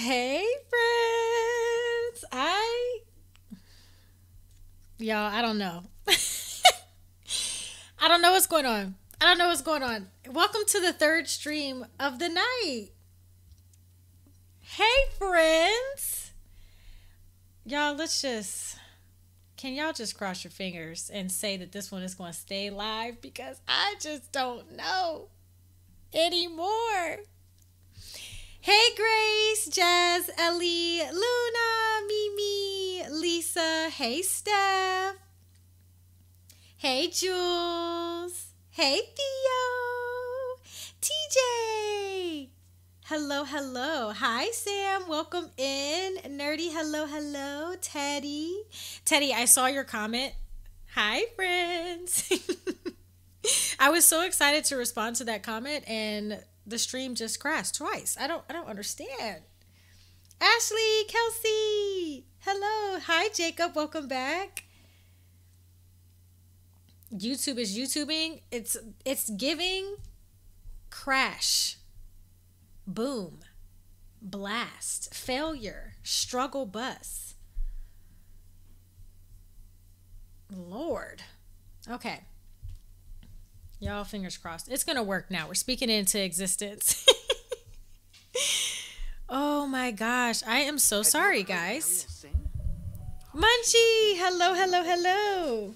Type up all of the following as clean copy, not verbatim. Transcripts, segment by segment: Hey friends, y'all, I don't know. I don't know what's going on. I don't know what's going on. Welcome to the third stream of the night. Hey friends, y'all, let's just, can y'all just cross your fingers and say that this one is going to stay live, because I just don't know anymore. Hey, Grace, Jazz, Ellie, Luna, Mimi, Lisa. Hey, Steph. Hey, Jules. Hey, Theo. TJ. Hello, hello. Hi, Sam. Welcome in. Nerdy, hello, hello. Teddy. Teddy, I saw your comment. Hi, friends. I was so excited to respond to that comment, and the stream just crashed twice. I don't understand. Ashley, Kelsey, hello. Hi, Jacob. Welcome back. YouTube is YouTubing. It's giving crash, boom, blast, failure, struggle bus. Lord. Okay. Y'all, fingers crossed. It's going to work now. We're speaking into existence. Oh, my gosh. I am so sorry, guys. Munchie. Hello, hello, hello.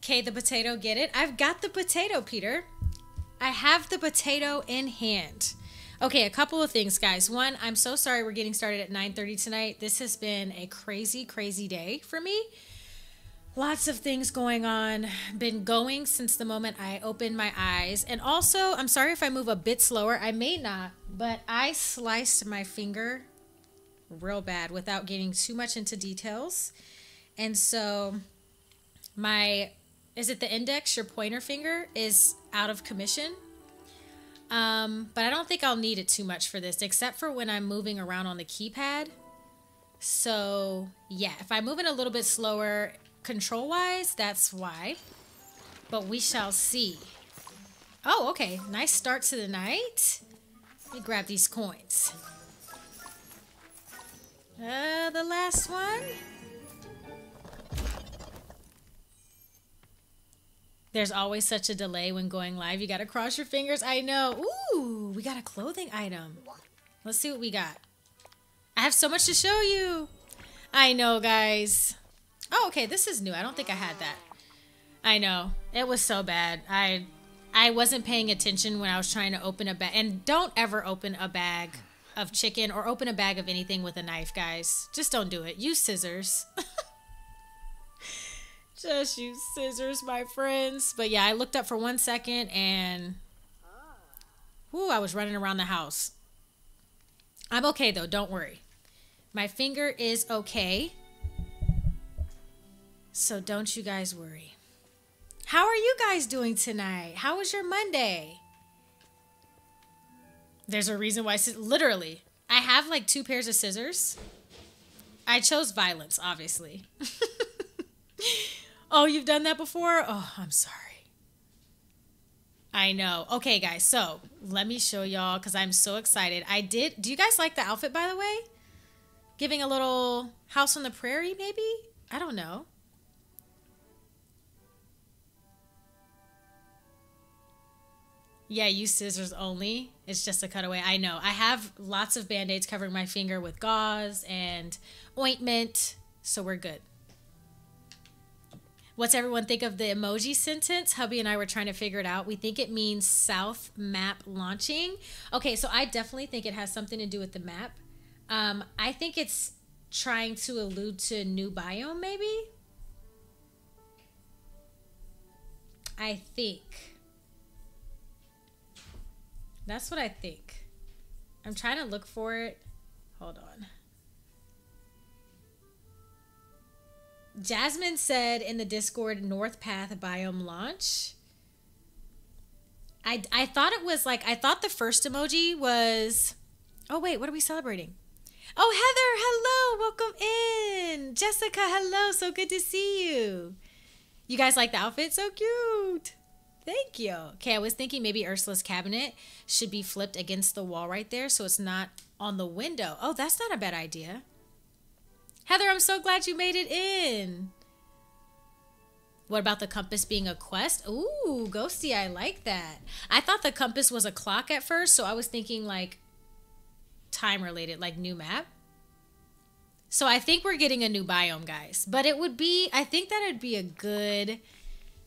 Okay, the potato, get it? I've got the potato, Peter. I have the potato in hand. Okay, a couple of things, guys. One, I'm so sorry we're getting started at 9:30 tonight. This has been a crazy, crazy day for me. Lots of things going on, been going since the moment I opened my eyes. And also, I'm sorry if I move a bit slower. I may not, but I sliced my finger real bad without getting too much into details. And so my, is it the index, your pointer finger, is out of commission. But I don't think I'll need it too much for this, except for when I'm moving around on the keypad. So yeah, if I move it a little bit slower, control wise, that's why, but we shall see. Oh, okay. Nice start to the night. Let me grab these coins. The last one. There's always such a delay when going live. You got to cross your fingers. I know. Ooh, we got a clothing item. Let's see what we got. I have so much to show you. I know, guys. Oh, okay, this is new. I don't think I had that. I know. It was so bad. I wasn't paying attention when I was trying to open a bag. And don't ever open a bag of chicken or open a bag of anything with a knife, guys. Just don't do it. Use scissors. Just use scissors, my friends. But yeah, I looked up for 1 second and... Ooh, I was running around the house. I'm okay, though. Don't worry. My finger is okay. So don't you guys worry. How are you guys doing tonight? How was your Monday? There's a reason why, literally, I have like 2 pairs of scissors. I chose violence, obviously. Oh, you've done that before? Oh, I'm sorry. I know. Okay, guys, so let me show y'all because I'm so excited. I did. Do you guys like the outfit, by the way? Giving a little House on the Prairie, maybe? I don't know. Yeah, use scissors only. It's just a cutaway. I know. I have lots of band-aids covering my finger with gauze and ointment, so we're good. What's everyone think of the emoji sentence? Hubby and I were trying to figure it out. We think it means South map launching. Okay, so I definitely think it has something to do with the map. I think it's trying to allude to a new biome, maybe? I think... that's what I think. I'm trying to look for it. Hold on. Jasmine said in the Discord, North Path biome launch. I thought it was like, I thought the first emoji was, oh wait, what are we celebrating? Oh, Heather, hello, welcome in. Jessica, hello, so good to see you. You guys like the outfit? So cute. Thank you. Okay, I was thinking maybe Ursula's cabinet should be flipped against the wall right there so it's not on the window. Oh, that's not a bad idea. Heather, I'm so glad you made it in. What about the compass being a quest? Ooh, ghosty, I like that. I thought the compass was a clock at first, so I was thinking like time related, like new map. So I think we're getting a new biome, guys. But it would be, I think that would be a good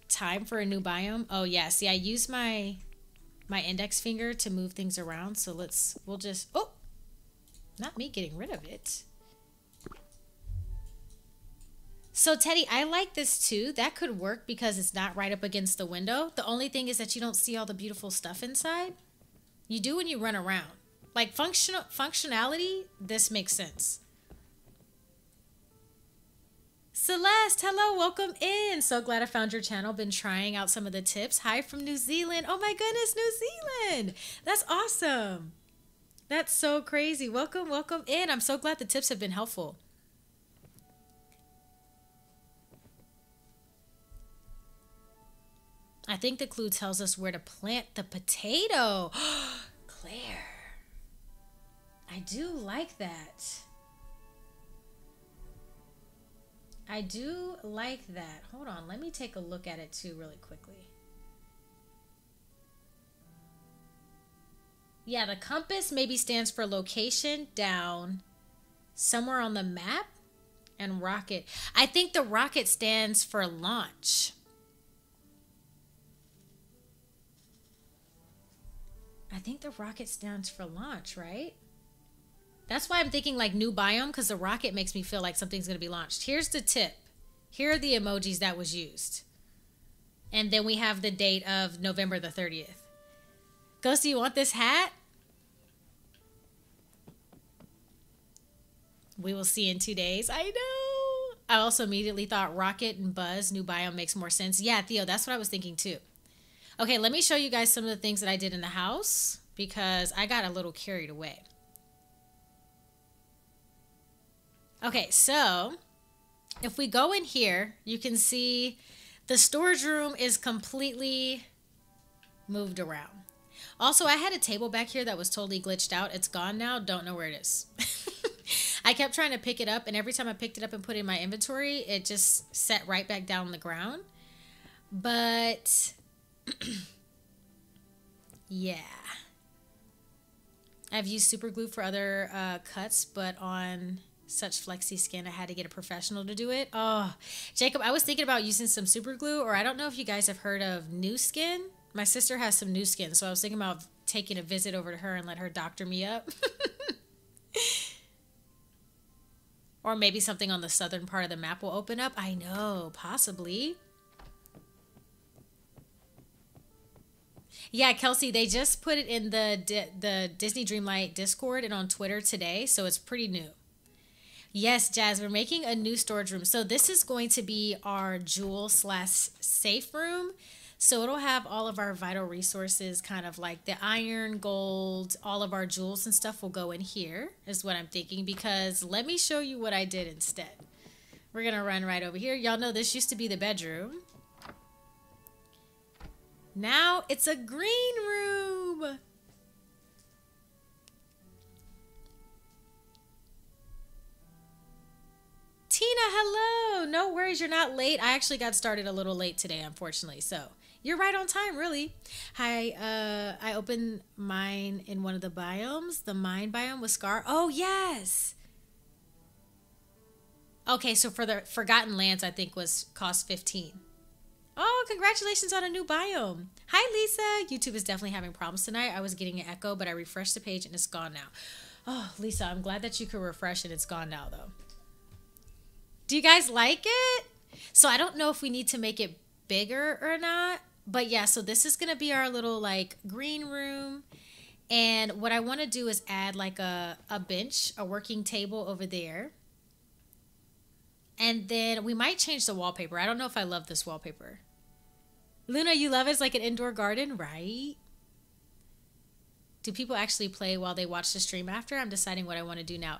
time for a new biome. Oh yeah, see, I used my index finger to move things around. So let's, we'll just, oh, not me getting rid of it. So Teddy, I like this too. That could work because it's not right up against the window. The only thing is that you don't see all the beautiful stuff inside. You do when you run around. Like functionality, this makes sense. Celeste, hello, welcome in. So glad I found your channel. Been trying out some of the tips. Hi from New Zealand. Oh my goodness, New Zealand. That's awesome. That's so crazy. Welcome, welcome in. I'm so glad the tips have been helpful. I think the clue tells us where to plant the potato. Claire, I do like that. I do like that. Hold on, let me take a look at it too really quickly. Yeah, the compass maybe stands for location down somewhere on the map, and rocket. I think the rocket stands for launch. I think the rocket stands for launch, right? That's why I'm thinking like new biome, because the rocket makes me feel like something's going to be launched. Here's the tip. Here are the emojis that was used. And then we have the date of November the 30th. Ghosty, you want this hat? We will see in 2 days. I know. I also immediately thought rocket and buzz, new biome makes more sense. Yeah, Theo, that's what I was thinking too. Okay, let me show you guys some of the things that I did in the house because I got a little carried away. Okay, so if we go in here, you can see the storage room is completely moved around. Also, I had a table back here that was totally glitched out. It's gone now. Don't know where it is. I kept trying to pick it up, and every time I picked it up and put it in my inventory, it just set right back down on the ground. But... yeah, I've used super glue for other cuts, but on such flexy skin I had to get a professional to do it. Oh, Jacob, I was thinking about using some super glue, or I don't know if you guys have heard of new skin. My sister has some new skin, so I was thinking about taking a visit over to her and let her doctor me up. Or maybe something on the southern part of the map will open up. I know, possibly. Yeah, Kelsey, they just put it in the Disney Dreamlight Discord and on Twitter today, so it's pretty new. Yes, Jazz, we're making a new storage room. So this is going to be our jewel/safe room. So it'll have all of our vital resources, kind of like the iron, gold, all of our jewels and stuff will go in here is what I'm thinking, because let me show you what I did instead. We're going to run right over here. Y'all know this used to be the bedroom. Now it's a green room. Tina, hello. No worries, you're not late. I actually got started a little late today, unfortunately. So you're right on time, really. Hi, I opened mine in one of the biomes. The mine biome with Scar. Oh, yes. Okay, so for the Forgotten Lands, I think was cost 15. Oh, congratulations on a new biome. Hi, Lisa. YouTube is definitely having problems tonight. I was getting an echo, but I refreshed the page and it's gone now. Oh, Lisa, I'm glad that you could refresh and it's gone now, though. Do you guys like it? So I don't know if we need to make it bigger or not. But yeah, so this is going to be our little, like, green room. And what I want to do is add, like, a bench, a working table over there. And then we might change the wallpaper. I don't know if I love this wallpaper. Luna, you love it? It's like an indoor garden, right? Do people actually play while they watch the stream after? I'm deciding what I want to do now.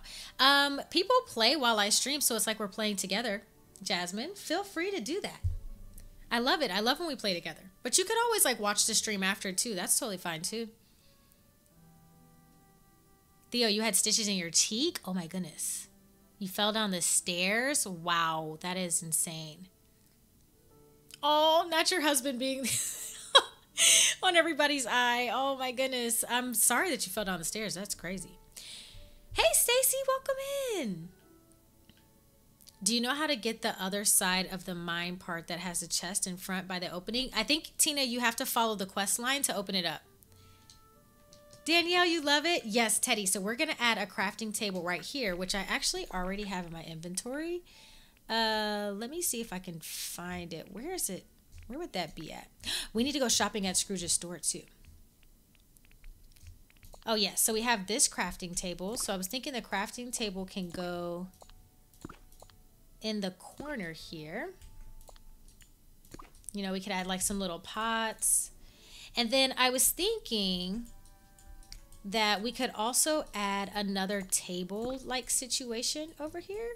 People play while I stream, so it's like we're playing together. Jasmine, feel free to do that. I love it. I love when we play together. But you could always like watch the stream after too. That's totally fine too. Theo, you had stitches in your cheek? Oh my goodness. You fell down the stairs? Wow, that is insane. Oh, not your husband being on everybody's eye. Oh my goodness. I'm sorry that you fell down the stairs. That's crazy. Hey, Stacy, welcome in. Do you know how to get the other side of the mine part that has the chest in front by the opening? I think, Tina, you have to follow the quest line to open it up. Danielle, you love it? Yes, Teddy. So we're going to add a crafting table right here, which I actually already have in my inventory. Let me see if I can find it. Where is it? Where would that be at? We need to go shopping at Scrooge's store too. Oh, yes. Yeah, so we have this crafting table. So I was thinking the crafting table can go in the corner here. You know, we could add like some little pots. And then I was thinking that we could also add another table like situation over here.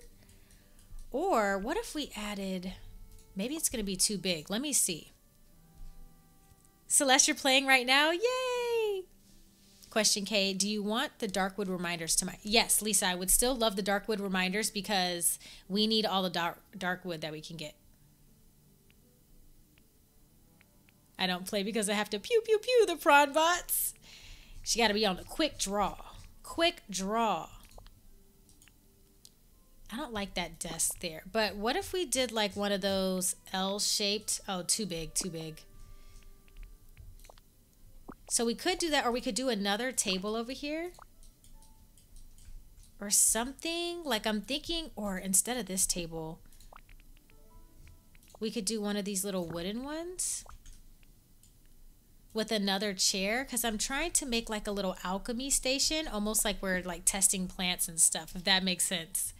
Or what if we added, maybe it's going to be too big. Let me see. Celeste, you're playing right now. Yay. Question K, do you want the Darkwood reminders to my... Yes, Lisa, I would still love the Darkwood reminders because we need all the Darkwood that we can get. I don't play because I have to pew, pew, pew the prawn bots. She got to be on a quick draw. Quick draw. I don't like that desk there. But what if we did like one of those L-shaped... Oh, too big, too big. So we could do that, or we could do another table over here. Or something. Like I'm thinking, or instead of this table, we could do one of these little wooden ones with another chair, because I'm trying to make like a little alchemy station, almost like we're like testing plants and stuff, if that makes sense.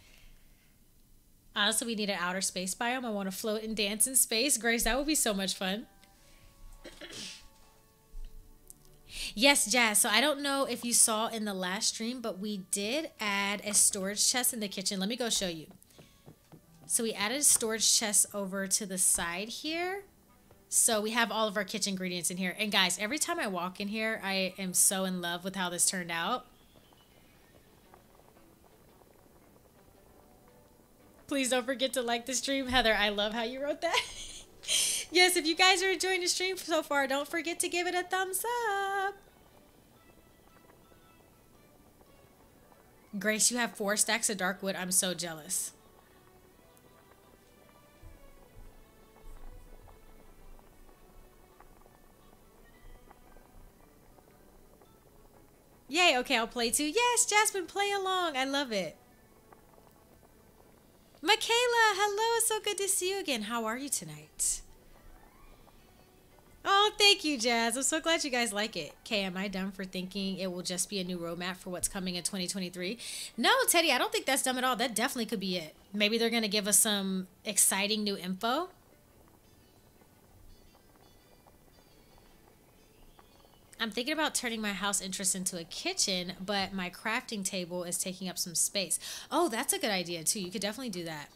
Also, we need an outer space biome. I want to float and dance in space. Grace, that would be so much fun. Yes, Jazz. So I don't know if you saw in the last stream, but we did add a storage chest in the kitchen. Let me go show you. So we added a storage chest over to the side here. So we have all of our kitchen ingredients in here. And guys, every time I walk in here, I am so in love with how this turned out. Please don't forget to like the stream. Heather, I love how you wrote that. Yes, if you guys are enjoying the stream so far, don't forget to give it a thumbs up. Grace, you have 4 stacks of dark wood. I'm so jealous. Yay, okay, I'll play too. Yes, Jasmine, play along. I love it. Michaela, hello, so good to see you again. How are you tonight? Oh, thank you, Jazz. I'm so glad you guys like it. Okay, am I dumb for thinking it will just be a new roadmap for what's coming in 2023? No, Teddy, I don't think that's dumb at all. That definitely could be it. Maybe they're going to give us some exciting new info. I'm thinking about turning my house interest into a kitchen, but my crafting table is taking up some space. Oh, that's a good idea too. You could definitely do that.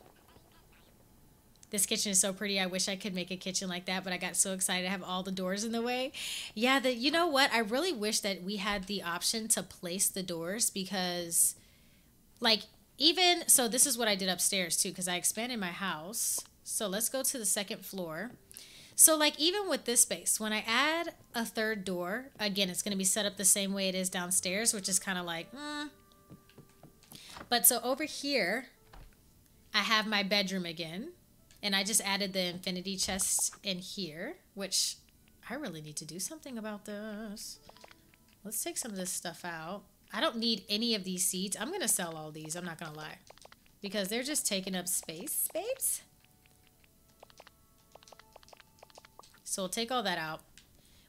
This kitchen is so pretty. I wish I could make a kitchen like that, but I got so excited to have all the doors in the way. Yeah, you know what? I really wish that we had the option to place the doors because, like, even... So this is what I did upstairs too, because I expanded my house. So let's go to the second floor. So like even with this space, when I add a third door, again, it's going to be set up the same way it is downstairs, which is kind of like, But so over here, I have my bedroom again, and I just added the infinity chest in here, which I really need to do something about this. Let's take some of this stuff out. I don't need any of these seeds. I'm going to sell all these. I'm not going to lie, because they're just taking up space, babes. So we'll take all that out.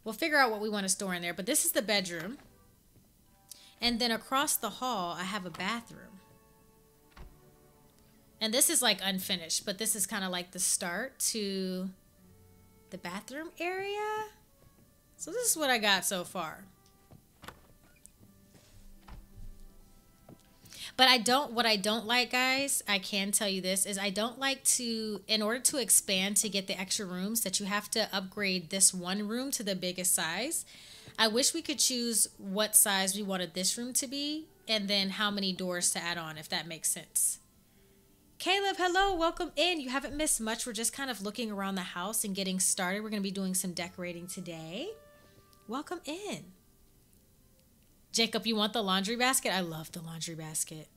We'll figure out what we want to store in there. But this is the bedroom. And then across the hall, I have a bathroom. And this is like unfinished, but this is kind of like the start to the bathroom area. So this is what I got so far. But what I don't like, guys, I can tell you this, is I don't like to, in order to expand to get the extra rooms, that you have to upgrade this one room to the biggest size. I wish we could choose what size we wanted this room to be and then how many doors to add on, if that makes sense. Caleb, hello, welcome in. You haven't missed much. We're just kind of looking around the house and getting started. We're going to be doing some decorating today. Welcome in. Jacob, you want the laundry basket? I love the laundry basket.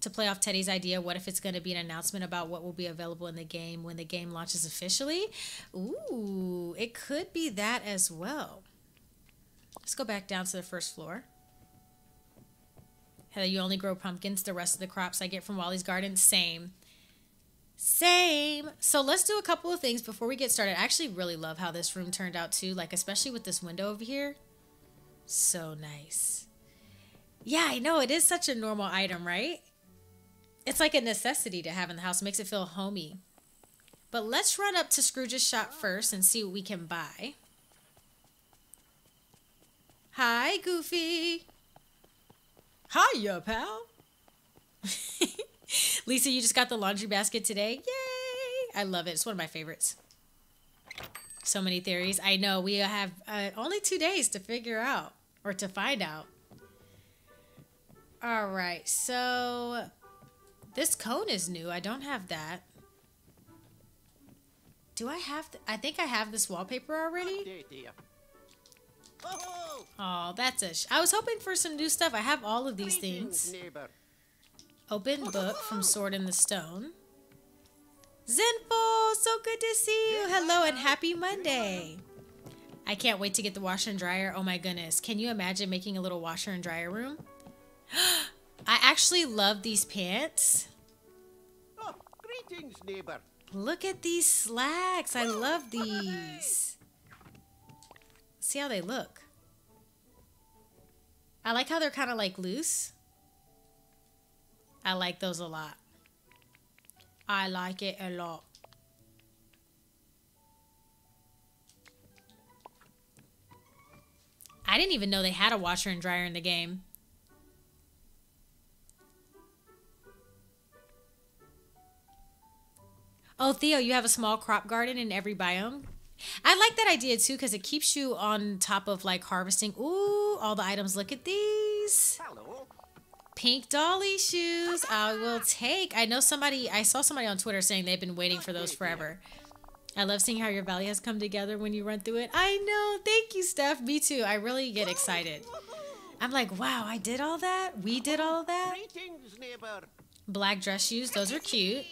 To play off Teddy's idea, what if it's going to be an announcement about what will be available in the game when the game launches officially? Ooh, it could be that as well. Let's go back down to the first floor. Heather, you only grow pumpkins. The rest of the crops I get from Wally's garden, same. Same. So let's do a couple of things before we get started. I actually really love how this room turned out too, like especially with this window over here. So nice. Yeah, I know. It is such a normal item, right? It's like a necessity to have in the house. It makes it feel homey. But let's run up to Scrooge's shop first and see what we can buy. Hi, Goofy. Hiya, pal. Lisa, you just got the laundry basket today. Yay! I love it. It's one of my favorites. So many theories. I know. We have only 2 days to figure out or to find out. All right. So this cone is new. I don't have that. Do I have... I think I have this wallpaper already. Oh, that's a... I was hoping for some new stuff. I have all of these things. Open book from Sword in the Stone. Zenful, so good to see you. Hello and happy Monday. I can't wait to get the washer and dryer. Oh my goodness. Can you imagine making a little washer and dryer room? I actually love these pants. Oh, greetings, neighbor. Look at these slacks. I love these. See how they look. I like how they're kind of like loose. I like those a lot. I like it a lot. I didn't even know they had a washer and dryer in the game. Oh, Theo, you have a small crop garden in every biome. I like that idea too, because it keeps you on top of like harvesting. Ooh, all the items. Look at these. Hello. Pink dolly shoes. I will take. I know somebody, I saw somebody on Twitter saying they've been waiting for those forever. I love seeing how your valley has come together when you run through it. I know. Thank you, Steph. Me too. I really get excited. I'm like, wow, I did all that. We did all that. Black dress shoes. Those are cute.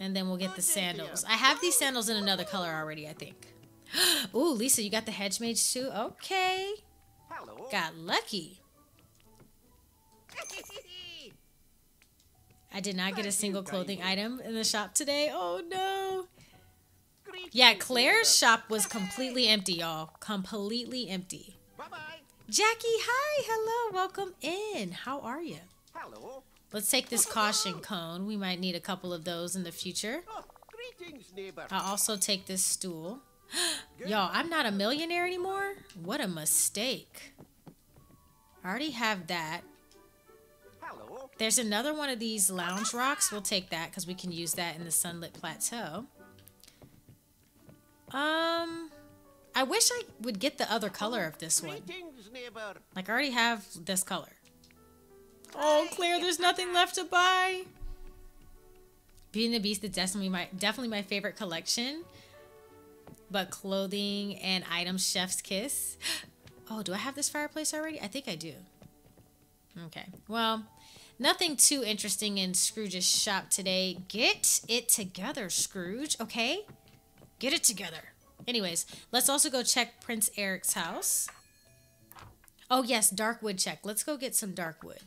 And then we'll get the sandals. I have these sandals in another color already, I think. Ooh, Lisa, you got the hedge mage too? Okay. Hello. Got lucky. I did not get a single clothing item in the shop today. Oh, no. Yeah, Claire's shop was completely empty, y'all. Completely empty. Jackie, hi. Hello. Welcome in. How are you? Hello. Let's take this caution cone. We might need a couple of those in the future. I'll also take this stool. Y'all, I'm not a millionaire anymore? What a mistake. I already have that. There's another one of these lounge rocks. We'll take that because we can use that in the sunlit plateau. I wish I would get the other color of this one. Like, I already have this color. Oh, Claire, there's nothing left to buy. Beauty and the Beast is definitely my favorite collection. But clothing and items, chef's kiss. Oh, do I have this fireplace already? I think I do. Okay. Well, nothing too interesting in Scrooge's shop today. Get it together, Scrooge. Okay? Get it together. Anyways, let's also go check Prince Eric's house. Oh, yes, dark wood check. Let's go get some dark wood.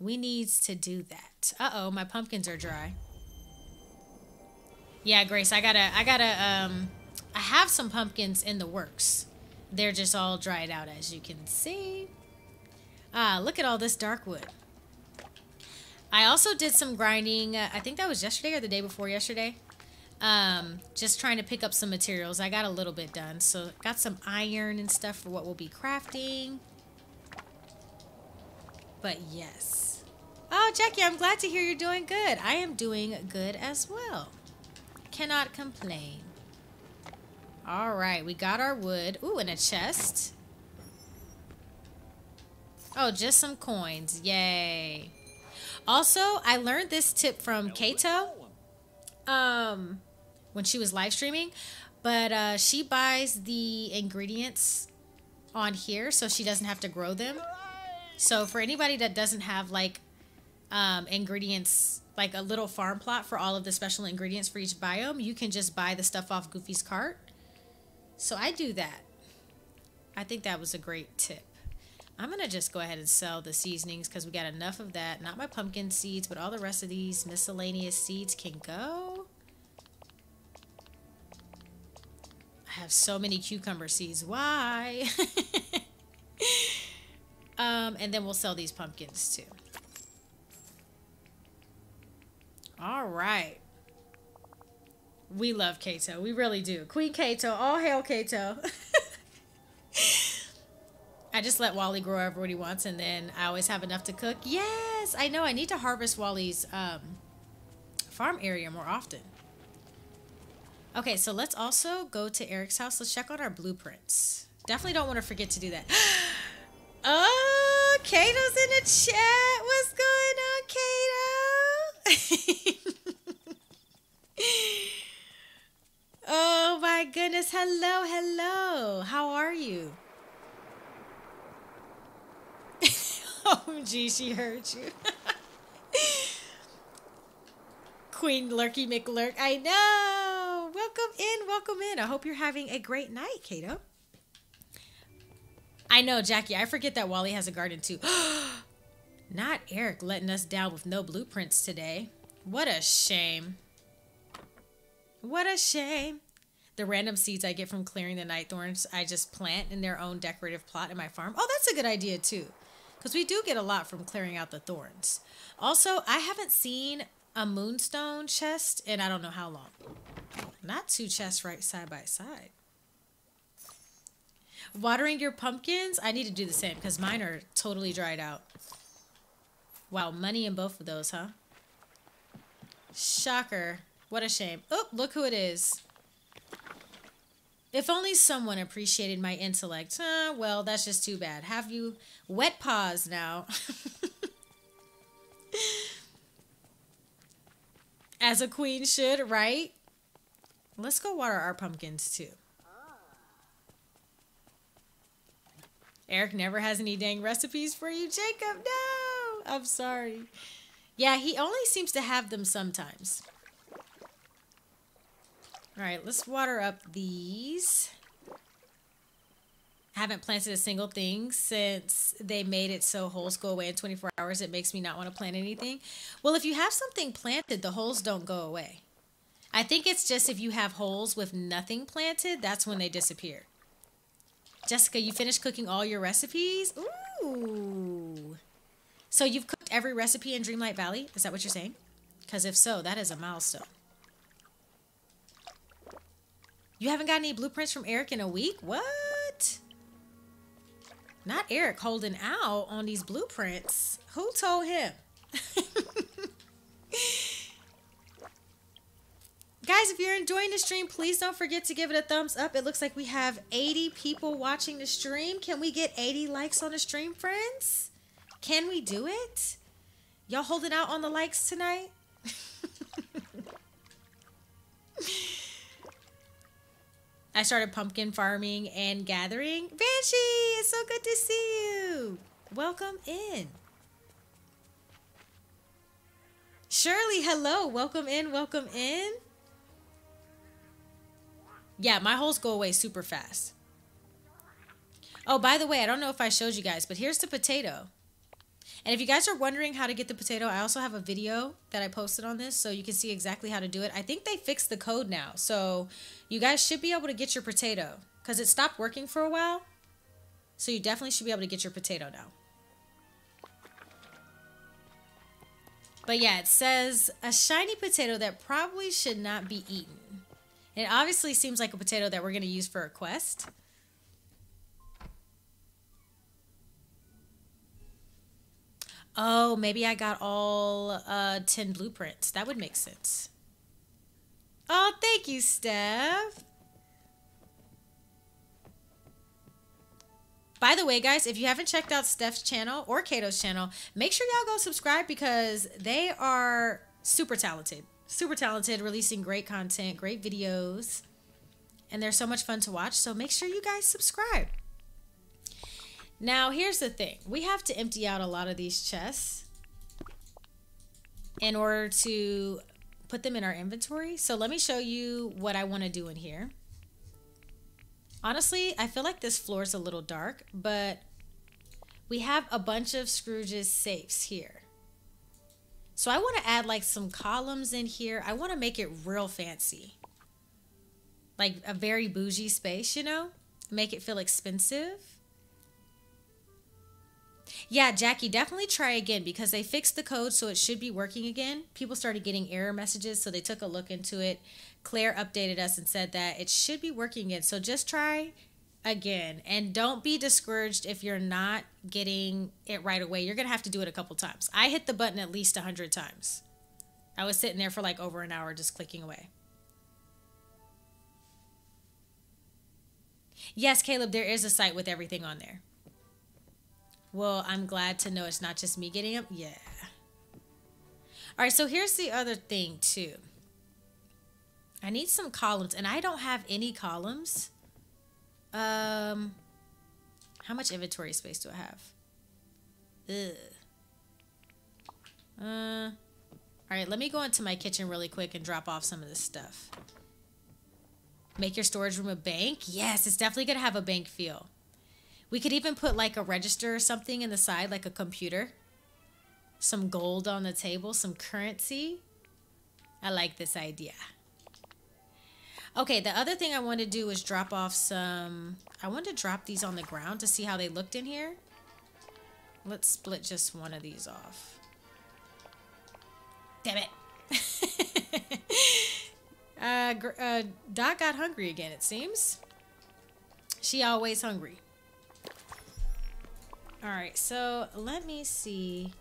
We need to do that. Uh-oh, my pumpkins are dry. Yeah, Grace, I have some pumpkins in the works. They're just all dried out, as you can see. Ah, look at all this dark wood. I also did some grinding. I think that was yesterday or the day before yesterday. Just trying to pick up some materials. I got a little bit done. So, got some iron and stuff for what we'll be crafting. But yes. Oh, Jackie, I'm glad to hear you're doing good. I am doing good as well. Cannot complain. All right, we got our wood. Ooh, and a chest. Oh, just some coins. Yay. Also, I learned this tip from Kato when she was live streaming, but she buys the ingredients on here so she doesn't have to grow them. So for anybody that doesn't have like ingredients, like a little farm plot for all of the special ingredients for each biome, you can just buy the stuff off Goofy's cart. So I do that. I think that was a great tip. I'm going to just go ahead and sell the seasonings because we got enough of that. Not my pumpkin seeds, but all the rest of these miscellaneous seeds can go. I have so many cucumber seeds. Why? And then we'll sell these pumpkins too. All right. We love Kato. We really do. Queen Kato. All hail Kato. I just let Wally grow wherever what he wants, and then I always have enough to cook. Yes, I know. I need to harvest Wally's farm area more often. Okay, so let's also go to Eric's house. Let's check out our blueprints. Definitely don't want to forget to do that. Oh, Kato's in the chat. What's going on, Kato? Oh, my goodness. Hello, hello. How are you? OMG, she heard you. Queen Lurky McLurk. I know. Welcome in. Welcome in. I hope you're having a great night, Kato. I know, Jackie. I forget that Wally has a garden, too. Not Eric letting us down with no blueprints today. What a shame. What a shame. The random seeds I get from clearing the night thorns, I just plant in their own decorative plot in my farm. Oh, that's a good idea, too. Because we do get a lot from clearing out the thorns. Also, I haven't seen a moonstone chest in I don't know how long. Not two chests right side by side. Watering your pumpkins? I need to do the same because mine are totally dried out. Wow, money in both of those, huh? Shocker. What a shame. Oh, look who it is. If only someone appreciated my intellect. Well, that's just too bad. Have you wet paws now? As a queen should, right? Let's go water our pumpkins too. Eric never has any dang recipes for you, Jacob. No, I'm sorry. Yeah, he only seems to have them sometimes. All right, let's water up these. I haven't planted a single thing since they made it so holes go away in 24 hours. It makes me not want to plant anything. Well, if you have something planted, the holes don't go away. I think it's just if you have holes with nothing planted, that's when they disappear. Jessica, you finished cooking all your recipes? Ooh. So you've cooked every recipe in Dreamlight Valley? Is that what you're saying? Because if so, that is a milestone. You haven't got any blueprints from Eric in a week? What? Not Eric holding out on these blueprints. Who told him? Guys, if you're enjoying the stream, please don't forget to give it a thumbs up. It looks like we have 80 people watching the stream. Can we get 80 likes on the stream, friends? Can we do it? Y'all holding out on the likes tonight? I started pumpkin farming and gathering. Banshee, it's so good to see you. Welcome in. Shirley, hello. Welcome in, welcome in. Yeah, my holes go away super fast. Oh, by the way, I don't know if I showed you guys, but here's the potato. And if you guys are wondering how to get the potato, I also have a video that I posted on this so you can see exactly how to do it. I think they fixed the code now, so you guys should be able to get your potato because it stopped working for a while. So you definitely should be able to get your potato now. But yeah, it says a shiny potato that probably should not be eaten. It obviously seems like a potato that we're going to use for a quest. Oh, maybe I got all 10 blueprints. That would make sense. Oh, thank you, Steph. By the way, guys, if you haven't checked out Steph's channel or Kato's channel, make sure y'all go subscribe because they are super talented, releasing great content, great videos, and they're so much fun to watch. So make sure you guys subscribe. Now, here's the thing. We have to empty out a lot of these chests in order to put them in our inventory. So let me show you what I want to do in here. Honestly, I feel like this floor is a little dark, but we have a bunch of Scrooge's safes here. So I want to add like some columns in here. I want to make it real fancy, like a very bougie space, you know, make it feel expensive. Yeah, Jackie, definitely try again because they fixed the code, so it should be working again. People started getting error messages, so they took a look into it. Claire updated us and said that it should be working again. So just try again and don't be discouraged if you're not getting it right away. You're going to have to do it a couple times. I hit the button at least 100 times. I was sitting there for like over an hour just clicking away. Yes, Caleb, there is a site with everything on there. Well, I'm glad to know it's not just me getting them. Yeah. All right, so here's the other thing too. I need some columns, and I don't have any columns. How much inventory space do I have? All right, let me go into my kitchen really quick and drop off some of this stuff. Make your storage room a bank. Yes, it's definitely going to have a bank feel. We could even put like a register or something in the side, like a computer. Some gold on the table, some currency. I like this idea. Okay, the other thing I want to do is drop off some... I want to drop these on the ground to see how they looked in here. Let's split just one of these off. Damn it. Dot got hungry again, it seems. She always hungry. All right, so let me see.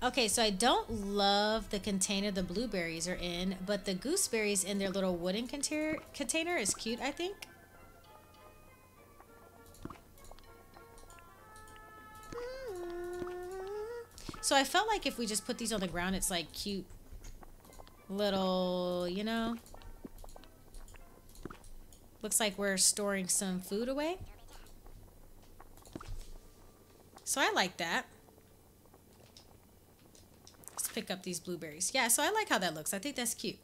Okay, so I don't love the container the blueberries are in, but the gooseberries in their little wooden container is cute, I think. So I felt like if we just put these on the ground, it's like cute little, you know. Looks like we're storing some food away. So I like that. Let's pick up these blueberries. Yeah, so I like how that looks. I think that's cute.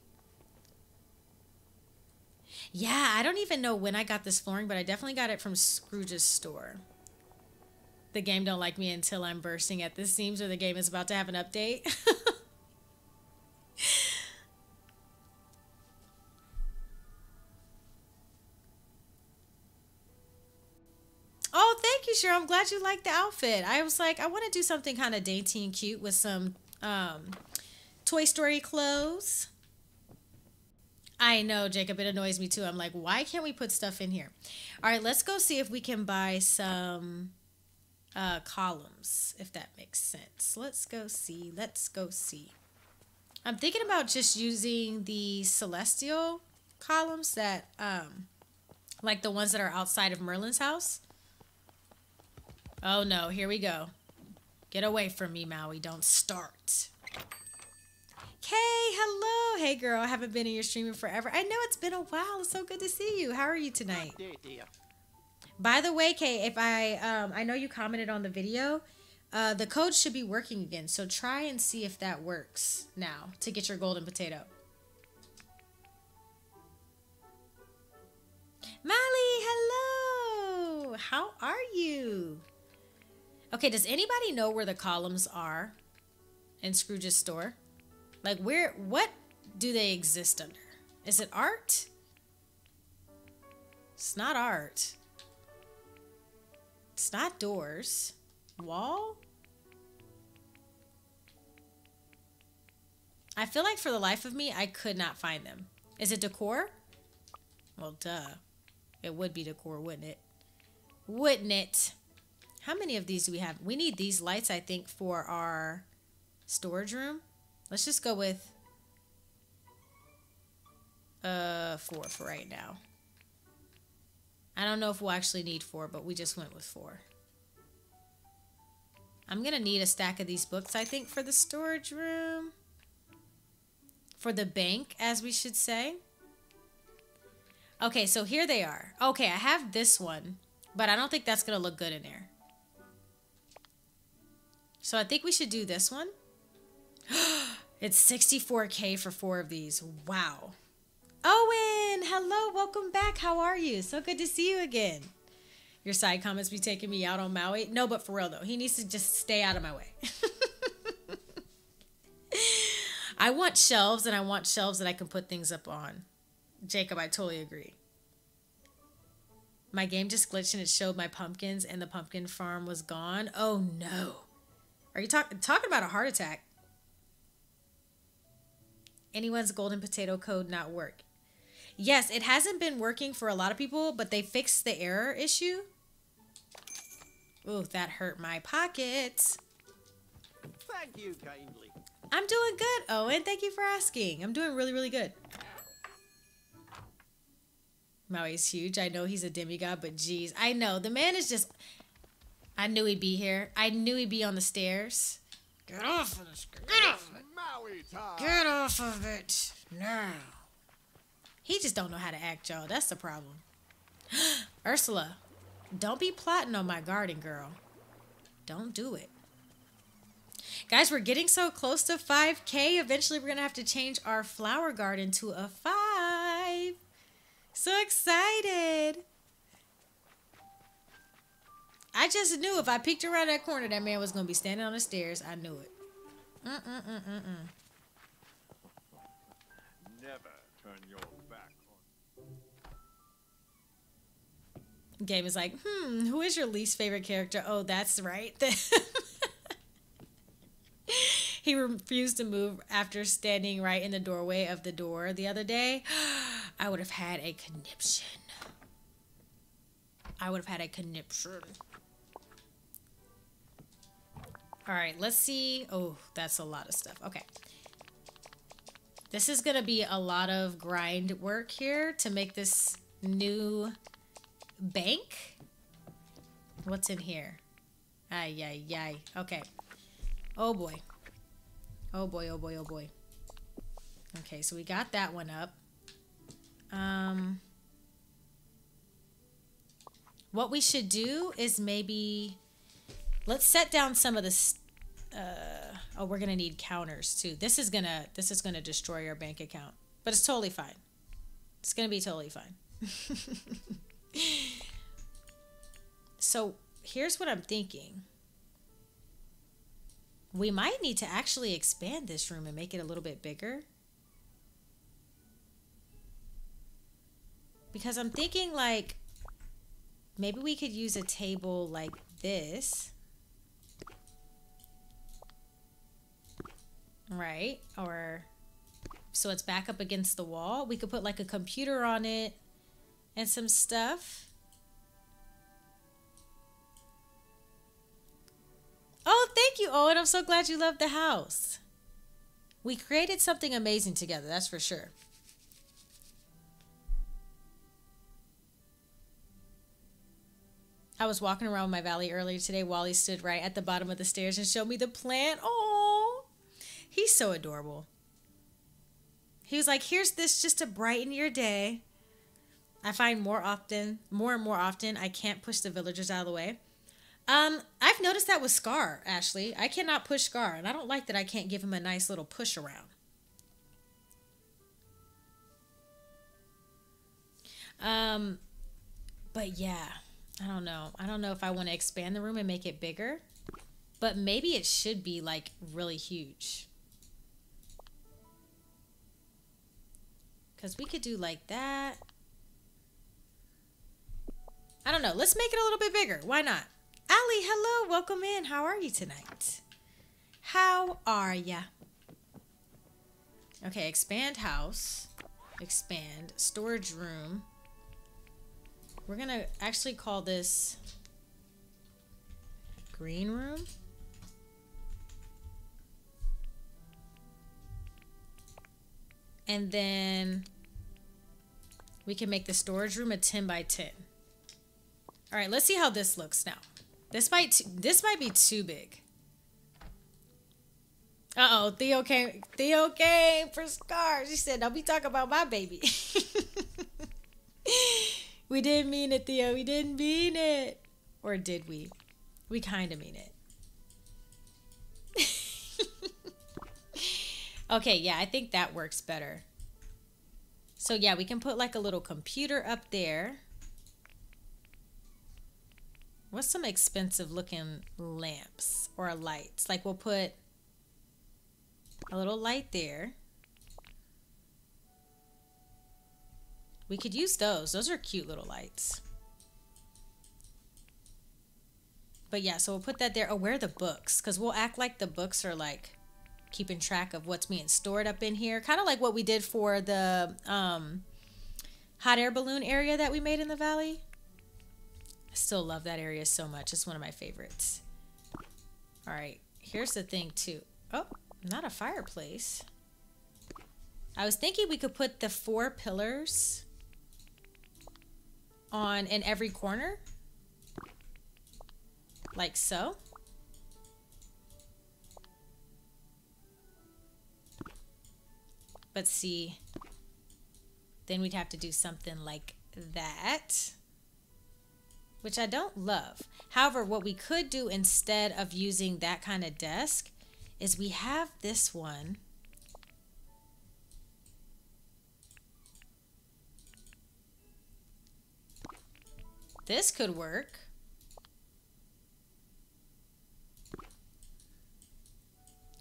Yeah, I don't even know when I got this flooring, but I definitely got it from Scrooge's store. The game don't like me until I'm bursting at the seams or the game is about to have an update. Oh, thank you, Cheryl. I'm glad you liked the outfit. I was like, I want to do something kind of dainty and cute with some Toy Story clothes. I know, Jacob. It annoys me, too. I'm like, why can't we put stuff in here? All right, let's go see if we can buy some columns, if that makes sense. Let's go see. Let's go see. I'm thinking about just using the celestial columns that, like the ones that are outside of Merlin's house. Oh no, here we go. Get away from me, Maui. Don't start. Kay, hello. Hey girl, I haven't been in your stream in forever. I know it's been a while. It's so good to see you. How are you tonight? By the way, Kay, if I know you commented on the video, the code should be working again. So try and see if that works now to get your golden potato. Molly, hello. How are you? Okay, does anybody know where the columns are in Scrooge's store? Like, where, what do they exist under? Is it art? It's not art. It's not doors. Wall? I feel like for the life of me, I could not find them. Is it decor? Well, duh. It would be decor, wouldn't it? Wouldn't it? How many of these do we have? We need these lights, I think, for our storage room. Let's just go with 4 for right now. I don't know if we'll actually need 4, but we just went with 4. I'm going to need a stack of these books, I think, for the storage room. For the bank, as we should say. Okay, so here they are. Okay, I have this one, but I don't think that's going to look good in there. So I think we should do this one. It's 64K for 4 of these. Wow. Owen, hello, welcome back. How are you? So good to see you again. Your side comments be taking me out on Maui. No, but for real though, he needs to just stay out of my way. I want shelves, and I want shelves that I can put things up on. Jacob, I totally agree. My game just glitched and it showed my pumpkins and the pumpkin farm was gone. Oh no. Are you talking about a heart attack? Anyone's golden potato code not work? Yes, it hasn't been working for a lot of people, but they fixed the error issue. Ooh, that hurt my pockets. Thank you kindly. I'm doing good, Owen. Thank you for asking. I'm doing really, really good. Maui's huge. I know he's a demigod, but geez. I know. The man is just... I knew he'd be here. I knew he'd be on the stairs. Get off of this. Get off of it. Maui time. Get off of it now. He just don't know how to act, y'all. That's the problem. Ursula, don't be plotting on my garden, girl. Don't do it. Guys, we're getting so close to 5K. Eventually, we're going to have to change our flower garden to a 5. So excited. I just knew if I peeked around that corner, that man was going to be standing on the stairs. I knew it. Never turn your back on. Game is like, who is your least favorite character? Oh, that's right. He refused to move after standing right in the doorway of the door the other day. I would have had a conniption. I would have had a conniption. All right, let's see. Oh, that's a lot of stuff. Okay. This is going to be a lot of grind work here to make this new bank. What's in here? Ay, ay, ay. Okay. Oh, boy. Oh, boy, oh, boy, oh, boy. Okay, so we got that one up. What we should do is maybe... Let's set down some of this. Oh, we're gonna need counters too. This is gonna destroy your bank account, but it's totally fine. It's gonna be totally fine. So here's what I'm thinking. We might need to actually expand this room and make it a little bit bigger, because I'm thinking like maybe we could use a table like this. Right, or so it's back up against the wall. We could put like a computer on it and some stuff. Oh, thank you, Owen. I'm so glad you love the house. We created something amazing together, that's for sure. I was walking around with my Valley earlier today. Wally stood right at the bottom of the stairs and showed me the plant. Oh, he's so adorable. He was like, here's this just to brighten your day. I find more and more often, I can't push the villagers out of the way. I've noticed that with Scar, Ashley. I cannot push Scar, and I don't like that I can't give him a nice little push around. But yeah, I don't know. I don't know if I want to expand the room and make it bigger. But maybe it should be, like, really huge. Because we could do like that. I don't know. Let's make it a little bit bigger. Why not? Allie, hello. Welcome in. How are you tonight? How are ya? Okay, expand house. Expand. Storage room. We're going to actually call this green room. And then we can make the storage room a 10 by 10. All right, let's see how this looks now. This might be too big. Uh-oh, Theo came for Scar. She said, don't be talking about my baby. We didn't mean it, Theo. We didn't mean it. Or did we? We kind of mean it. Okay, yeah, I think that works better. So yeah, we can put like a little computer up there. What's some expensive looking lamps or lights? Like we'll put a little light there. We could use those. Those are cute little lights. But yeah, so we'll put that there. Oh, where are the books? Because we'll act like the books are like keeping track of what's being stored up in here. Kind of like what we did for the hot air balloon area that we made in the valley. I still love that area so much. It's one of my favorites. All right, here's the thing too. Oh, not a fireplace. I was thinking we could put the 4 pillars on in every corner. Like so. But see, then we'd have to do something like that, which I don't love. However, what we could do instead of using that kind of desk is we have this one. This could work.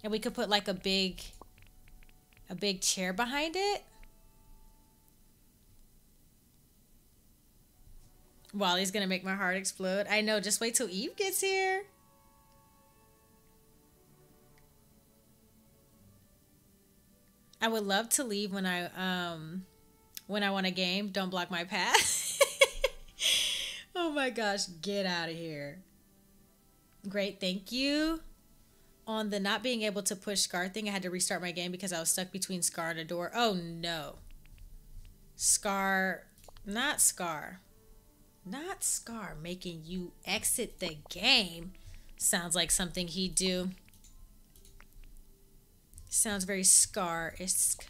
And we could put like a big chair behind it. Wally's gonna make my heart explode. I know, just wait till Eve gets here. I would love to leave when I want a game. Don't block my path. Oh my gosh, get out of here. Great, thank you. On the not being able to push Scar thing, I had to restart my game because I was stuck between Scar and a door. Oh no. Not Scar making you exit the game. Sounds like something he'd do. Sounds very Scar-esque.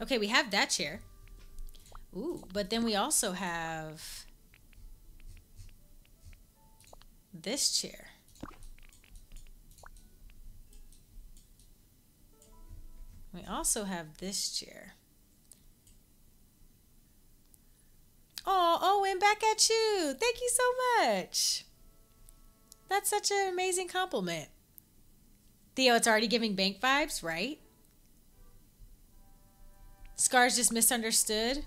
Okay, we have that chair. Ooh, but then we also have this chair. We also have this chair. Oh, Owen, back at you. Thank you so much. That's such an amazing compliment. Theo, it's already giving bank vibes, right? Scar's just misunderstood.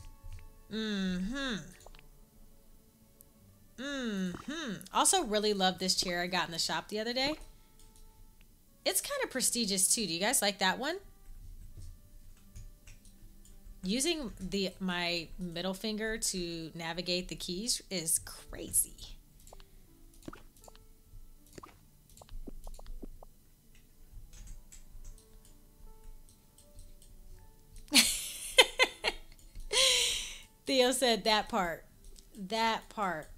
Also really love this chair I got in the shop the other day. It's kind of prestigious too. Do you guys like that one? Using my middle finger to navigate the keys is crazy. Theo said that part. That part.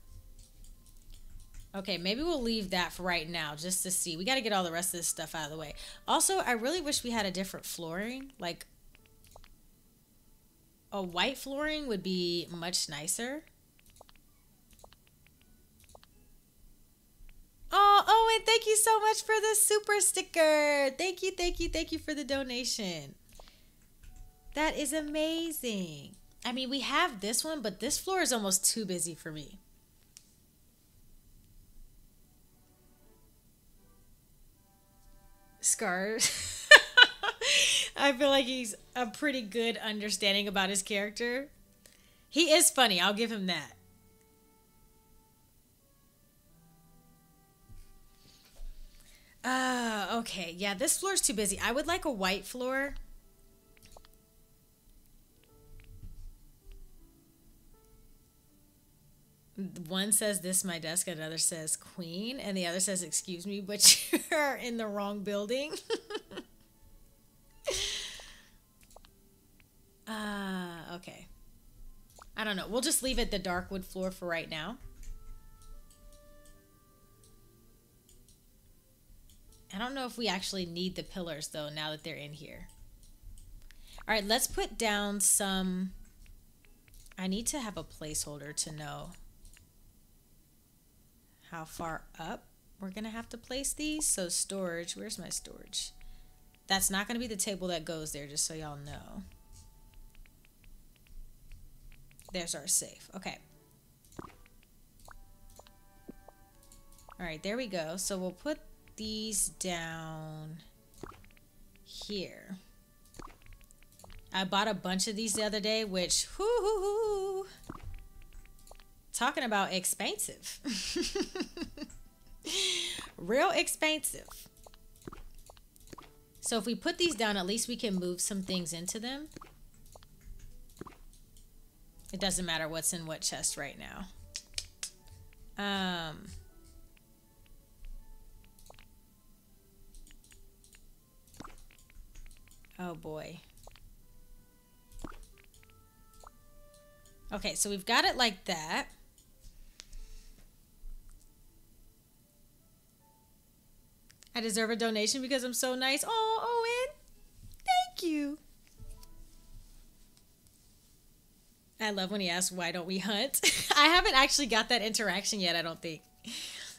Okay, maybe we'll leave that for right now just to see. We got to get all the rest of this stuff out of the way. Also, I really wish we had a different flooring. Like, a white flooring would be much nicer. Oh, Owen, thank you so much for the super sticker. Thank you, thank you, thank you for the donation. That is amazing. I mean, we have this one, but this floor is almost too busy for me. Scar. I feel like he's a pretty good understanding about his character. He is funny. I'll give him that. Okay. Yeah, this floor is too busy. I would like a white floor. One says this my desk, another says queen, and the other says excuse me, but you're in the wrong building. Okay. I don't know. We'll just leave it the dark wood floor for right now. I don't know if we actually need the pillars, though, now that they're in here. All right, let's put down some... I need to have a placeholder to know how far up we're going to have to place these. So storage, where's my storage? That's not going to be the table that goes there, just so y'all know. There's our safe. Okay. All right, there we go. So we'll put these down here. I bought a bunch of these the other day, which, whoo-hoo-hoo, talking about expensive. Real expensive. So if we put these down, at least we can move some things into them. It doesn't matter what's in what chest right now. Oh boy. Okay, so we've got it like that. I deserve a donation because I'm so nice. Oh, Owen, thank you. I love when he asks, why don't we hunt? I haven't actually got that interaction yet, I don't think.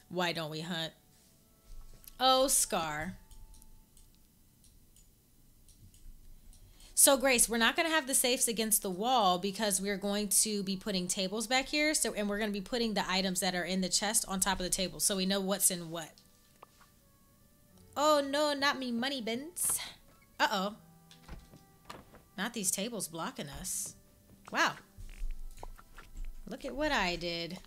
Why don't we hunt? Oh, Scar. So, Grace, we're not going to have the safes against the wall because we're going to be putting tables back here. So, and we're going to be putting the items that are in the chest on top of the table so we know what's in what. Oh, no, not me money bins. Uh-oh. Not these tables blocking us. Wow. Look at what I did.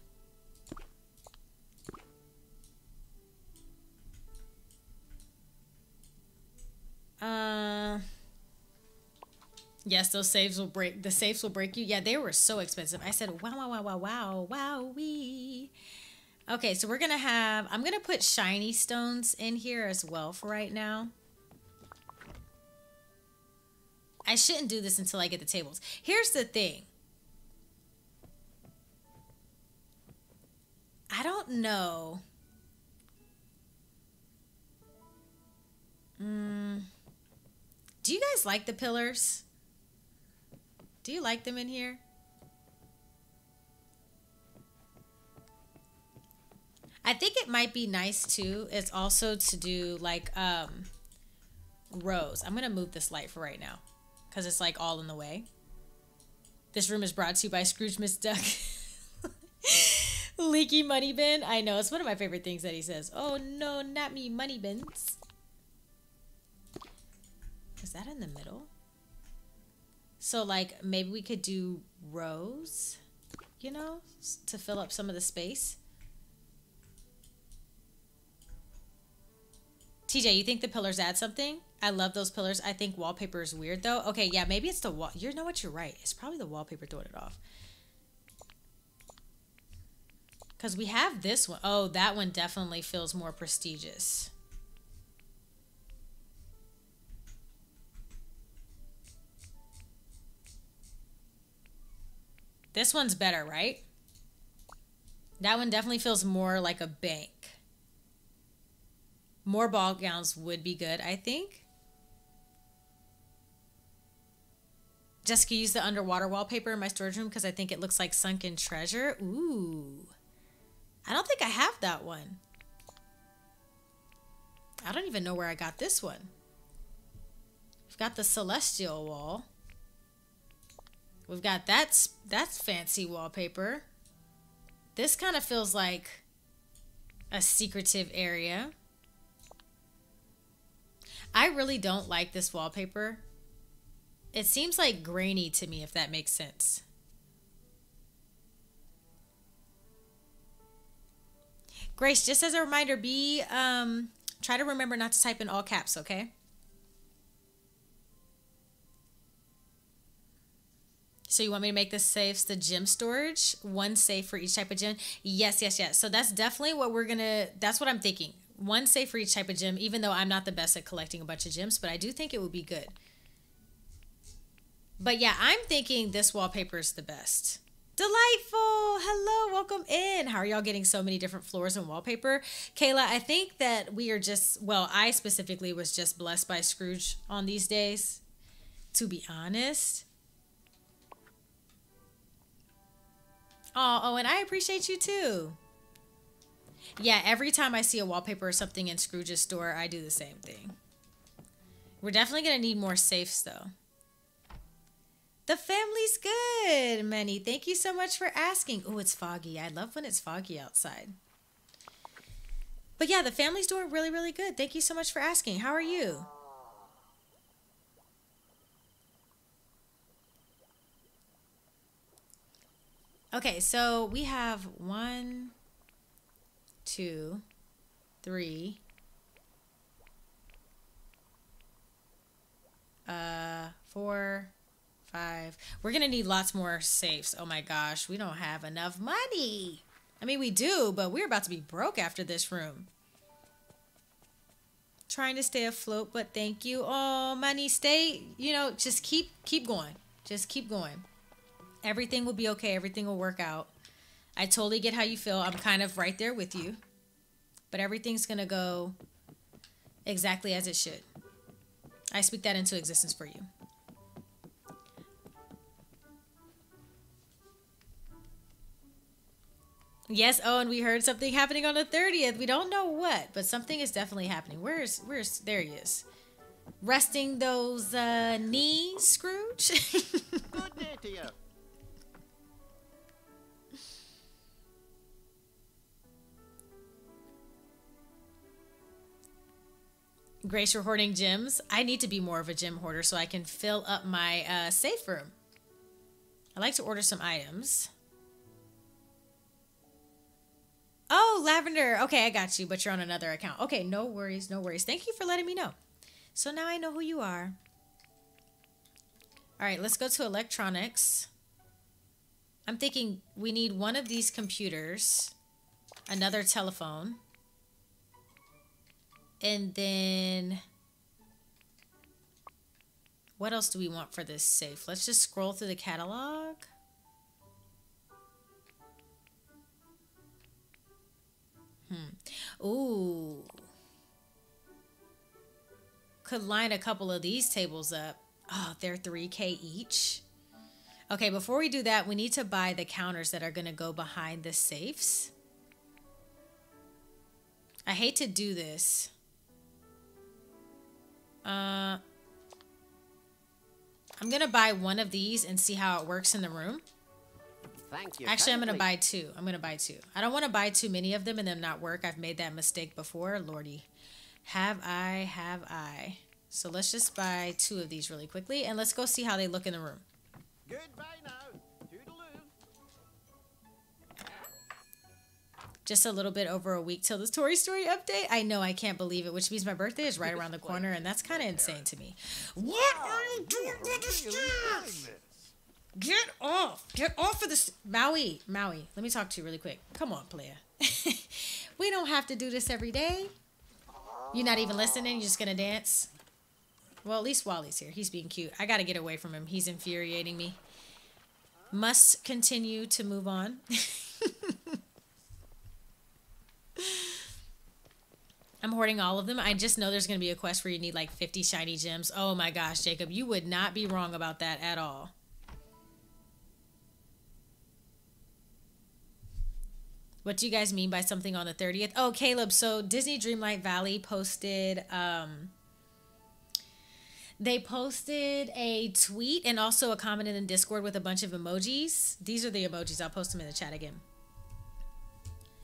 Yes, those safes will break. The safes will break you. Yeah, they were so expensive. I said, wow, wow, wow, wow, wow, wow-wee. Okay, so we're going to have... I'm going to put shiny stones in here as well for right now. I shouldn't do this until I get the tables. Here's the thing. I don't know. Do you guys like the pillars? Do you like them in here? I think it might be nice too. It's also to do like rows. I'm gonna move this light for right now because it's like all in the way. This room is brought to you by Scrooge McDuck. Leaky money bin. I know, it's one of my favorite things that he says. Oh no, not me money bins. Is that in the middle? So like maybe we could do rows, you know, to fill up some of the space. TJ, you think the pillars add something? I love those pillars. I think wallpaper is weird though. Okay, yeah, maybe it's the wall. You know what? You're right. It's probably the wallpaper throwing it off. Because we have this one. Oh, that one definitely feels more prestigious. This one's better, right? That one definitely feels more like a bank. More ball gowns would be good, I think. Jessica used the underwater wallpaper in my storage room because I think it looks like sunken treasure. Ooh. I don't think I have that one. I don't even know where I got this one. We've got the celestial wall. We've got that's fancy wallpaper. This kind of feels like a secretive area. I really don't like this wallpaper. It seems like grainy to me, if that makes sense. Grace, just as a reminder, try to remember not to type in all caps, okay? So you want me to make the safes the gem storage? One safe for each type of gem? Yes, yes, yes. So that's definitely what we're gonna, that's what I'm thinking. One safe for each type of gem, even though I'm not the best at collecting a bunch of gems, but I do think it would be good. But yeah, I'm thinking this wallpaper is the best. Delightful. Hello. Welcome in. How are y'all getting so many different floors and wallpaper? Kayla, I think that we are just, well, I specifically was just blessed by Scrooge on these days, to be honest. Oh, and I appreciate you too. Yeah, every time I see a wallpaper or something in Scrooge's store, I do the same thing. We're definitely going to need more safes though. The family's good, Manny. Thank you so much for asking. Oh, it's foggy. I love when it's foggy outside. But yeah, the family's doing really, really good. Thank you so much for asking. How are you? Okay, so we have 1, 2, 3. Four. 5. We're gonna need lots more safes. Oh my gosh, we don't have enough money. I mean, we do, but we're about to be broke after this room. Trying to stay afloat, but thank you. Oh, money, stay, you know, just keep going. Just keep going. Everything will be okay. Everything will work out. I totally get how you feel. I'm kind of right there with you, but everything's gonna go exactly as it should. I speak that into existence for you. Yes, oh, and we heard something happening on the 30th. We don't know what, but something is definitely happening. Where's, there he is. Resting those knees, Scrooge. Good day to you. Grace, you're hoarding gems. I need to be more of a gem hoarder so I can fill up my safe room. I like to order some items. Oh, Lavender. Okay, I got you, but you're on another account. Okay, no worries, no worries. Thank you for letting me know. So now I know who you are. All right, let's go to electronics. I'm thinking we need one of these computers, another telephone, and then what else do we want for this safe? Let's just scroll through the catalog. Ooh. Could line a couple of these tables up. Oh, they're $3K each. Okay, before we do that, we need to buy the counters that are going to go behind the safes. I hate to do this. I'm going to buy one of these and see how it works in the room. Thank you. Actually, I'm going to buy two. I'm going to buy two. I don't want to buy too many of them and them not work. I've made that mistake before. Lordy. Have I. So let's just buy two of these really quickly and let's go see how they look in the room. Goodbye now. Toodaloo. Just a little bit over a week till the Toy Story update. I know, I can't believe it, which means my birthday is right around the corner and that's kind of insane to me. What are you doing with this stuff? Get off! Get off of this! Maui! Maui, let me talk to you really quick. Come on, player. We don't have to do this every day. You're not even listening? You're just gonna dance? Well, at least Wally's here. He's being cute. I gotta get away from him. He's infuriating me. Must continue to move on. I'm hoarding all of them. I just know there's gonna be a quest where you need like 50 shiny gems. Oh my gosh, Jacob. You would not be wrong about that at all. What do you guys mean by something on the 30th? Oh, Caleb, so Disney Dreamlight Valley posted, they posted a tweet and also a comment in the Discord with a bunch of emojis. These are the emojis. I'll post them in the chat again.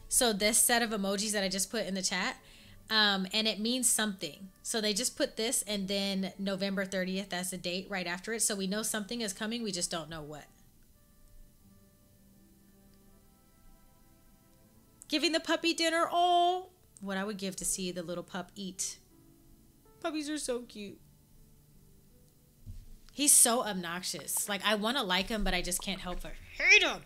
So this set of emojis that I just put in the chat, and it means something. So they just put this and then November 30th, that's the date right after it. So we know something is coming. We just don't know what. Giving the puppy dinner. Oh, what I would give to see the little pup eat. Puppies are so cute. He's so obnoxious. Like, I want to like him, but I just can't help but hate him.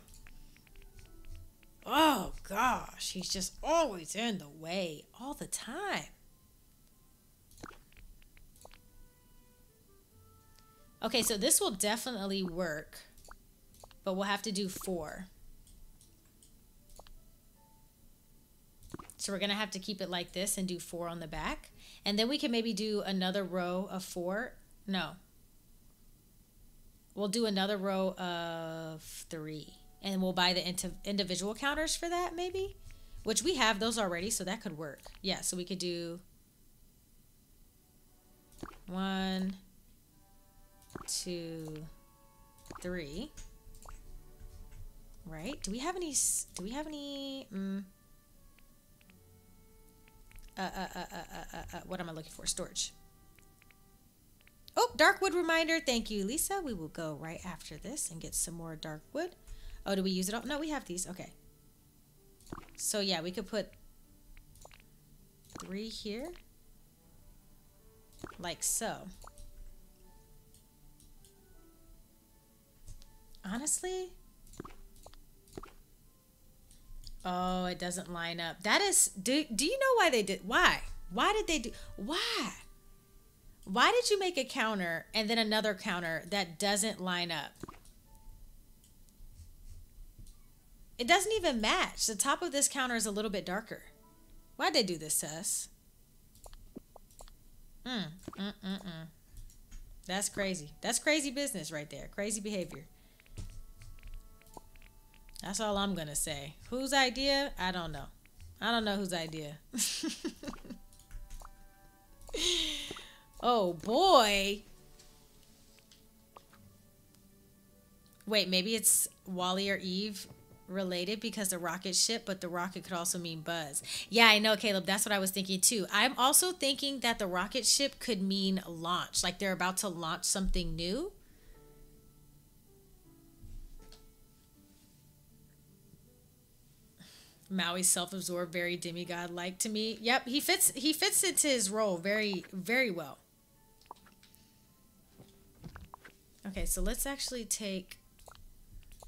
Oh, gosh. He's just always in the way all the time. Okay, so this will definitely work. but we'll have to do 4. So we're going to have to keep it like this and do 4 on the back. And then we can maybe do another row of 4. No. We'll do another row of 3. And we'll buy the individual counters for that maybe. Which we have those already, so that could work. Yeah, so we could do 1, 2, 3. Right? Do we have any what am I looking for? Storage. Oh, darkwood reminder. Thank you, Lisa. We will go right after this and get some more darkwood. Oh, do we use it all? No, we have these. Okay. So yeah, we could put 3 here. Like so. Honestly? Oh, it doesn't line up. That is, do you know why they did, why? Why did you make a counter and then another counter that doesn't line up? It doesn't even match. The top of this counter is a little bit darker. Why'd they do this to us? That's crazy. That's crazy business right there. Crazy behavior. That's all I'm gonna say. Whose idea? I don't know. I don't know whose idea. Oh boy. Wait, maybe it's Wally or Eve related because the rocket ship, but the rocket could also mean Buzz. Yeah, I know, Caleb. That's what I was thinking too. I'm also thinking that the rocket ship could mean launch, like they're about to launch something new. Maui's self-absorbed, very demigod-like to me. Yep, he fits into his role very, very well. Okay, so let's actually take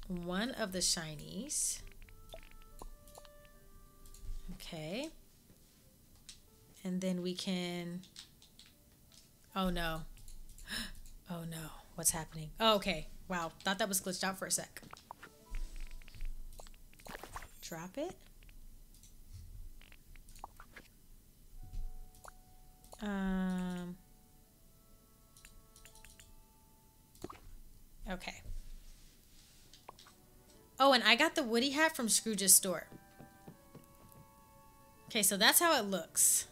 one of the shinies. Okay. And then we can... Oh, no. Oh, no. What's happening? Oh, okay. Wow. Thought that was glitched out for a sec. Drop it. Okay. Oh, and I got the Woody hat from Scrooge's store. Okay, so that's how it looks.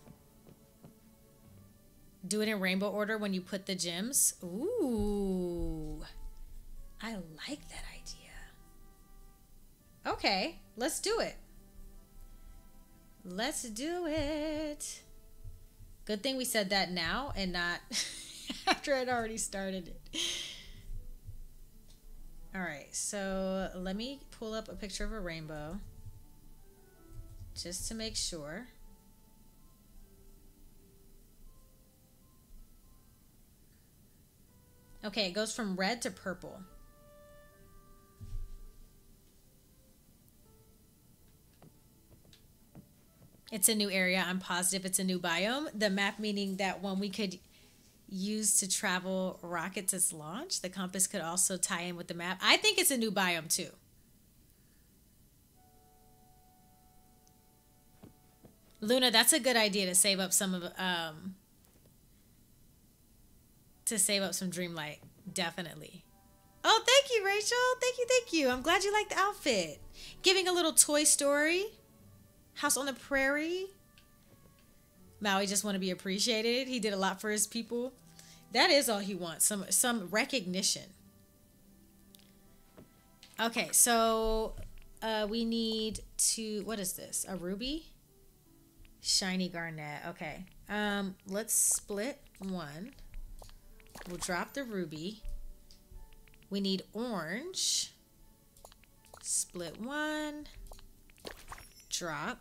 Do it in rainbow order when you put the gems. Ooh. I like that idea. Okay, let's do it. Let's do it. Good thing we said that now and not after I'd already started it. All right, so let me pull up a picture of a rainbow just to make sure. Okay, it goes from red to purple. It's a new area. I'm positive it's a new biome. The map meaning that one we could used to travel rockets as launch. The compass could also tie in with the map. I think it's a new biome too. Luna, that's a good idea to save up some of to save up some Dreamlight, definitely. Oh, thank you, Rachel. Thank you, thank you. I'm glad you like the outfit. Giving a little Toy Story, House on the Prairie. Maui just want to be appreciated. He did a lot for his people. That is all he wants, some recognition. Okay, so we need to, what is this? A ruby? Shiny garnet, okay. Let's split one. We'll drop the ruby. We need orange. Split one. Drop.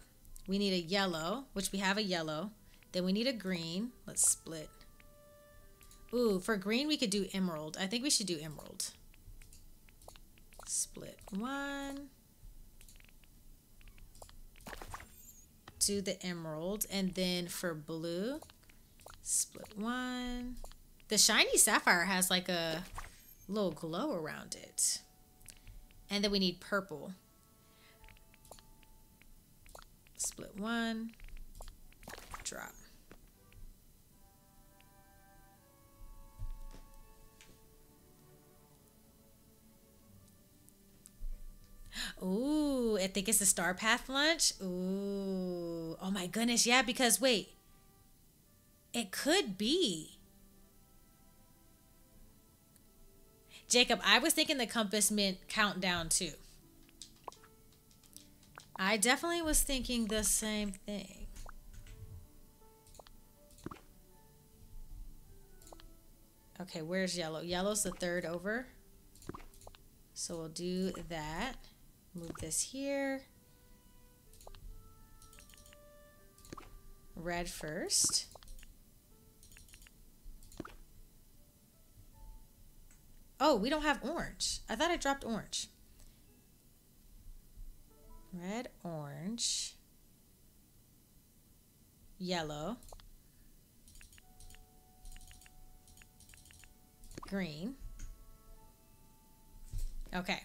We need a yellow, which we have a yellow. Then we need a green. Let's split. Ooh, for green we could do emerald. I think we should do emerald. Split one. Do the emerald. And then for blue, split one. The shiny sapphire has like a little glow around it. And then we need purple. Split one. Drop. Ooh, I think it's the Star Path lunch. Ooh. Oh my goodness, yeah, because wait. It could be. Jacob, I was thinking the compass meant countdown too. I definitely was thinking the same thing. Okay, where's yellow? Yellow's the third over. So we'll do that. Move this here. Red first. Oh, we don't have orange. I thought I dropped orange. Red, orange, yellow, green. Okay.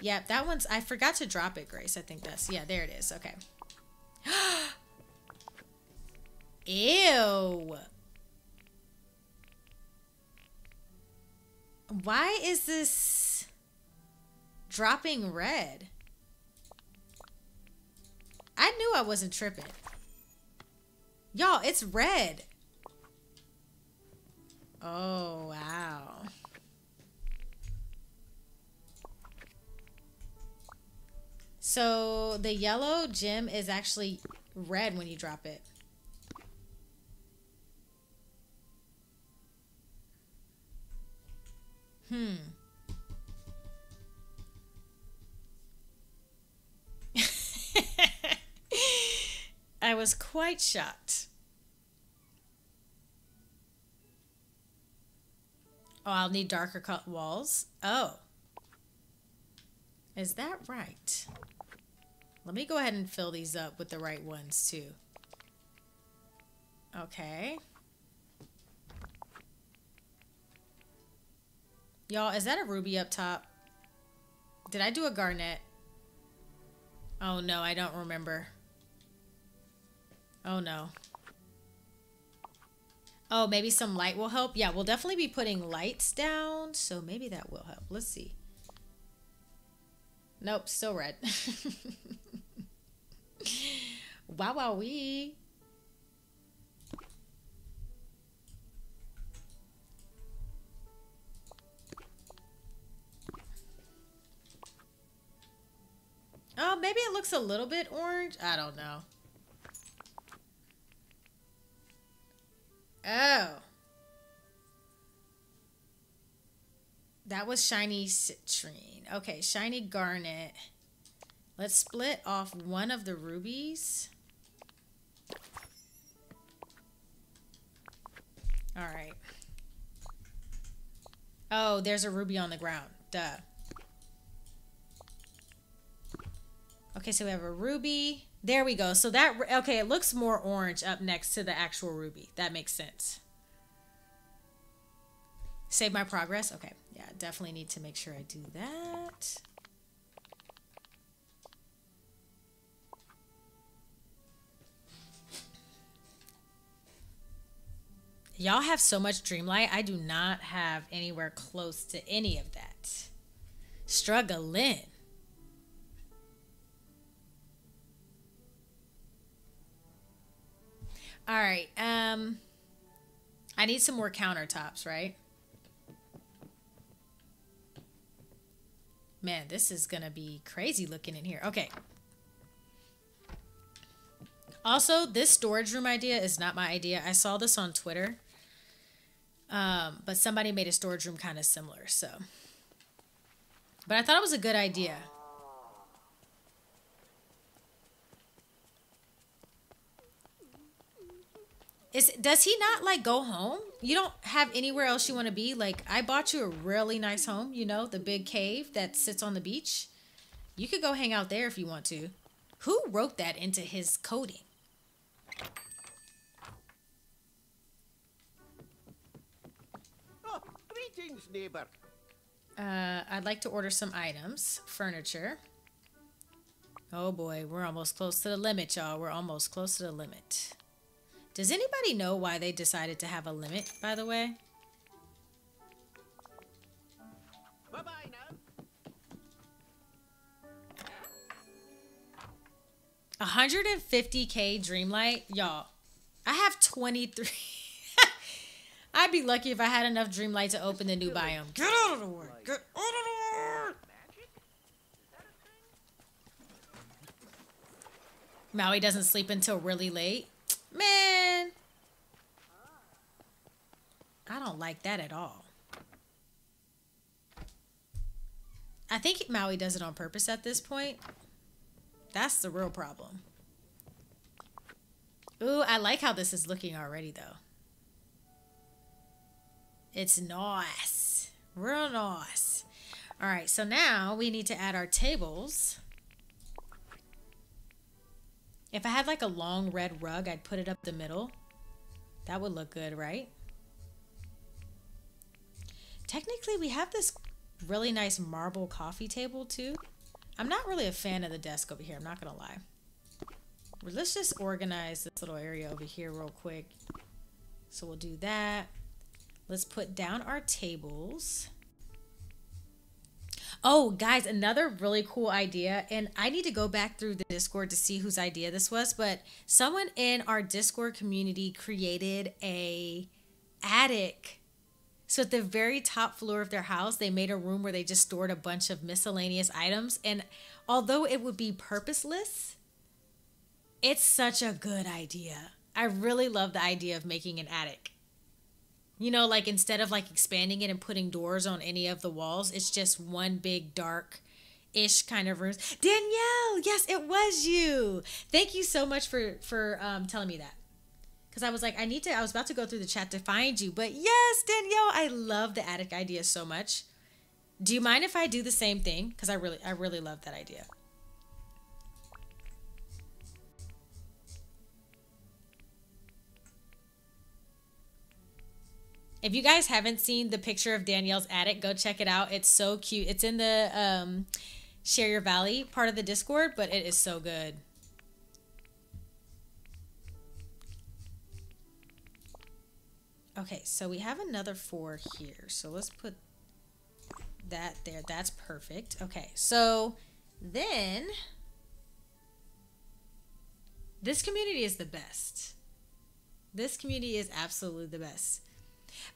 Yep, that one's, I forgot to drop it, Grace. I think that's, yeah, there it is. Okay. Ew. Why is this dropping red? I knew I wasn't tripping. Y'all, it's red. Oh, wow. So the yellow gem is actually red when you drop it. I was quite shocked. Oh, I'll need darker cut walls. Oh. Is that right? Let me go ahead and fill these up with the right ones too. Okay. Y'all, is that a ruby up top? Did I do a garnet? Oh no, I don't remember. Oh no. Oh, maybe some light will help. Yeah, we'll definitely be putting lights down, so maybe that will help. Let's see. Nope, still red. Wow, wow, wee. Oh, maybe it looks a little bit orange. I don't know. Oh. That was shiny citrine. Okay, shiny garnet. Let's split off one of the rubies. All right. Oh, there's a ruby on the ground. Duh. Okay, so we have a ruby. There we go. So that, okay, it looks more orange up next to the actual ruby. That makes sense. Save my progress? Okay. Yeah, definitely need to make sure I do that. Y'all have so much Dreamlight. I do not have anywhere close to any of that. Struggling. All right, I need some more countertops, right? Man, this is gonna be crazy looking in here. Okay. Also, this storage room idea is not my idea. I saw this on Twitter, but somebody made a storage room kind of similar, so. But I thought it was a good idea. Does he not, like, go home? You don't have anywhere else you want to be? Like, I bought you a really nice home, you know, the big cave that sits on the beach. You could go hang out there if you want to. Who wrote that into his coding? Oh, greetings, neighbor. I'd like to order some items. Furniture. Oh boy, we're almost close to the limit, y'all. We're almost close to the limit. Does anybody know why they decided to have a limit, by the way? Bye-bye now. 150K Dreamlight? Y'all, I have 23. I'd be lucky if I had enough Dreamlight to open the new biome. Get out of the way! Get out of the way! Maui doesn't sleep until really late. Man! I don't like that at all. I think Maui does it on purpose at this point. That's the real problem. Ooh, I like how this is looking already, though. It's nice. Real nice. Alright, so now we need to add our tables. If I had like a long red rug, I'd put it up the middle. That would look good, right? Technically, we have this really nice marble coffee table too. I'm not really a fan of the desk over here, I'm not gonna lie. Let's just organize this little area over here real quick. So we'll do that. Let's put down our tables. Oh, guys, another really cool idea, and I need to go back through the Discord to see whose idea this was, but someone in our Discord community created an attic. So at the very top floor of their house, they made a room where they just stored a bunch of miscellaneous items, and although it would be purposeless, it's such a good idea. I really love the idea of making an attic. You know, like instead of like expanding it and putting doors on any of the walls, it's just one big dark-ish kind of room. Danielle, yes, it was you. Thank you so much for telling me that. Because I was like, I was about to go through the chat to find you. But yes, Danielle, I love the attic idea so much. Do you mind if I do the same thing? Because I really love that idea. If you guys haven't seen the picture of Danielle's attic, go check it out. It's so cute. It's in the Share Your Valley part of the Discord, but it is so good. Okay, so we have another 4 here. So let's put that there. That's perfect. Okay, so then this community is the best. This community is absolutely the best.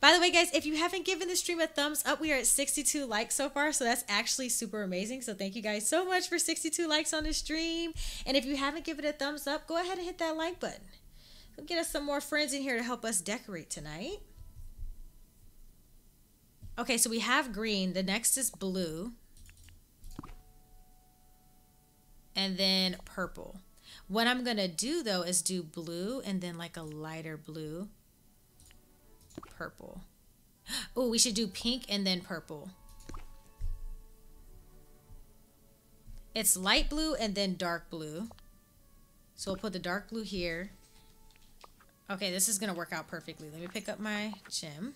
By the way, guys, if you haven't given the stream a thumbs up, we are at 62 likes so far, so that's actually super amazing. So thank you guys so much for 62 likes on the stream. And if you haven't given it a thumbs up, go ahead and hit that like button. We'll get us some more friends in here to help us decorate tonight. Okay, so we have green. The next is blue. And then purple. What I'm going to do, though, is do blue and then like a lighter blue. Purple. Oh, we should do pink and then purple. It's light blue and then dark blue. So we'll put the dark blue here. Okay, this is going to work out perfectly. Let me pick up my gem.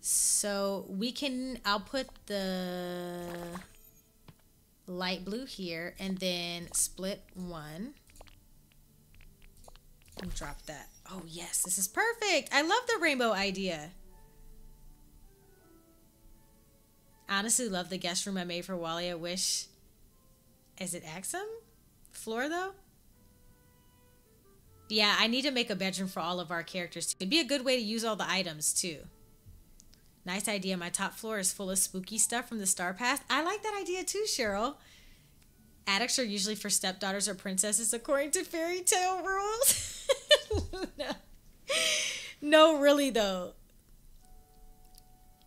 So we can, I'll put the light blue here and then split one. And drop that. Oh yes, this is perfect. I love the rainbow idea. Honestly love the guest room I made for Wally. I wish, is it Axum? Floor though? Yeah, I need to make a bedroom for all of our characters. It'd be a good way to use all the items too. Nice idea. My top floor is full of spooky stuff from the Star Path. I like that idea too, Cheryl. Attics are usually for stepdaughters or princesses according to fairy tale rules. No, really though.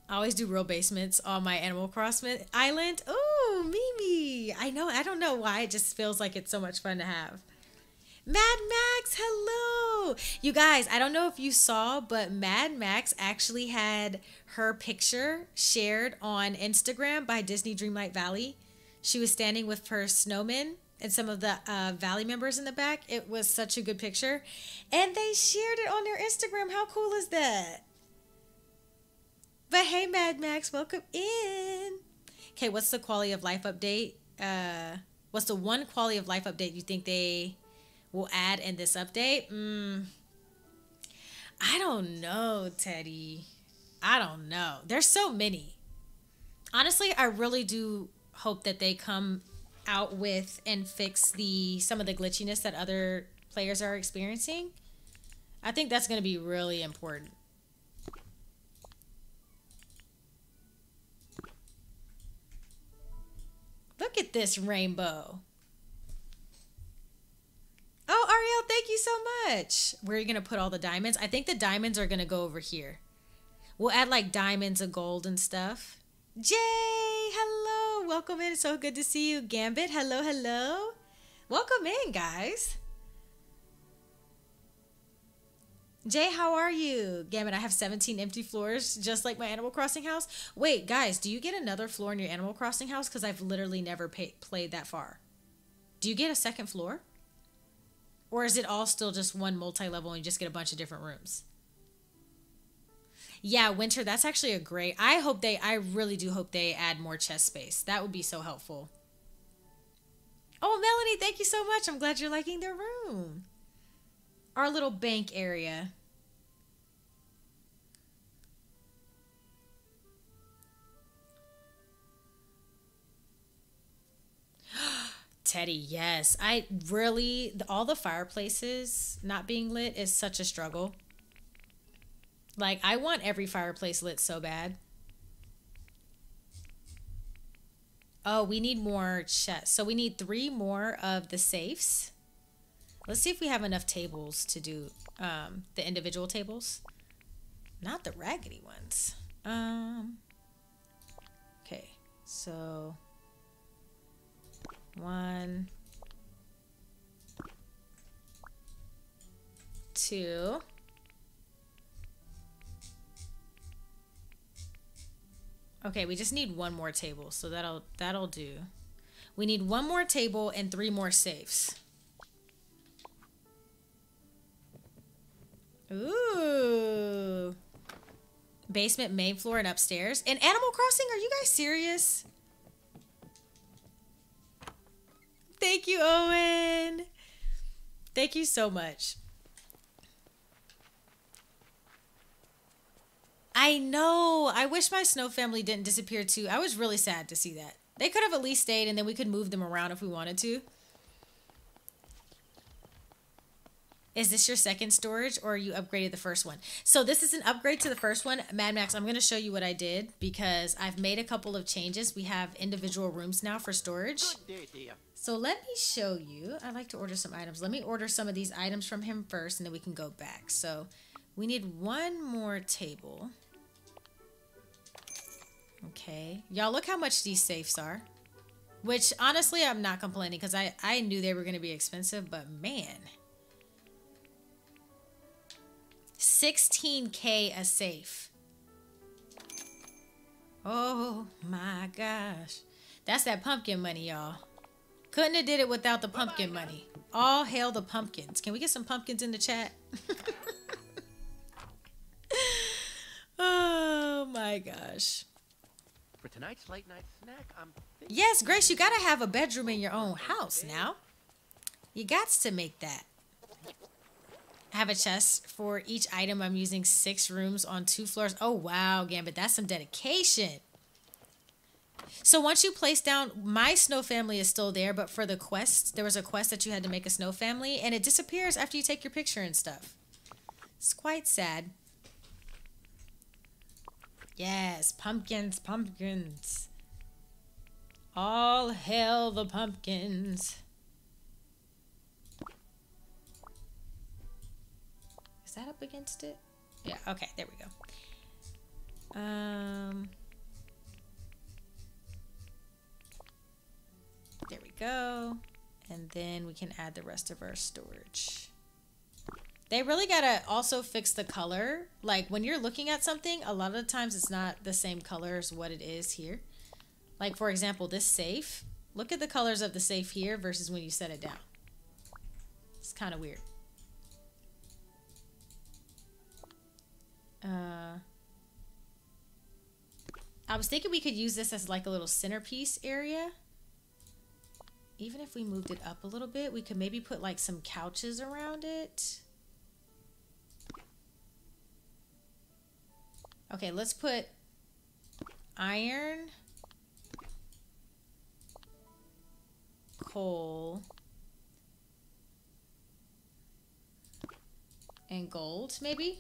I always do real basements on my Animal Crossing island. Oh, Mimi. I know. I don't know why. It just feels like it's so much fun to have. Mad Max, hello. You guys, I don't know if you saw, but Mad Max actually had her picture shared on Instagram by Disney Dreamlight Valley. She was standing with her snowmen and some of the Valley members in the back. It was such a good picture. And they shared it on their Instagram. How cool is that? But hey, Mad Max, welcome in. Okay, what's the quality of life update? What's the one quality of life update you think they will add in this update? I don't know, Teddy. I don't know. There's so many. Honestly, I really do hope that they come out with and fix some of the glitchiness that other players are experiencing. I think that's going to be really important. Look at this rainbow. Oh, Ariel, thank you so much. Where are you going to put all the diamonds? I think the diamonds are going to go over here. We'll add like diamonds and gold and stuff. Jay, hello. Welcome in. It's so good to see you. Gambit, hello, hello. Welcome in, guys. Jay, how are you? Gambit, I have 17 empty floors, just like my Animal Crossing house. Wait, guys, do you get another floor in your Animal Crossing house? Because I've literally never played that far. Do you get a second floor? Or is it all still just one multi-level and you just get a bunch of different rooms? Yeah, Winter, that's actually a great... I really do hope they add more chest space. That would be so helpful. Oh, Melanie, thank you so much. I'm glad you're liking the room. Our little bank area. Teddy, yes. All the fireplaces not being lit is such a struggle. Like, I want every fireplace lit so bad. Oh, we need more chests. So we need 3 more of the safes. Let's see if we have enough tables to do the individual tables. Not the raggedy ones. Okay, so 1, 2. Okay, we just need 1 more table, so that'll do. We need 1 more table and 3 more safes. Ooh. Basement, main floor, and upstairs. In Animal Crossing, are you guys serious? Thank you, Owen. Thank you so much. I know. I wish my snow family didn't disappear too. I was really sad to see that. They could have at least stayed and then we could move them around if we wanted to. Is this your second storage or you upgraded the first one? So this is an upgrade to the first one. Mad Max, I'm going to show you what I did because I've made a couple of changes. We have individual rooms now for storage. So let me show you. I like to order some items. Let me order some of these items from him first and then we can go back. So we need 1 more table. Okay. Y'all, look how much these safes are. Which, honestly, I'm not complaining because I knew they were going to be expensive, but man... 16K a safe. Oh my gosh. That's that pumpkin money, y'all. Couldn't have did it without the pumpkin money. All hail the pumpkins. Can we get some pumpkins in the chat? Oh my gosh. For tonight's late night snack, I'm thinking... Yes, Grace, you gotta have a bedroom in your own house now. You gots to make that. I have a chest for each item. I'm using 6 rooms on 2 floors. Oh, wow, Gambit. That's some dedication. So once you place down, my snow family is still there, but for the quest, there was a quest that you had to make a snow family, and it disappears after you take your picture and stuff. It's quite sad. Yes, pumpkins, pumpkins. All hail the pumpkins. Is that up against it? Yeah, okay, there we go. There we go. And then we can add the rest of our storage. They really gotta also fix the color. Like, when you're looking at something, a lot of the times it's not the same color as what it is here. Like, for example, this safe. Look at the colors of the safe here versus when you set it down. It's kind of weird. I was thinking we could use this as like a little centerpiece area. Even if we moved it up a little bit, we could maybe put like some couches around it. Okay, let's put iron, coal, and gold, maybe.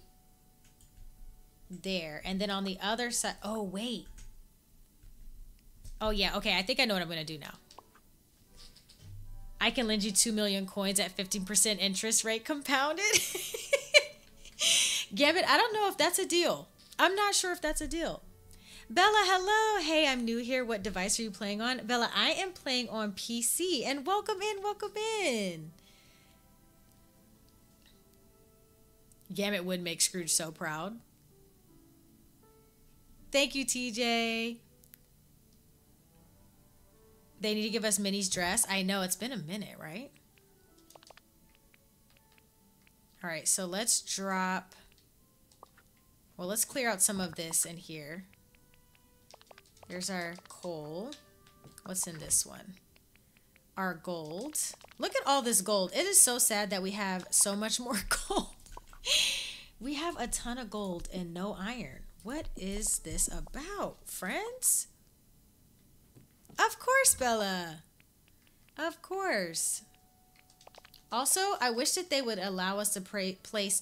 There. And then on the other side... Oh, wait. Oh, yeah. Okay, I think I know what I'm going to do now. I can lend you 2 million coins at 15% interest rate compounded. Gambit, I don't know if that's a deal. I'm not sure if that's a deal. Bella, hello. Hey, I'm new here. What device are you playing on? Bella, I am playing on PC. And welcome in, welcome in. Gambit would make Scrooge so proud. Thank you, TJ. They need to give us Minnie's dress. I know, it's been a minute, right? All right, so let's drop... Well, let's clear out some of this in here. There's our coal. What's in this one? Our gold. Look at all this gold. It is so sad that we have so much more gold. We have a ton of gold and no iron. What is this about, friends? Of course, Bella. Of course. Also, I wish that they would allow us to place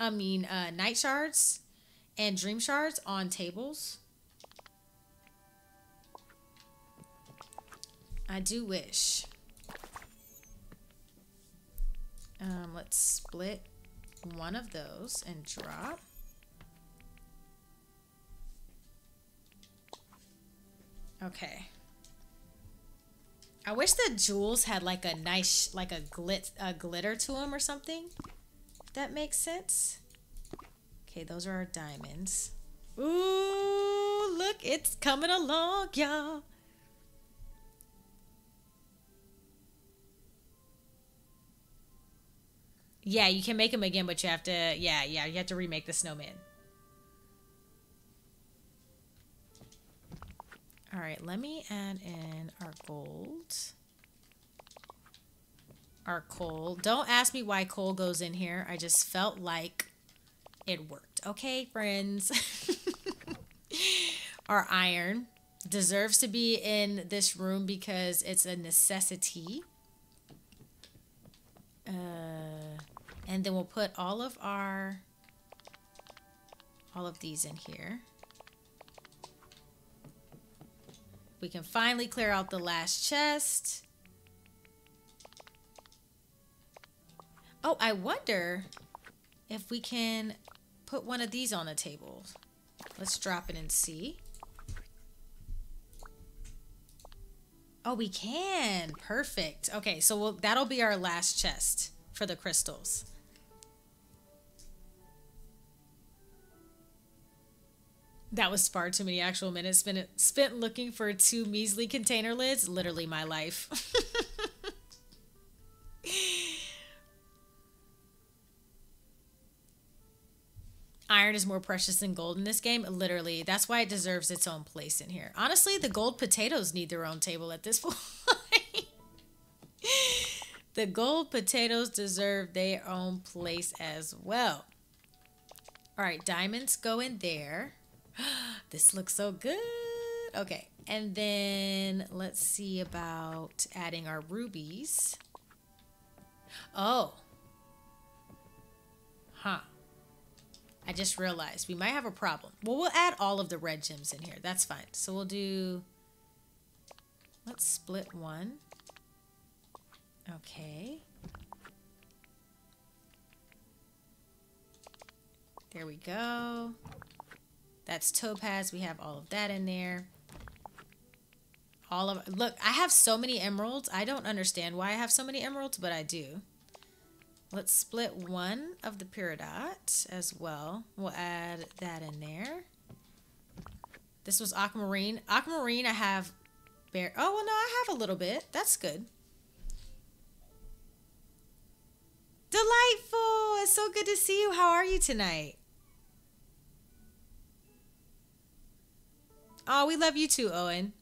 night shards and dream shards on tables. I do wish. Let's split one of those and drop. Okay. I wish the jewels had like a nice, like a glitter to them or something. If that makes sense. Okay, those are our diamonds. Ooh, look, it's coming along, y'all. Yeah, you can make them again, but you have to, yeah, you have to remake the snowman. All right, let me add in our gold, our coal. Don't ask me why coal goes in here. I just felt like it worked. Okay, friends. Our iron deserves to be in this room because it's a necessity. And then we'll put all of these in here. We can finally clear out the last chest. Oh, I wonder if we can put one of these on the table. Let's drop it and see. Oh, we can. Perfect. Okay, so that'll be our last chest for the crystals. That was far too many actual minutes spent looking for two measly container lids. Literally my life. Iron is more precious than gold in this game. Literally. That's why it deserves its own place in here. Honestly, the gold potatoes need their own table at this point. The gold potatoes deserve their own place as well. All right, diamonds go in there. This looks so good. Okay, and then let's see about adding our rubies. Oh. Huh. I just realized we might have a problem. Well, we'll add all of the red gems in here. That's fine. So we'll do... Let's split one. Okay. There we go. That's topaz. We have all of that in there. Look, I have so many emeralds. I don't understand why I have so many emeralds, but I do. Let's split one of the peridot as well. We'll add that in there. This was aquamarine. Aquamarine, I have bare. Oh, well, no, I have a little bit. That's good. Delightful. It's so good to see you. How are you tonight? Oh, we love you too, Owen.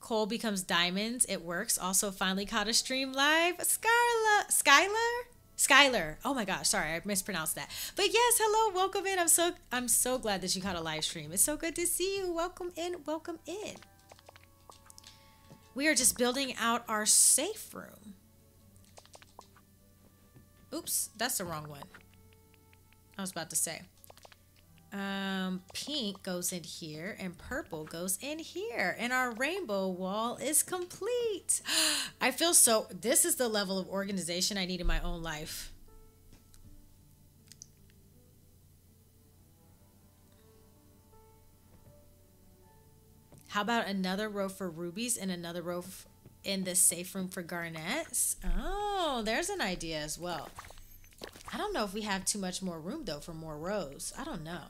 Coal becomes diamonds. It works. Also finally caught a stream live. Skylar. Oh my gosh, sorry, I mispronounced that. But yes, hello, welcome in. I'm so glad that you caught a live stream. It's so good to see you. Welcome in, welcome in. We are just building out our safe room. Oops, that's the wrong one. I was about to say. Pink goes in here and purple goes in here, and our rainbow wall is complete. I feel so, this is the level of organization I need in my own life. How about another row for rubies and another row in the safe room for garnets? Oh, there's an idea as well. I don't know if we have too much more room though for more rows. I don't know.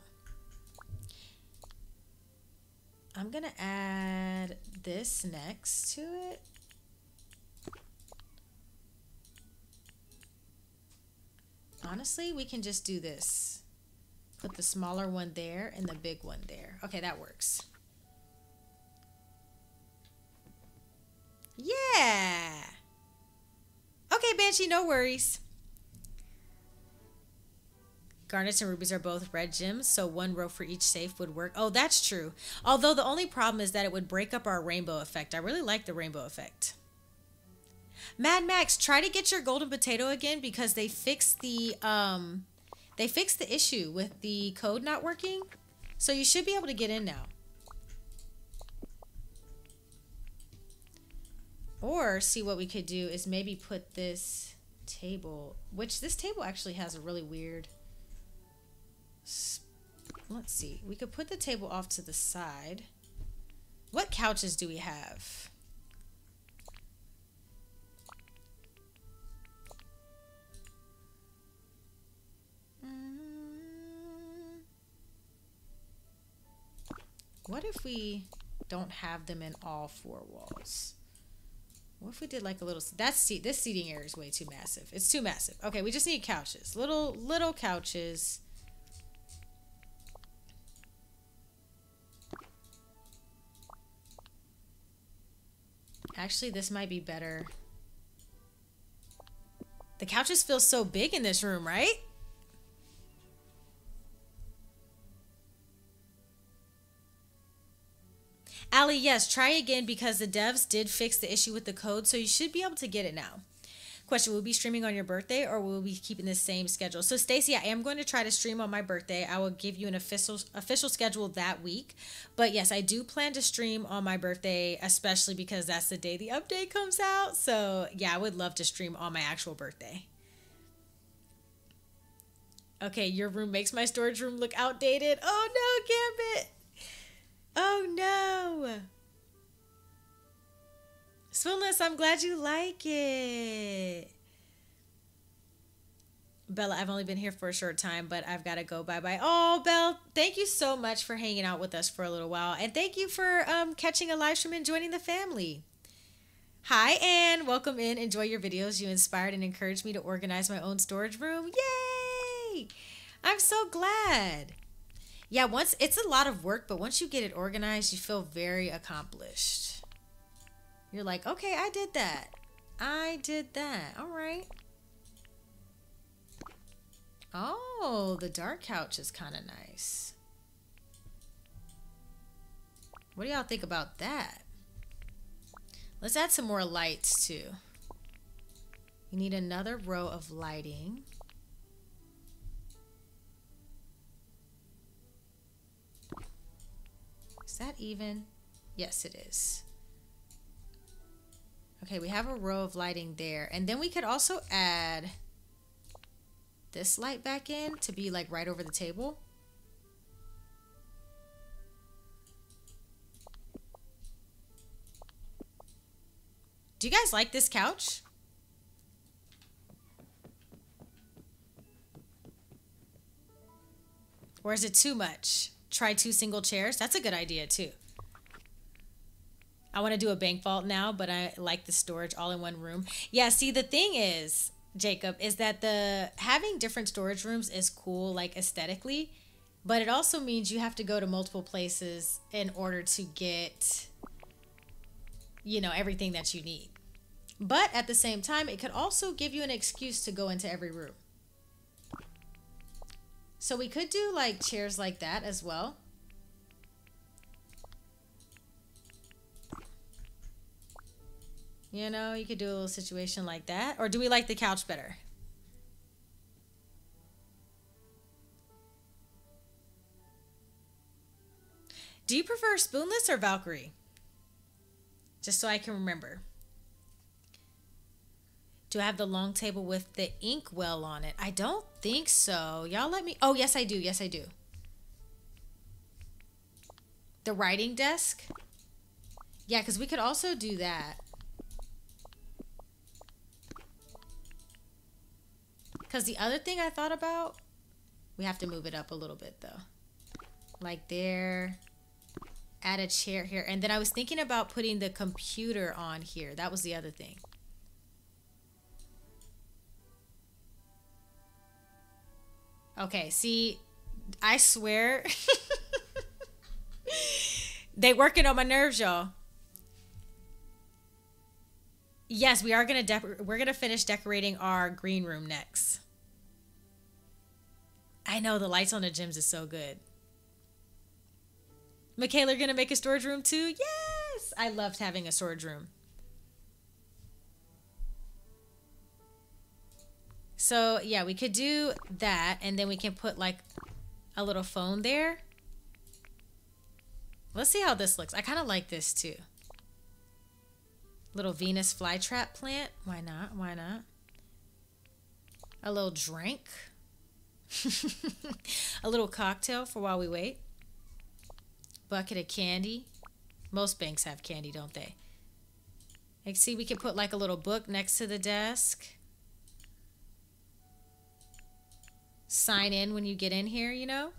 I'm gonna add this next to it. Honestly, we can just do this. Put the smaller one there and the big one there. Okay, that works. Yeah. Okay, Banshee, no worries. Garnets and rubies are both red gems, so one row for each safe would work. Oh, that's true. Although the only problem is that it would break up our rainbow effect. I really like the rainbow effect. Mad Max, try to get your golden potato again because they fixed the issue with the code not working. So you should be able to get in now. Or see what we could do is maybe put this table, which this table actually has a really weird... Let's see. We could put the table off to the side. What couches do we have? What if we don't have them in all four walls? What if we did like a little... This seating area is way too massive. It's too massive. Okay, we just need couches. Little couches... Actually, this might be better. The couches feel so big in this room, right? Allie, yes, try again because the devs did fix the issue with the code, so you should be able to get it now. Question, will we be streaming on your birthday or will we be keeping the same schedule? So Stacy, I am going to try to stream on my birthday. I will give you an official schedule that week. But yes, I do plan to stream on my birthday, especially because that's the day the update comes out. So yeah, I would love to stream on my actual birthday. Okay, your room makes my storage room look outdated. Oh no, Gambit. Oh no. Swoonless, I'm glad you like it. Bella, I've only been here for a short time, but I've got to go. Bye-bye. Oh, Belle, thank you so much for hanging out with us for a little while. And thank you for catching a live stream and joining the family. Hi, Anne. Welcome in. Enjoy your videos. You inspired and encouraged me to organize my own storage room. Yay! I'm so glad. Yeah, once it's a lot of work, but once you get it organized, you feel very accomplished. You're like, okay, I did that. I did that. All right. Oh, the dark couch is kind of nice. What do y'all think about that? Let's add some more lights too. You need another row of lighting. Is that even? Yes, it is. Okay, we have a row of lighting there. And then we could also add this light back in to be like right over the table. Do you guys like this couch? Or is it too much? Try 2 single chairs. That's a good idea too. I want to do a bank vault now, but I like the storage all in one room. Yeah, see, the thing is, Jacob, is that having different storage rooms is cool, like aesthetically, But it also means you have to go to multiple places in order to get, you know, everything that you need. But at the same time, it could also give you an excuse to go into every room. So we could do like chairs like that as well. You know, you could do a little situation like that. Or do we like the couch better? Do you prefer spoonless or Valkyrie? Just so I can remember. Do I have the long table with the inkwell on it? I don't think so. Y'all let me... Oh, yes, I do. Yes, I do. The writing desk? Yeah, because we could also do that. Because the other thing I thought about... We have to move it up a little bit, though. Like there... Add a chair here. And then I was thinking about putting the computer on here. That was the other thing. Okay, see, I swear they working on my nerves, y'all. Yes, we are we're gonna finish decorating our green room next. I know, the lights on the gyms is so good. Michaela, you're gonna make a storage room too? Yes! I loved having a storage room. So yeah, we could do that, and then we can put like a little phone there. Let's see how this looks. I kind of like this too. Little Venus flytrap plant. Why not? Why not? A little drink. A little cocktail for while we wait. Bucket of candy. Most banks have candy, don't they? Like, see, we could put like a little book next to the desk. Sign in when you get in here, you know?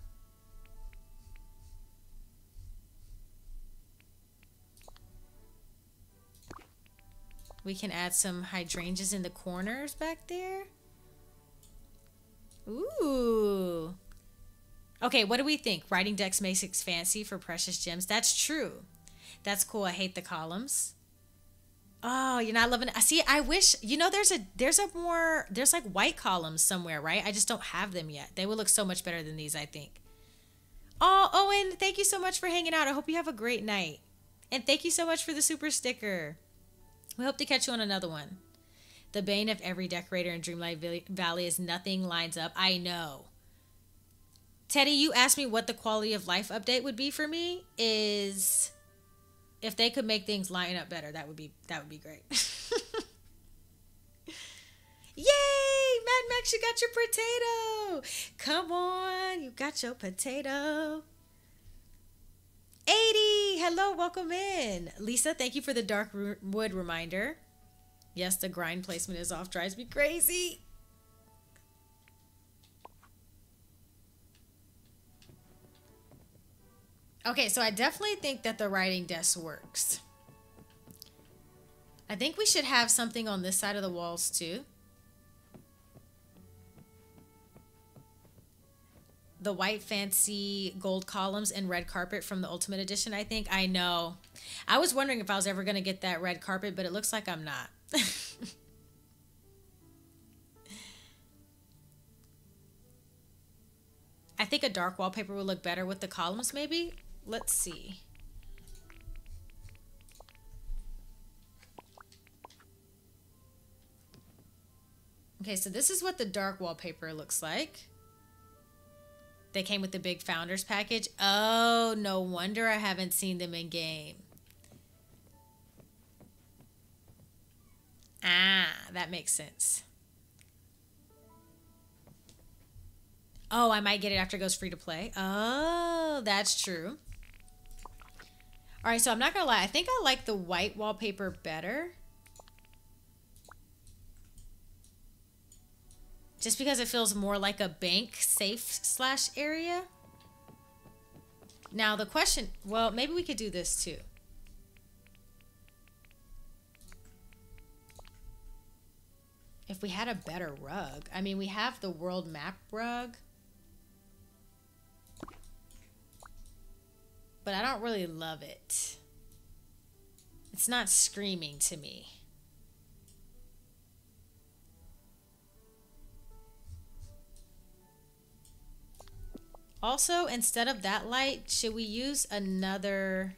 We can add some hydrangeas in the corners back there. Ooh. Okay, what do we think? Writing decks makes it fancy for precious gems. That's true. That's cool. I hate the columns. Oh, you're not loving it. See, I wish, you know, there's like white columns somewhere, right? I just don't have them yet. They would look so much better than these, I think. Oh, Owen, thank you so much for hanging out. I hope you have a great night. And thank you so much for the super sticker. We hope to catch you on another one. The bane of every decorator in Dreamlight Valley is nothing lines up. I know. Teddy, you asked me what the quality of life update would be for me is... If they could make things line up better, that would be great. Yay! Mad Max, you got your potato. Come on, you got your potato. 80. Hello, welcome in. Lisa, thank you for the dark wood reminder. Yes, the grind placement is off. Drives me crazy. Okay, so I definitely think that the writing desk works. I think we should have something on this side of the walls too. The white fancy gold columns and red carpet from the Ultimate Edition, I think. I know. I was wondering if I was ever going to get that red carpet, but it looks like I'm not. I think a dark wallpaper would look better with the columns maybe. Let's see. Okay, so this is what the dark wallpaper looks like. They came with the big Founders package. Oh, no wonder I haven't seen them in game. Ah, that makes sense. Oh, I might get it after it goes free to play. Oh, that's true. All right, so I'm not gonna lie. I think I like the white wallpaper better. Just because it feels more like a bank safe slash area. Now the question, well, maybe we could do this too. If we had a better rug. I mean, we have the world map rug. but I don't really love it. It's not screaming to me. Also, instead of that light, should we use another...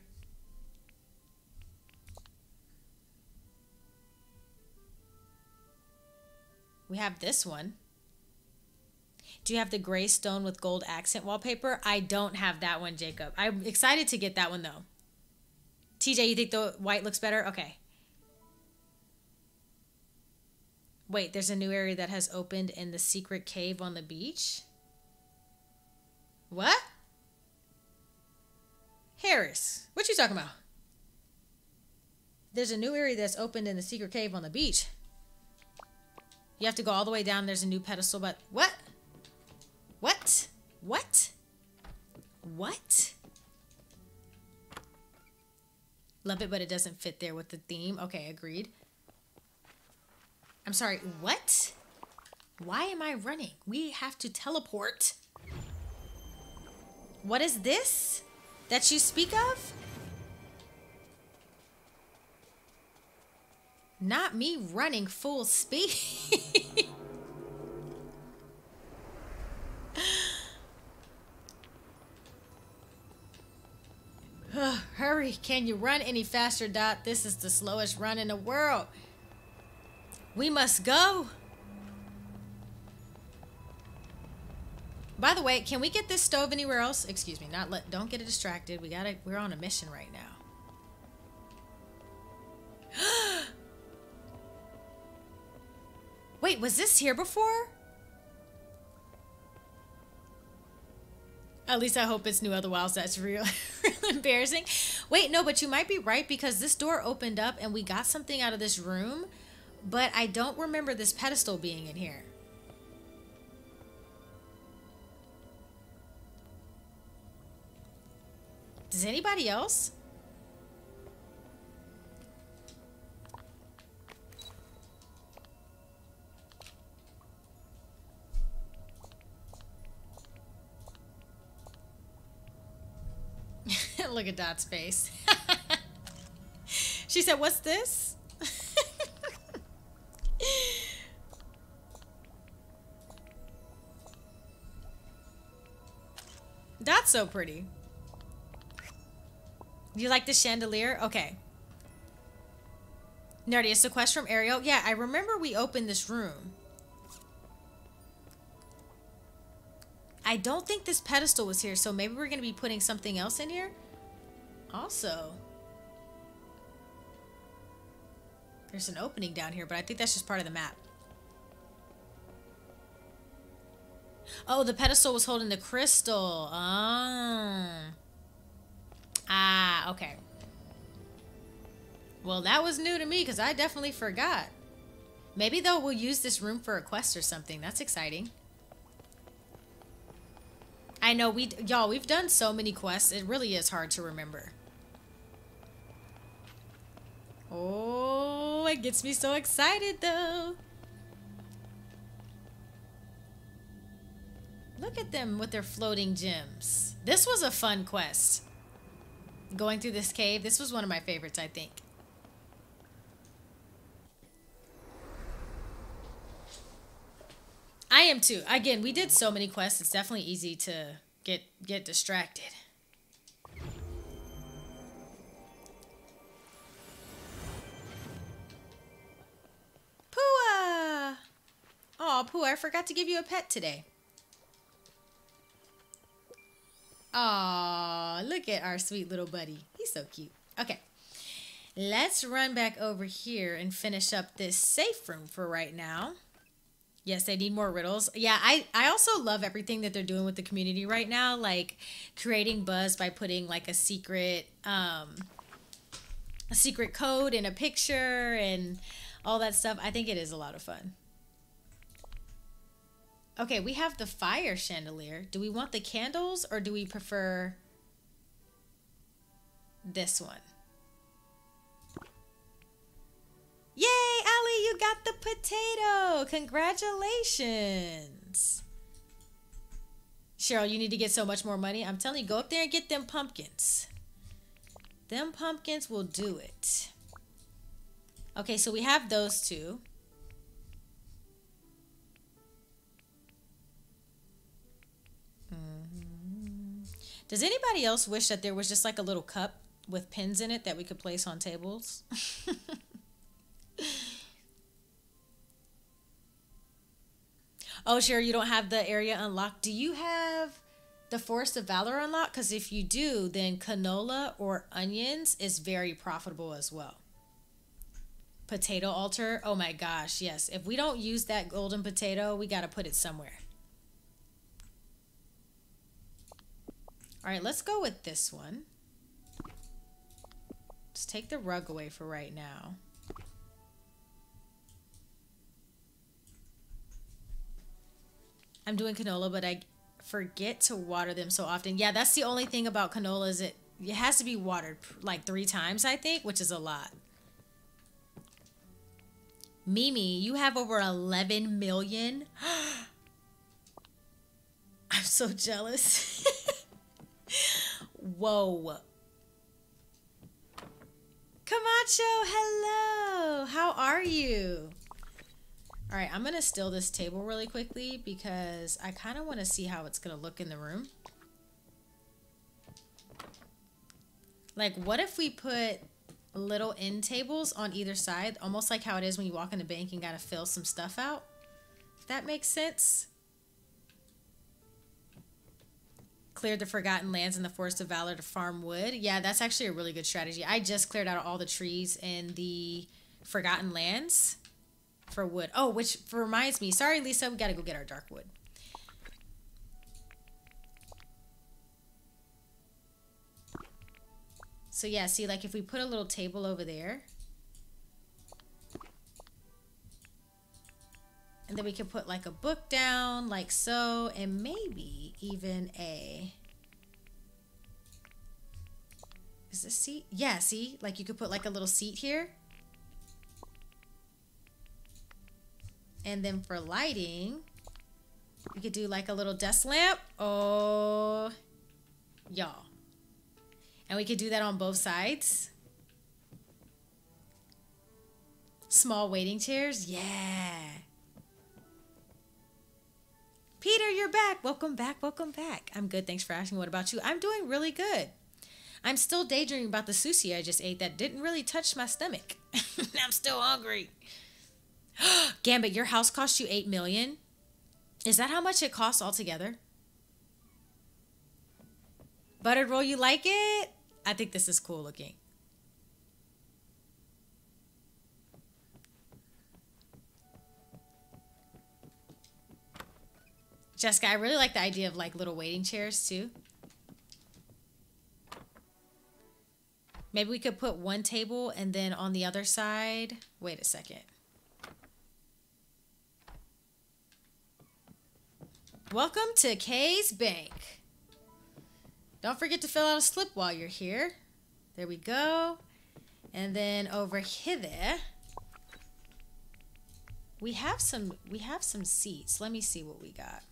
We have this one. Do you have the gray stone with gold accent wallpaper? I don't have that one, Jacob. I'm excited to get that one, though. TJ, you think the white looks better? Okay. Wait, there's a new area that has opened in the secret cave on the beach? What? Harris, what you talking about? There's a new area that's opened in the secret cave on the beach. You have to go all the way down. There's a new pedestal, but what? What? What? What? Love it, but it doesn't fit there with the theme. Okay, agreed. I'm sorry, what? Why am I running? We have to teleport. What is this that you speak of? Not me running full speed. Hurry, can you run any faster, Dot? This is the slowest run in the world. We must go. By the way, can we get this stove anywhere else? Excuse me, don't get it distracted. We're on a mission right now. Wait, was this here before? At least I hope it's New Other Wilds. That's real, real embarrassing. Wait, no, but you might be right because this door opened up and we got something out of this room, but I don't remember this pedestal being in here. Does anybody else? Look at Dot's face. She said, what's this? Dot's so pretty. You like the chandelier? Okay. Nerdy, it's a quest from Ariel. Yeah, I remember we opened this room. I don't think this pedestal was here, so maybe we're going to be putting something else in here. Also, there's an opening down here, but I think that's just part of the map. Oh, the pedestal was holding the crystal. Oh. Ah, okay. Well, that was new to me because I definitely forgot. Maybe, though, we'll use this room for a quest or something. That's exciting. I know, y'all, we've done so many quests. It really is hard to remember. Oh, it gets me so excited, though. Look at them with their floating gems. This was a fun quest. Going through this cave, this was one of my favorites, I think. I am too. Again, we did so many quests, it's definitely easy to get distracted. Pua! Oh, Pua, I forgot to give you a pet today. Aw, look at our sweet little buddy. He's so cute. Okay, let's run back over here and finish up this safe room for right now. Yes, they need more riddles. Yeah, I also love everything that they're doing with the community right now, like creating buzz by putting like a secret code in a picture and all that stuff. I think it is a lot of fun. Okay, we have the fire chandelier. Do we want the candles or do we prefer this one? Yay, Allie, you got the potato. Congratulations. Cheryl, you need to get so much more money. I'm telling you, go up there and get them pumpkins. Them pumpkins will do it. Okay, so we have those two. Does anybody else wish that there was just like a little cup with pins in it that we could place on tables? Oh, sure, you don't have the area unlocked. Do you have the Forest of Valor unlocked? Because if you do, then canola or onions is very profitable as well. Potato altar. Oh my gosh, yes. If we don't use that golden potato, we got to put it somewhere. All right, let's go with this one. Let's take the rug away for right now. I'm doing canola, but I forget to water them so often. Yeah, that's the only thing about canola is it has to be watered like 3 times, I think, which is a lot. Mimi, you have over 11 million. I'm so jealous. Whoa. Camacho, hello. How are you? All right, I'm going to steal this table really quickly because I kind of want to see how it's going to look in the room. Like, what if we put little end tables on either side, almost like how it is when you walk in the bank and got to fill some stuff out? If that makes sense. Cleared the forgotten lands in the Forest of Valor to farm wood. Yeah, that's actually a really good strategy. I just cleared out all the trees in the forgotten lands for wood. Oh, which reminds me. Sorry, Lisa, we gotta go get our dark wood. So yeah, see, like if we put a little table over there, and then we can put like a book down, like so, and maybe even a... Is this seat? Yeah, see? Like you could put like a little seat here. And then for lighting, we could do like a little desk lamp. Oh, y'all. And we could do that on both sides. Small waiting chairs. Yeah. Peter, you're back. Welcome back. Welcome back. I'm good. Thanks for asking. What about you? I'm doing really good. I'm still daydreaming about the sushi I just ate that didn't really touch my stomach. I'm still hungry. Gambit, your house cost you $8 million. Is that how much it costs altogether? Buttered roll, you like it? I think this is cool looking. Jessica, I really like the idea of like little waiting chairs too. Maybe we could put one table and then on the other side. Wait a second. Welcome to Kay's Bank. Don't forget to fill out a slip while you're here. There we go. And then over hither, we have some seats. Let me see what we got.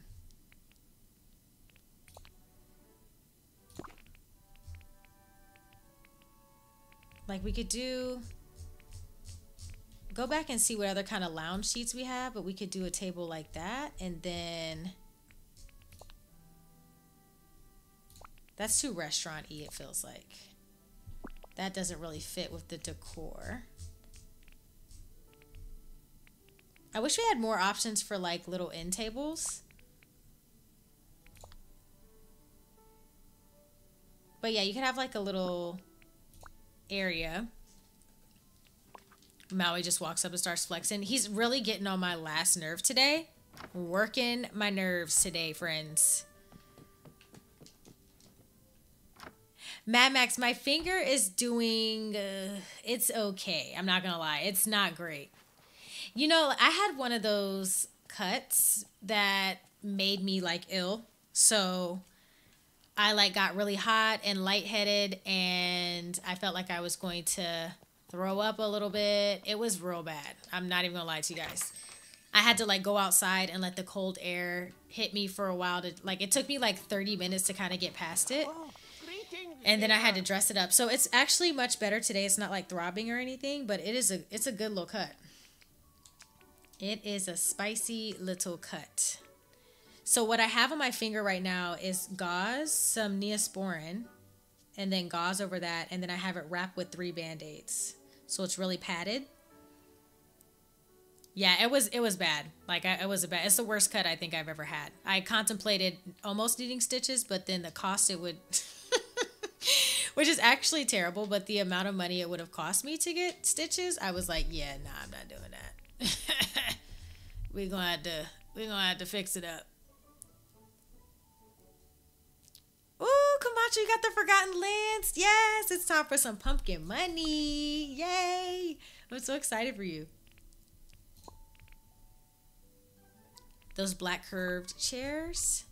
Like we could do, go back and see what other kind of lounge seats we have, but we could do a table like that and then... That's too restaurant-y, it feels like. That doesn't really fit with the decor. I wish we had more options for like little end tables. But yeah, you could have like a little area. Maui just walks up and starts flexing. He's really getting on my last nerve today. Working my nerves today, friends. Mad Max, my finger is doing, it's okay. I'm not going to lie. It's not great. You know, I had one of those cuts that made me like ill. So I like got really hot and lightheaded and I felt like I was going to throw up a little bit. It was real bad. I'm not even going to lie to you guys. I had to like go outside and let the cold air hit me for a while. It took me like 30 minutes to kind of get past it. And then I had to dress it up. So it's actually much better today. It's not like throbbing or anything, but it is it's a good little cut. It is a spicy little cut. So what I have on my finger right now is gauze, some Neosporin, and then gauze over that. And then I have it wrapped with 3 Band-Aids. So it's really padded. Yeah, it was bad. Like it's the worst cut I think I've ever had. I contemplated almost needing stitches, but then the cost it would, which is actually terrible, but the amount of money it would have cost me to get stitches, I was like, yeah, nah, I'm not doing that. We're gonna have to fix it up. Ooh, Camacho, you got the Forgotten Lands. Yes, it's time for some pumpkin money. Yay! I'm so excited for you. Those black curved chairs.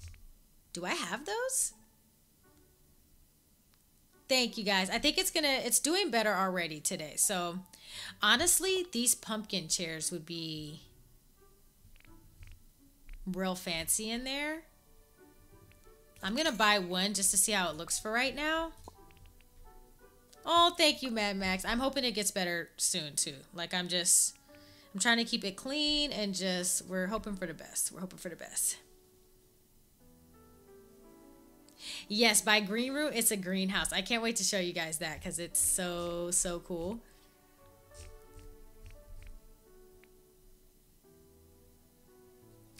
Do I have those? Thank you guys. I think it's doing better already today. So honestly, these pumpkin chairs would be real fancy in there. I'm gonna buy one just to see how it looks for right now. Oh, thank you, Mad Max. I'm hoping it gets better soon too. Like I'm trying to keep it clean and just we're hoping for the best. We're hoping for the best. Yes, by green room, it's a greenhouse. I can't wait to show you guys that because it's so cool.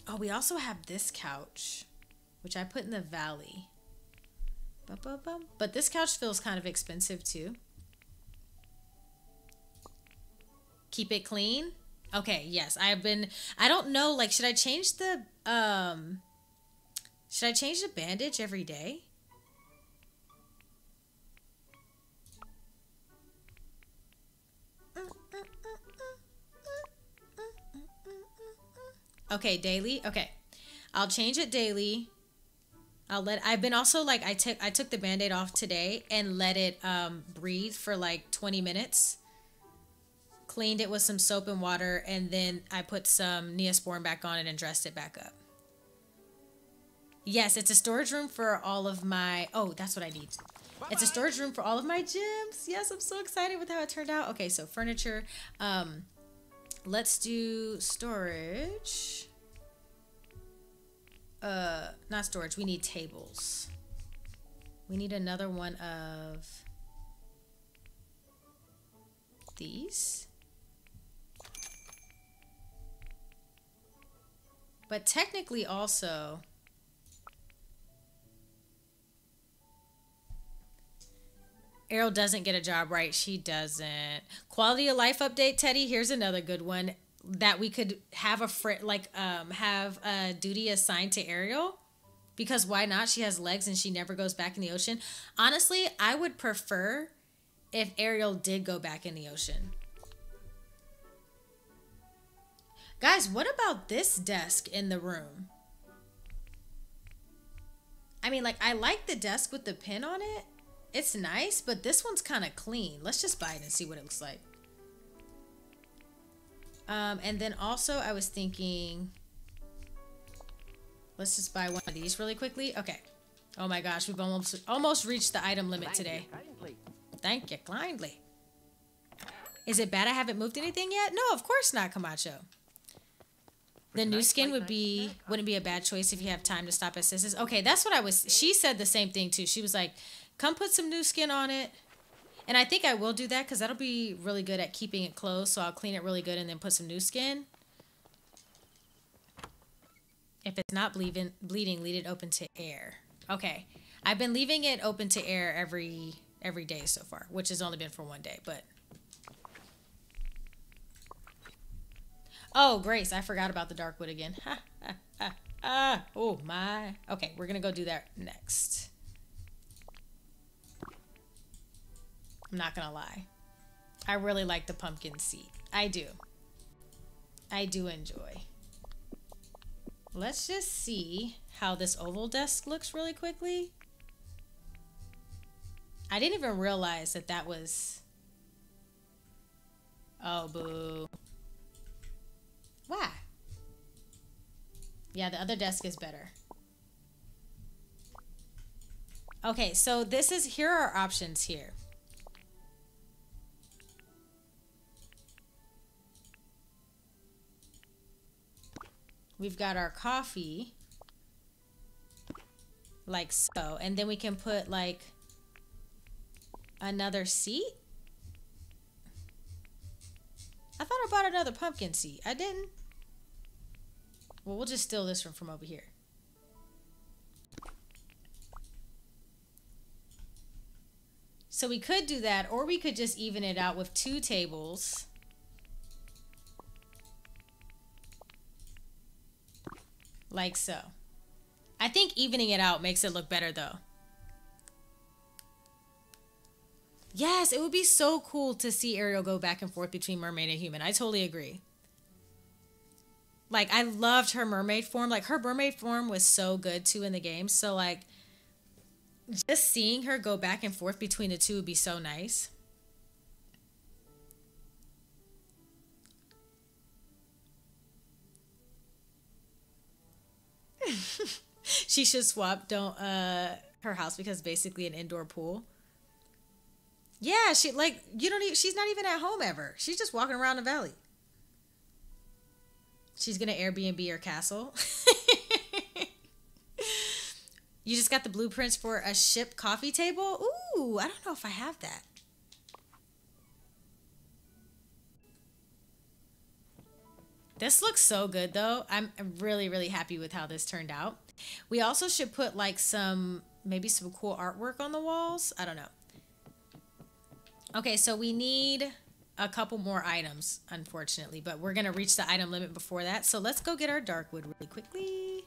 Oh, we also have this couch, which I put in the valley. Bum, bum, bum. But this couch feels kind of expensive too. Keep it clean. Okay, yes. I don't know, like, should I change the bandage every day? Okay, daily. Okay. I'll change it daily. I've been also like I took the Band-Aid off today and let it breathe for like 20 minutes. Cleaned it with some soap and water, and then I put some Neosporin back on it and dressed it back up. Yes, it's a storage room for all of my... Oh, that's what I need. Bye-bye. It's a storage room for all of my gems. Yes, I'm so excited with how it turned out. Okay, so furniture. Let's do storage. Not storage. We need tables. We need another one of these. But technically also... Ariel doesn't get a job, right? She doesn't. Quality of life update, Teddy. Here's another good one that we could have a friend, like, have a duty assigned to Ariel, because why not? She has legs and she never goes back in the ocean. Honestly, I would prefer if Ariel did go back in the ocean. Guys, what about this desk in the room? I mean, like, I like the desk with the pin on it. It's nice, but this one's kind of clean. Let's just buy it and see what it looks like. And then also I was thinking, let's just buy one of these really quickly. Okay. Oh my gosh, we've almost reached the item limit today. Thank you kindly. Is it bad I haven't moved anything yet? No, of course not, Camacho. The new skin wouldn't be a bad choice if you have time to stop at Sis's. Okay, that's what she said the same thing too. She was like, come put some new skin on it. And I think I will do that because that'll be really good at keeping it closed. So I'll clean it really good and then put some new skin. If it's not bleeding, leave it open to air. Okay. I've been leaving it open to air every day so far, which has only been for one day. But oh, Grace, I forgot about the dark wood again. Ha, ha, ha, ha. Oh, my. Okay, we're going to go do that next. I'm not gonna lie. I really like the pumpkin seat. I do. I do enjoy. Let's just see how this oval desk looks really quickly. I didn't even realize that was... Oh, boo. Why? Yeah, the other desk is better. Okay, so this is, here are our options here. We've got our coffee, like so, and then we can put like another seat. I thought I bought another pumpkin seed. I didn't. Well, we'll just steal this one from over here. So we could do that, or we could just even it out with 2 tables. Like so. I think evening it out makes it look better though. Yes, it would be so cool to see Ariel go back and forth between mermaid and human. I totally agree. Like, I loved her mermaid form. Like, her mermaid form was so good, too, in the game. So, like, just seeing her go back and forth between the two would be so nice. She should swap her house because basically an indoor pool. Yeah, she like you don't. She's not even at home ever. She's just walking around the valley. She's gonna Airbnb her castle. You just got the blueprints for a ship coffee table. Ooh, I don't know if I have that. This looks so good though. I'm really, really happy with how this turned out. We also should put like some maybe some cool artwork on the walls. I don't know. Okay, so we need a couple more items, unfortunately, but we're going to reach the item limit before that. So let's go get our dark wood really quickly.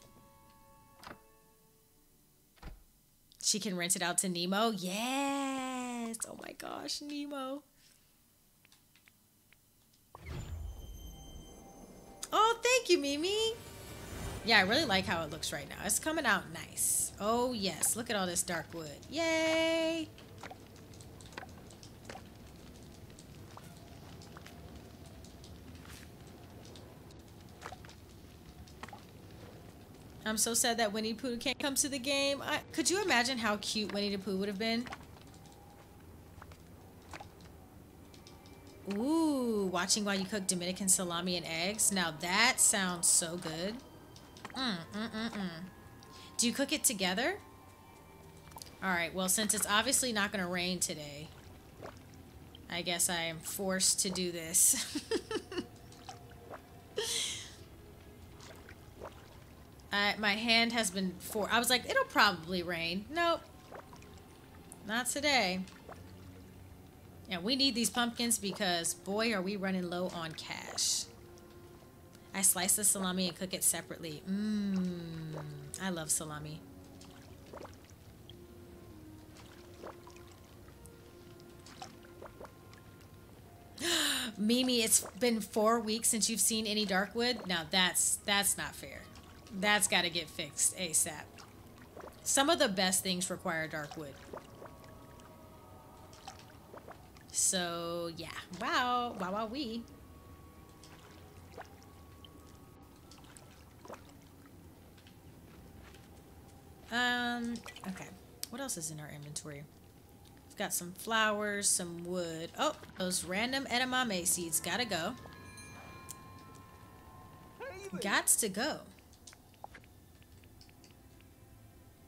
She can rent it out to Nemo. Yes! Oh my gosh, Nemo. Oh, thank you, Mimi. Yeah, I really like how it looks right now. It's coming out nice. Oh yes, look at all this dark wood. Yay! I'm so sad that Winnie the Pooh can't come to the game. Could you imagine how cute Winnie the Pooh would have been? Ooh, watching while you cook Dominican salami and eggs. Now that sounds so good. Do you cook it together? All right, well, since it's obviously not going to rain today, I guess I am forced to do this. My hand has been I was like, it'll probably rain. Nope. Not today. And we need these pumpkins because, boy, are we running low on cash. I slice the salami and cook it separately. Mmm. I love salami. Mimi, it's been 4 weeks since you've seen any dark wood. Now, that's not fair. That's got to get fixed ASAP. Some of the best things require dark wood. So, yeah. Wow. Wow. Okay. What else is in our inventory? We've got some flowers, some wood. Oh, those random edamame seeds. Gotta go. Gots to go.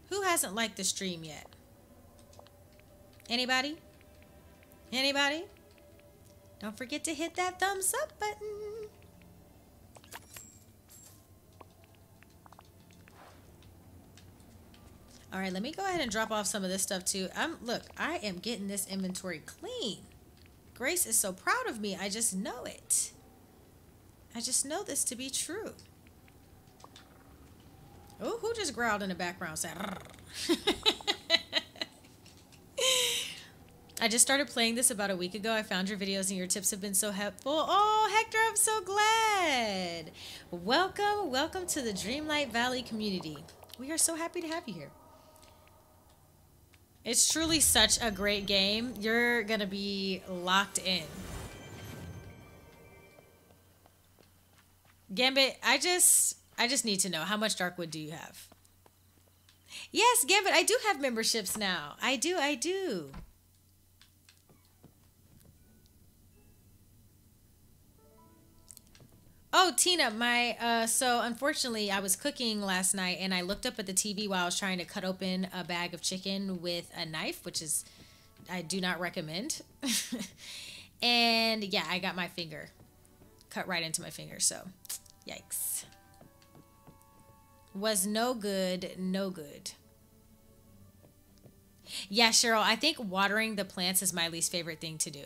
Who hasn't liked the stream yet? Anybody? Anybody? Don't forget to hit that thumbs up button. All right, let me go ahead and drop off some of this stuff too. Look, I am getting this inventory clean. Grace is so proud of me. I just know it. I just know this to be true. Oh, who just growled in the background? Said, I just started playing this about a week ago. I found your videos and your tips have been so helpful. Oh, Hector, I'm so glad. Welcome, welcome to the Dreamlight Valley community. We are so happy to have you here. It's truly such a great game. You're going to be locked in. Gambit, I just need to know, how much darkwood do you have? Yes, Gambit, I do have memberships now. I do. Oh, Tina, my, so unfortunately I was cooking last night and I looked up at the TV while I was trying to cut open a bag of chicken with a knife, which is, I do not recommend. And yeah, I got my finger cut right into my finger. So yikes. Was no good, no good. Yeah, Cheryl, I think watering the plants is my least favorite thing to do.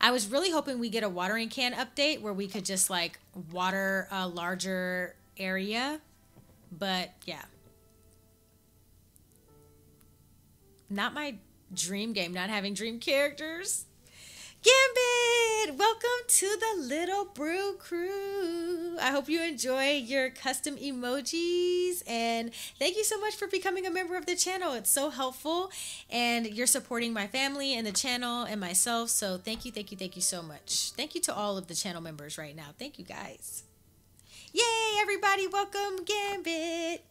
I was really hoping we get a watering can update where we could just like water a larger area, but yeah. Not my dream game, not having dream characters. Gambit, welcome to the Little Brew Crew. I hope you enjoy your custom emojis and thank you so much for becoming a member of the channel. It's so helpful and you're supporting my family and the channel and myself. So thank you so much. Thank you to all of the channel members right now. Thank you guys. Yay, everybody, welcome Gambit.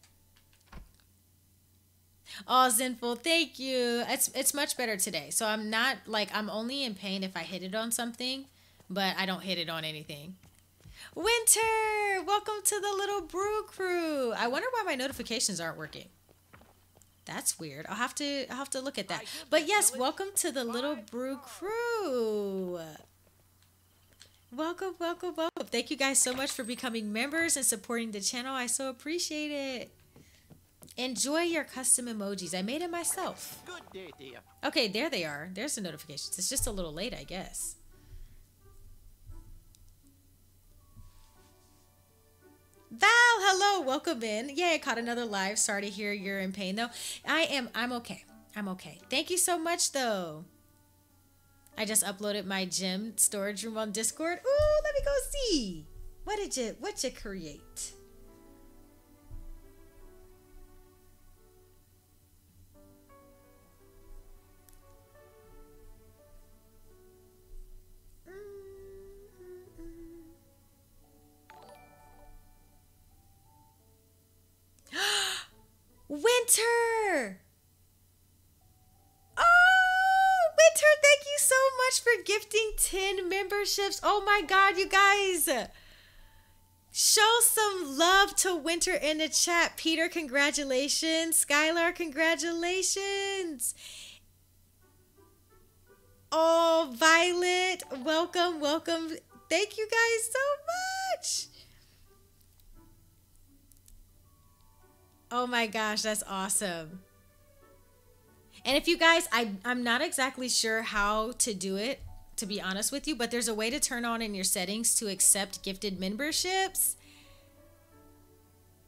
Oh, Zenful, thank you. It's much better today. So I'm not like, I'm only in pain if I hit it on something, but I don't hit it on anything. Winter, welcome to the Little Brew Crew. I wonder why my notifications aren't working. That's weird. I'll have to look at that. But yes, welcome to the Little Brew Crew. Welcome, welcome, welcome. Thank you guys so much for becoming members and supporting the channel. I so appreciate it. Enjoy your custom emojis. I made it myself. Good day, dear. Okay, there they are. There's the notifications. It's just a little late, I guess. Val, hello. Welcome in. Yay, I caught another live. Sorry to hear you're in pain, though. I'm okay. I'm okay. Thank you so much, though. I just uploaded my gym storage room on Discord. Ooh, let me go see. What did you create? Winter! Oh, Winter, thank you so much for gifting 10 memberships. Oh my God, you guys. Show some love to Winter in the chat. Peter, congratulations. Skylar, congratulations. Oh, Violet, welcome, welcome. Thank you guys so much. Oh my gosh, that's awesome. And if you guys, I'm not exactly sure how to do it, to be honest with you, but there's a way to turn on in your settings to accept gifted memberships.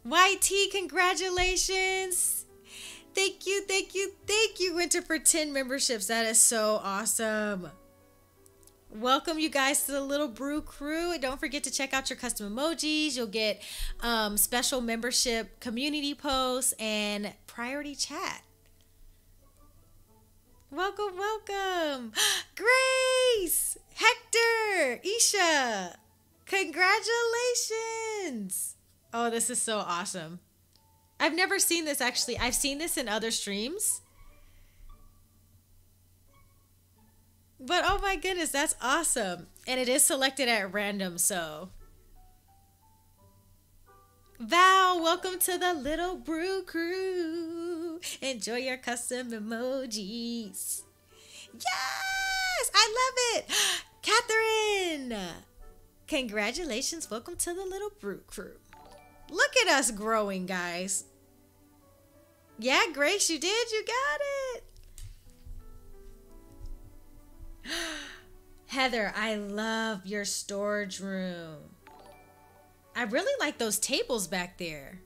YT, congratulations. Thank you, Winter, for 10 memberships. That is so awesome. Welcome you guys to the Little Brew Crew. Don't forget to check out your custom emojis. You'll get special membership community posts and priority chat. Welcome, welcome. Grace, Hector, Isha, congratulations. Oh, this is so awesome. I've never seen this actually. I've seen this in other streams. But oh my goodness, that's awesome. And it is selected at random, so. Val, welcome to the Little Brew Crew. Enjoy your custom emojis. Yes, I love it. Catherine, congratulations. Welcome to the Little Brew Crew. Look at us growing, guys. Yeah, Grace, you did. You got it. Heather, I love your storage room. I really like those tables back there.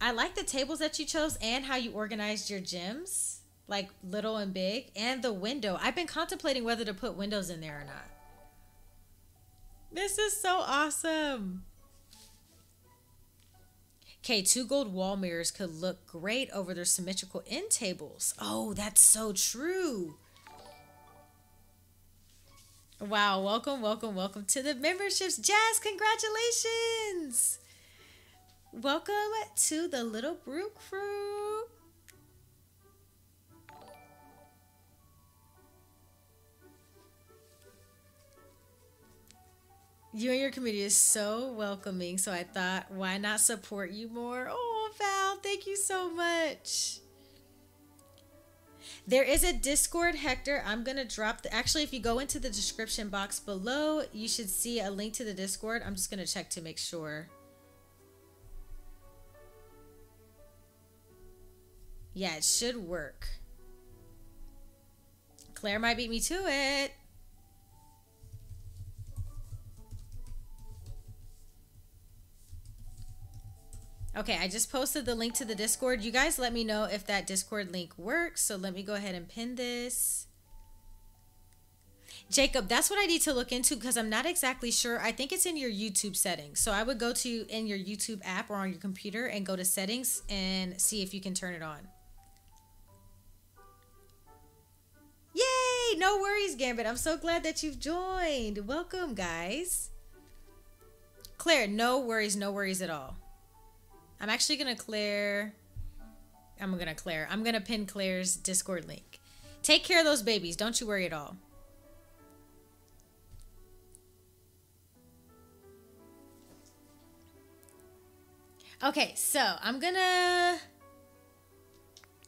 I like the tables that you chose and how you organized your gyms, like little and big, and the window. I've been contemplating whether to put windows in there or not. This is so awesome. Okay, 2 gold wall mirrors could look great over their symmetrical end tables. Oh, that's so true. Wow, welcome, welcome, welcome to the memberships. Jazz, congratulations. Welcome to the Little Brew Crew. You and your community is so welcoming, so I thought, why not support you more? Oh, Val, thank you so much. There is a Discord, Hector. I'm going to drop the... Actually, if you go into the description box below, you should see a link to the Discord. I'm just going to check to make sure. Yeah, it should work. Claire might beat me to it. Okay, I just posted the link to the Discord. You guys let me know if that Discord link works. So let me go ahead and pin this. Jacob, that's what I need to look into because I'm not exactly sure. I think it's in your YouTube settings. So I would go to in your YouTube app or on your computer and go to settings and see if you can turn it on. Yay! No worries, Gambit. I'm so glad that you've joined. Welcome, guys. Claire, no worries at all. I'm actually going to I'm going to pin Claire's Discord link. Take care of those babies. Don't you worry at all. Okay, so I'm going to...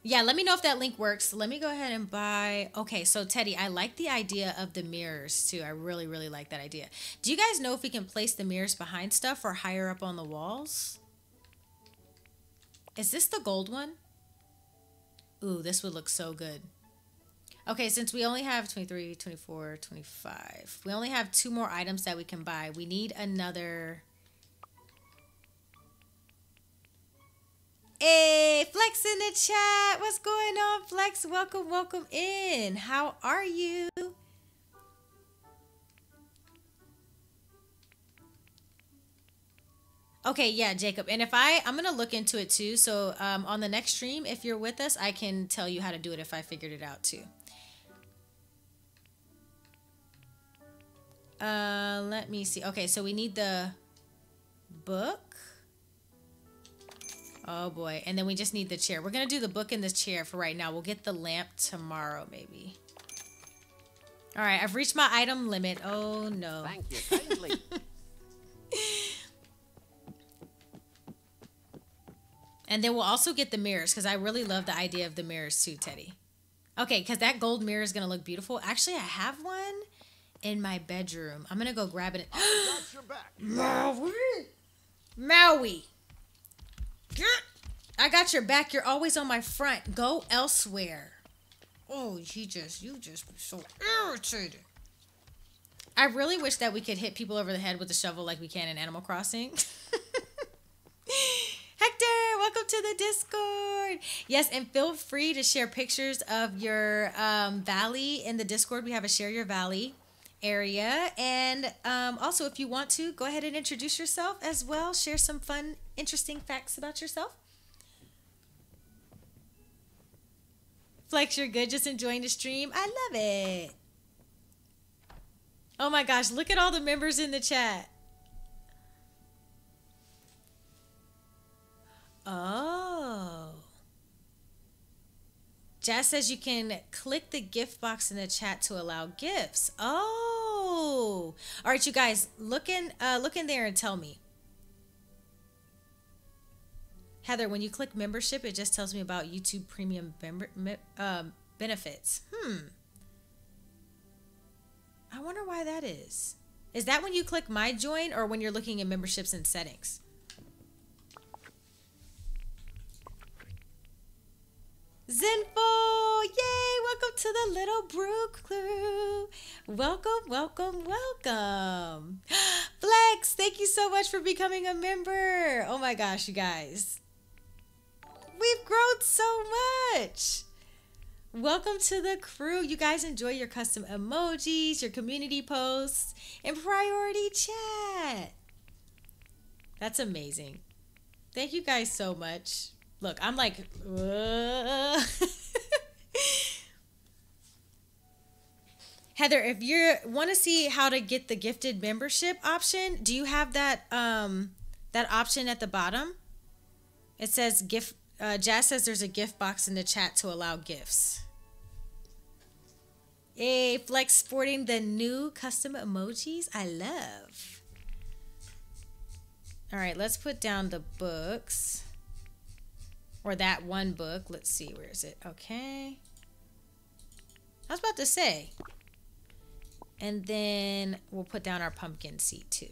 Yeah, let me know if that link works. Let me go ahead and buy... Okay, so Teddy, I like the idea of the mirrors too. I really, really like that idea. Do you guys know if we can place the mirrors behind stuff or higher up on the walls? Is this the gold one? Ooh, this would look so good. Okay, since we only have 23, 24, 25. We only have 2 more items that we can buy. We need another... Hey, Flex in the chat. What's going on, Flex? Welcome, welcome in. How are you? Okay, yeah, Jacob. And if I'm going to look into it too. So on the next stream, if you're with us, I can tell you how to do it if I figured it out too. Let me see. Okay, so we need the book. Oh boy. And then we just need the chair. We're going to do the book and the chair for right now. We'll get the lamp tomorrow maybe. All right, I've reached my item limit. Oh no. Thank you kindly. And then we'll also get the mirrors because I really love the idea of the mirrors too, Teddy. Okay, because that gold mirror is going to look beautiful. Actually, I have one in my bedroom. I'm going to go grab it. I got your back. Maui! Maui! I got your back. You're always on my front. Go elsewhere. Oh, you just be so irritated. I really wish that we could hit people over the head with a shovel like we can in Animal Crossing. Hector, welcome to the Discord. Yes, and feel free to share pictures of your valley in the Discord. We have a Share Your Valley area. And also, if you want to, go ahead and introduce yourself as well. Share some fun, interesting facts about yourself. Flex, you're good. Just enjoying the stream. I love it. Oh my gosh, look at all the members in the chat. Oh. Jess says you can click the gift box in the chat to allow gifts. Oh. All right, you guys, look in there and tell me. Heather, when you click membership, it just tells me about YouTube Premium benefits. I wonder why that is. Is that when you click My Join or when you're looking at memberships and settings? Zinful! Yay! Welcome to the Little Brew Crew. Welcome, welcome, welcome. Flex, thank you so much for becoming a member. Oh my gosh, you guys. We've grown so much. Welcome to the crew. You guys enjoy your custom emojis, your community posts, and priority chat. That's amazing. Thank you guys so much. Look, I'm like, Heather, if you want to see how to get the gifted membership option, do you have that option at the bottom? It says gift. Jazz says there's a gift box in the chat to allow gifts. Yay, Flex sporting the new custom emojis. I love. All right, let's put down the books. Or that one book. Let's see, where is it? Okay. I was about to say. And then we'll put down our pumpkin seed too.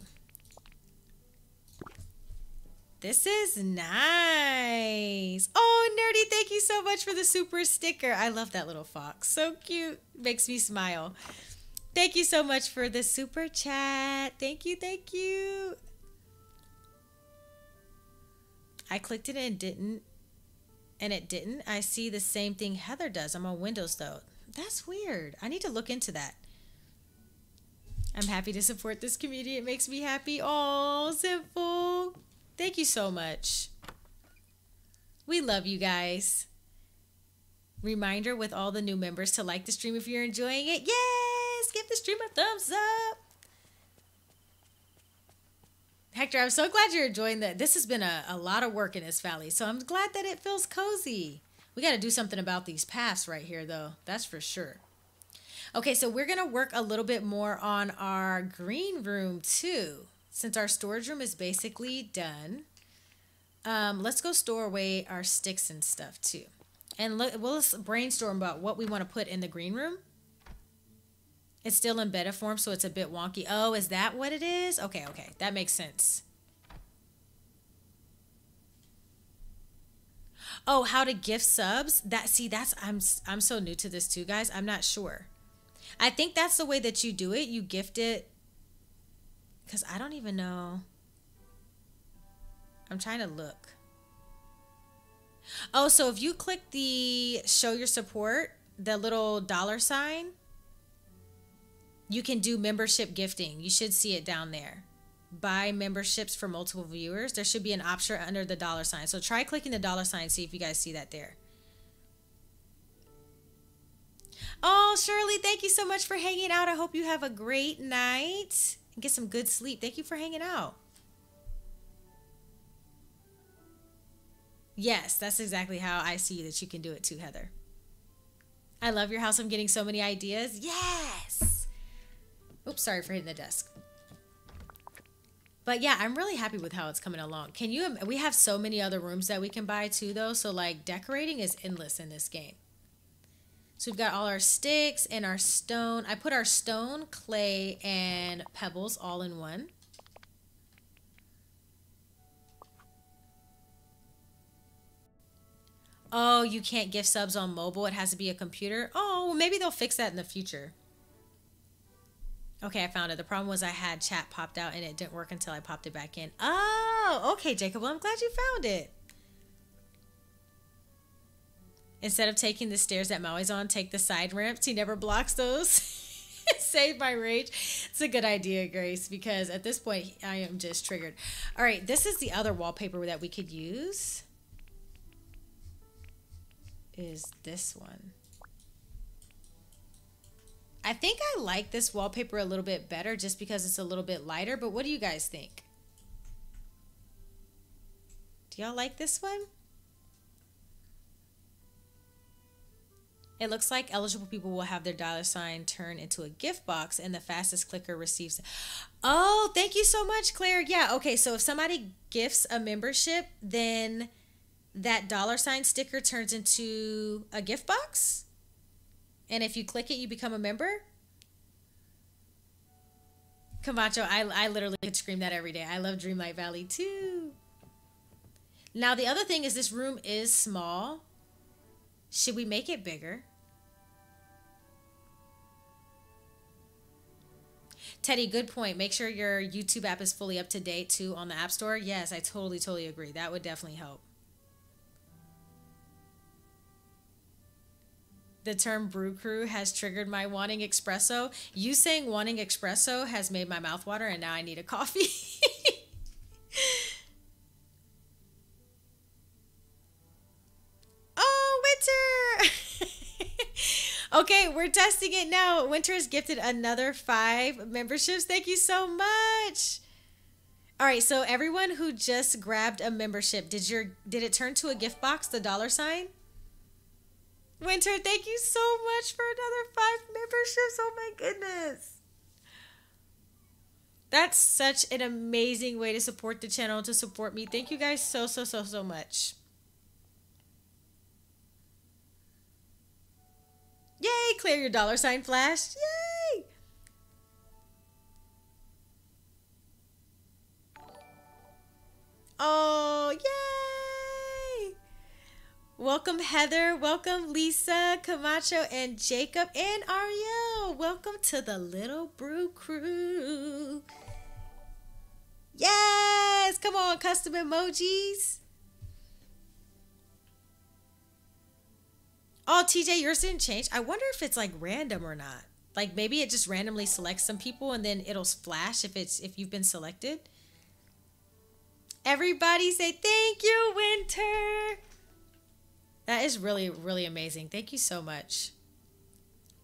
This is nice. Oh, Nerdy, thank you so much for the super sticker. I love that little fox. So cute. Makes me smile. Thank you so much for the super chat. Thank you, thank you. I clicked it and it didn't. I see the same thing Heather does. I'm on Windows, though. That's weird. I need to look into that. I'm happy to support this community. It makes me happy. Oh, simple. Thank you so much. We love you guys. Reminder with all the new members to like the stream if you're enjoying it. Yes! Give the stream a thumbs up. Hector, I'm so glad you're enjoying that. This has been a lot of work in this valley, so I'm glad that it feels cozy. We got to do something about these paths right here, though. That's for sure. Okay, so we're going to work a little bit more on our green room, too. Since our storage room is basically done, let's go store away our sticks and stuff too. And we'll brainstorm about what we want to put in the green room. It's still in beta form, so it's a bit wonky. Oh, is that what it is? Okay, okay, that makes sense. Oh, how to gift subs? That, see, that's, I'm so new to this too, guys. I'm not sure. I think that's the way that you do it. You gift it. Because I don't even know. I'm trying to look. Oh, so if you click the show your support, the little $, you can do membership gifting. You should see it down there. Buy memberships for multiple viewers. There should be an option under the $. So try clicking the $, see if you guys see that there. Oh, Shirley, thank you so much for hanging out. I hope you have a great night. And get some good sleep. Thank you for hanging out. Yes, that's exactly how I see that you can do it too, Heather. I love your house. I'm getting so many ideas. Yes. Oops, sorry for hitting the desk. But yeah, I'm really happy with how it's coming along. Can you? We have so many other rooms that we can buy too, though. So like decorating is endless in this game. So we've got all our sticks and our stone. I put our stone, clay, and pebbles all in one. Oh, you can't gift subs on mobile. It has to be a computer. Oh, well, maybe they'll fix that in the future. Okay, I found it. The problem was I had chat popped out and it didn't work until I popped it back in. Oh, okay, Jacob. Well, I'm glad you found it. Instead of taking the stairs that Maui's on, take the side ramps. He never blocks those. Save my rage. It's a good idea, Grace, because at this point, I am just triggered. All right, this is the other wallpaper that we could use. Is this one. I think I like this wallpaper a little bit better just because it's a little bit lighter, but what do you guys think? Do y'all like this one? It looks like eligible people will have their $, turn into a gift box and the fastest clicker receives. Oh, thank you so much, Claire. Yeah, okay, so if somebody gifts a membership, then that $- sticker turns into a gift box. And if you click it, you become a member. Camacho, I literally could scream that every day. I love Dreamlight Valley too. Now, the other thing is this room is small. Should we make it bigger? Teddy, good point. Make sure your YouTube app is fully up to date too on the App Store. Yes, I totally agree. That would definitely help. The term brew crew has triggered my wanting espresso. You saying wanting espresso has made my mouth water and now I need a coffee. Okay, we're testing it now. Winter has gifted another 5 memberships. Thank you so much. All right, so everyone who just grabbed a membership, did it turn to a gift box, the $? Winter, thank you so much for another 5 memberships. Oh my goodness. That's such an amazing way to support the channel, to support me. Thank you guys so, so, so, so much. Yay, clear your $, Flash. Yay! Oh, yay! Welcome, Heather. Welcome, Lisa, Camacho, and Jacob, and Ariel. Welcome to the Little Brew Crew. Yes! Come on, custom emojis. Oh, TJ, yours didn't change. I wonder if it's like random or not. Like maybe it just randomly selects some people and then it'll flash if you've been selected. Everybody say thank you, Winter. That is really, really amazing. Thank you so much.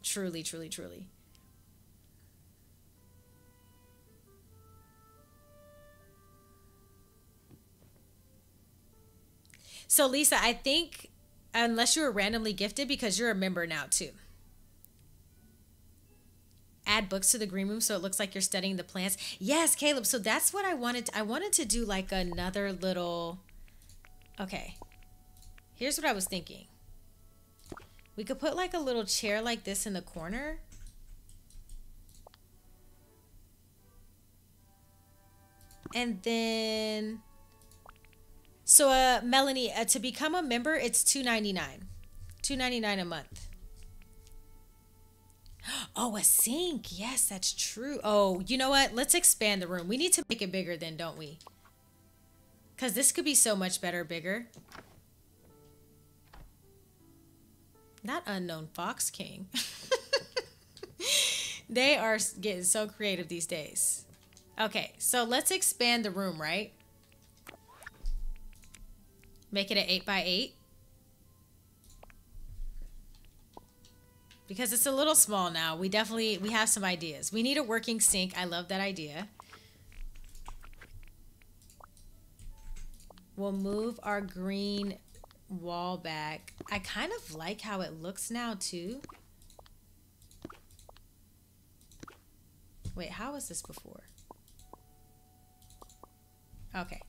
Truly, truly, truly. So Lisa, I think unless you were randomly gifted, because you're a member now too. Add books to the green room so it looks like you're studying the plants. Yes, Caleb. So that's what I wanted. I wanted to do like another little... Okay. Here's what I was thinking. We could put like a little chair like this in the corner. And then... So, Melanie, to become a member, it's $2.99. $2.99 a month. Oh, a sink. Yes, that's true. Oh, you know what? Let's expand the room. We need to make it bigger then, don't we? Because this could be so much better bigger. Not Unknown Fox King. They are getting so creative these days. Okay, so let's expand the room, right? Make it an 8x8. Because it's a little small now. We have some ideas. We need a working sink. I love that idea. We'll move our green wall back. I kind of like how it looks now too. Wait, how was this before? Okay.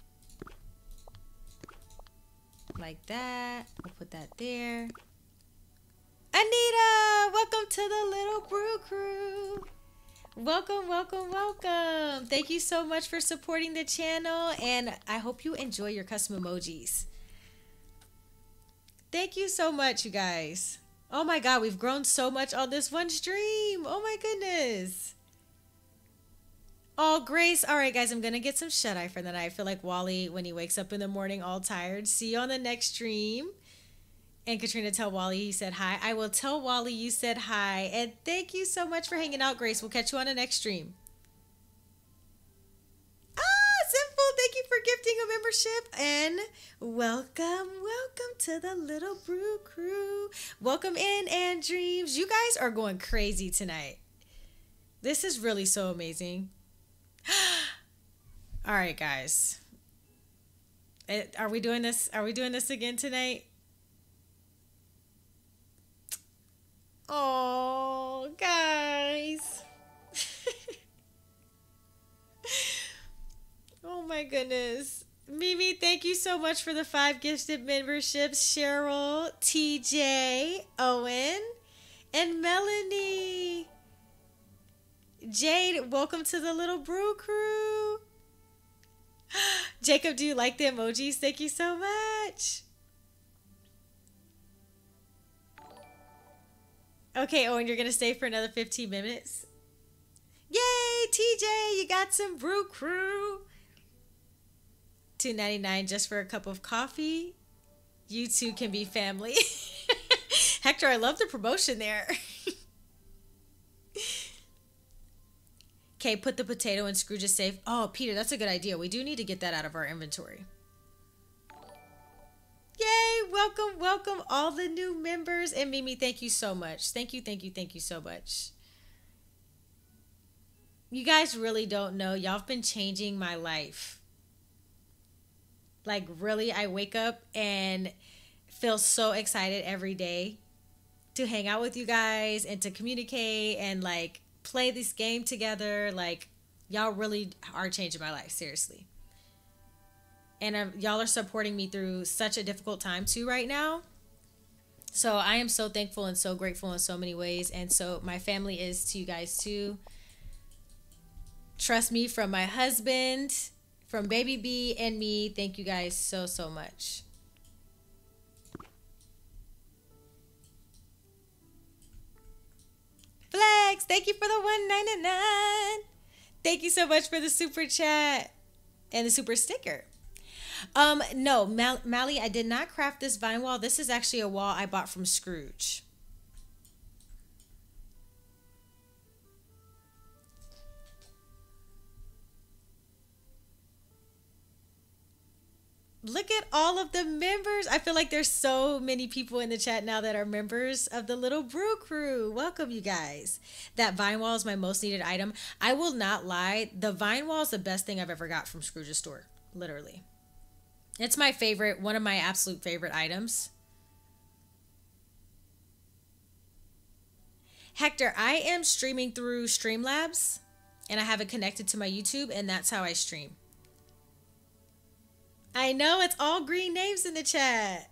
Like that. We'll put that there. Anita, welcome to the Little Brew Crew. Welcome, welcome, welcome. Thank you so much for supporting the channel, and I hope you enjoy your custom emojis. Thank you so much, you guys. Oh my God, we've grown so much on this one stream. Oh my goodness. Oh, Grace. All right, guys, I'm going to get some shut-eye for the night. I feel like Wally when he wakes up in the morning all tired. See you on the next stream. And Katrina, tell Wally you said hi. I will tell Wally you said hi. And thank you so much for hanging out, Grace. We'll catch you on the next stream. Ah, Simple, thank you for gifting a membership. And welcome, welcome to the Little Brew Crew. Welcome in, and Dreams. You guys are going crazy tonight. This is really so amazing. All right, guys. Are we doing this? Are we doing this again tonight? Oh, guys. Oh, my goodness. Mimi, thank you so much for the 5 gifted memberships. Cheryl, TJ, Owen, and Melanie. Jade, welcome to the Little Brew Crew. Jacob, do you like the emojis? Thank you so much. Okay, Owen, you're going to stay for another 15 minutes. Yay, TJ, you got some Brew Crew. $2.99 just for a cup of coffee. You two can be family. Hector, I love the promotion there. Okay, put the potato in Scrooge's safe. Oh, Peter, that's a good idea. We do need to get that out of our inventory. Yay! Welcome, welcome all the new members. And Mimi, thank you so much. Thank you, thank you, thank you so much. You guys really don't know. Y'all have been changing my life. Like, really, I wake up and feel so excited every day to hang out with you guys and to communicate and, like, play this game together. Like, y'all really are changing my life, seriously. And y'all are supporting me through such a difficult time, too, right now. So I am so thankful and so grateful in so many ways. And so my family is to you guys, too. Trust me, from my husband, from Baby B and me, thank you guys so, so much. Flex, thank you for the 199. Thank you so much for the super chat and the super sticker. No, Mally, I did not craft this vine wall. This is actually a wall I bought from Scrooge. Look at all of the members. I feel like there's so many people in the chat now that are members of the Little Brew Crew. Welcome, you guys. That vine wall is my most needed item. I will not lie. The vine wall is the best thing I've ever got from Scrooge's store, literally. It's my favorite, one of my absolute favorite items. Hector, I am streaming through Streamlabs, and I have it connected to my YouTube, and that's how I stream. I know, it's all green names in the chat.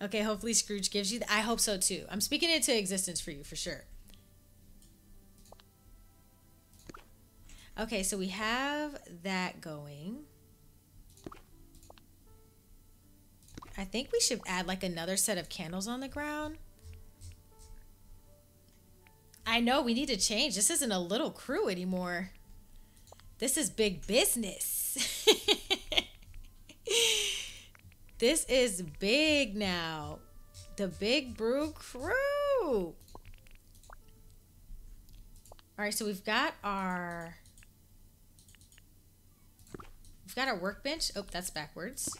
Okay, hopefully Scrooge gives you that. I hope so too. I'm speaking into existence for you, for sure. Okay, so we have that going. I think we should add like another set of candles on the ground. I know, we need to change. This isn't a little crew anymore. This is big business. This is big now. The Big Brew Crew. All right, so we've got our workbench. Oh, that's backwards.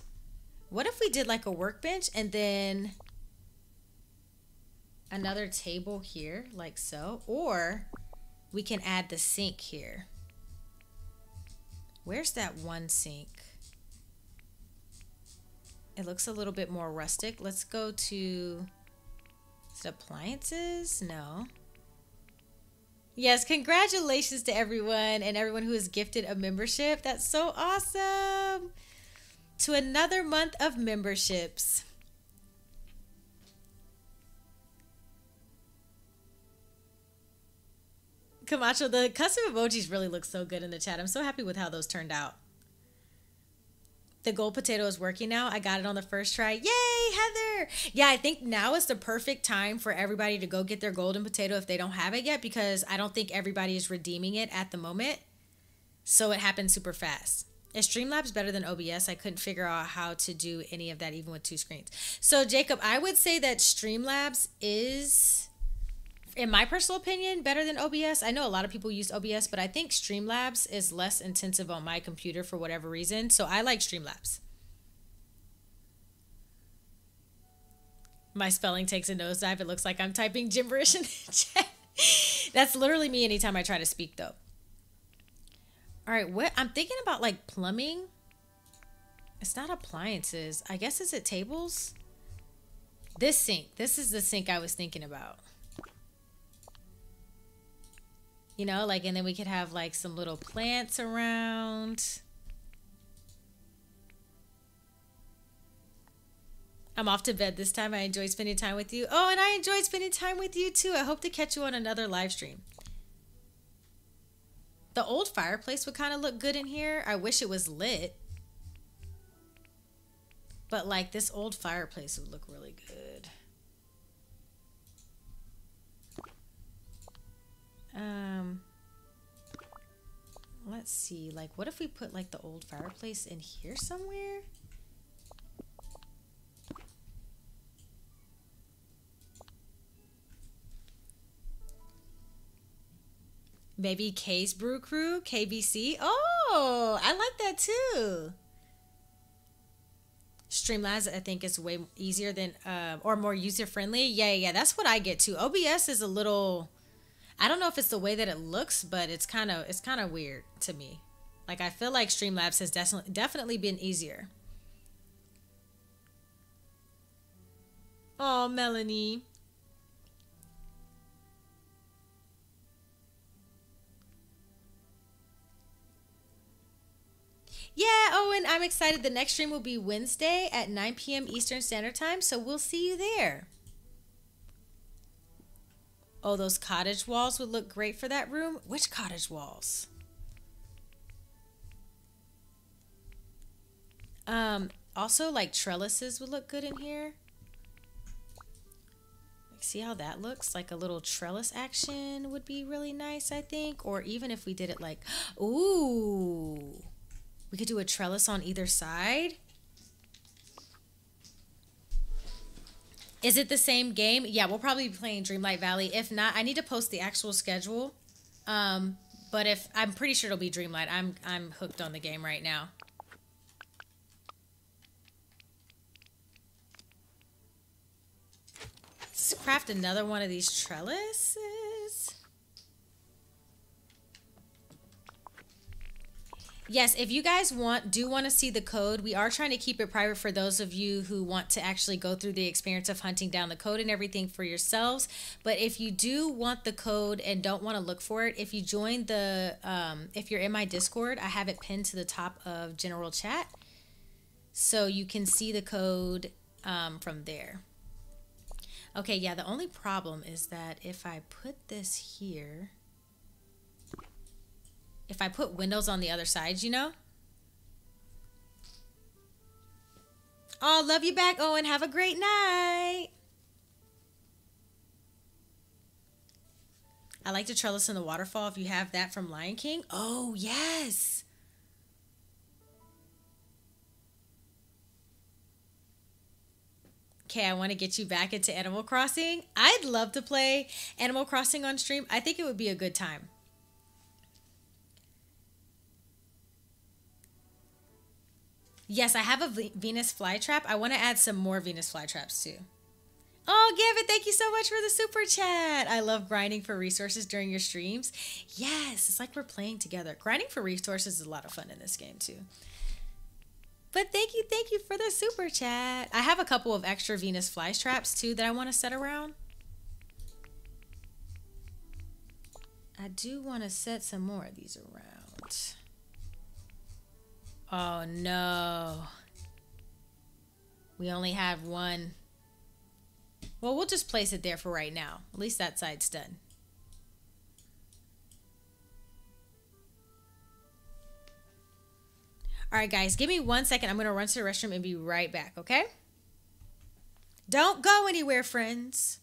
What if we did like a workbench and then another table here, like so? Or we can add the sink here. Where's that one sink? It looks a little bit more rustic. Let's go to, is it appliances? No. Yes, congratulations to everyone and everyone who is gifted a membership. That's so awesome. To another month of memberships. Camacho, the custom emojis really look so good in the chat. I'm so happy with how those turned out. The gold potato is working now. I got it on the first try. Yay, Heather! Yeah, I think now is the perfect time for everybody to go get their golden potato if they don't have it yet, because I don't think everybody is redeeming it at the moment. So it happened super fast. Is Streamlabs better than OBS? I couldn't figure out how to do any of that even with two screens. So Jacob, I would say that Streamlabs is, in my personal opinion, better than OBS. I know a lot of people use OBS, but I think Streamlabs is less intensive on my computer for whatever reason. So I like Streamlabs. My spelling takes a nosedive. It looks like I'm typing gibberish in the chat. That's literally me anytime I try to speak, though. All right, what I'm thinking about, like, plumbing. It's not appliances. I guess, is it tables? This sink. This is the sink I was thinking about. You know, like, and then we could have like some little plants around. I'm off to bed this time. I enjoyed spending time with you. Oh, and I enjoyed spending time with you too. I hope to catch you on another live stream. The old fireplace would kind of look good in here. I wish it was lit. But like this old fireplace would look really good. Let's see, like, what if we put like the old fireplace in here somewhere? Maybe K's Brew Crew, KBC. Oh, I like that too. Streamlabs, I think, is way easier than, or more user-friendly. Yeah, that's what I get too. OBS is a little, I don't know if it's the way that it looks, but it's kind of weird to me. Like, I feel like Streamlabs has definitely been easier. Oh, Melanie. Yeah, Owen, I'm excited. The next stream will be Wednesday at 9 p.m. Eastern Standard Time, so we'll see you there. Oh, those cottage walls would look great for that room. Which cottage walls? Also, like, trellises would look good in here. Like, see how that looks? Like, a little trellis action would be really nice, I think. Or even if we did it like, ooh. We could do a trellis on either side. Is it the same game? Yeah, we'll probably be playing Dreamlight Valley. If not, I need to post the actual schedule. But if I'm pretty sure it'll be Dreamlight. I'm hooked on the game right now. Let's craft another one of these trellises. Yes, if you guys do want to see the code, we are trying to keep it private for those of you who want to actually go through the experience of hunting down the code and everything for yourselves. But if you do want the code and don't want to look for it, if you join the, if you're in my Discord, I have it pinned to the top of general chat. So you can see the code from there. Okay, yeah, the only problem is that if I put this here... If I put windows on the other side, you know? Oh, love you back, Owen. Have a great night. I like the trellis in the waterfall if you have that from Lion King. Oh, yes. Okay, I want to get you back into Animal Crossing. I'd love to play Animal Crossing on stream. I think it would be a good time. Yes, I have a Venus flytrap. I want to add some more Venus flytraps too. Oh, Gavin, thank you so much for the super chat. I love grinding for resources during your streams. Yes, it's like we're playing together. Grinding for resources is a lot of fun in this game too. But thank you for the super chat. I have a couple of extra Venus flytraps too that I want to set around. I do want to set some more of these around. Oh no, we only have one. Well, we'll just place it there for right now. At least that side's done. All right, guys, give me 1 second. I'm gonna run to the restroom and be right back, okay? Don't go anywhere, friends.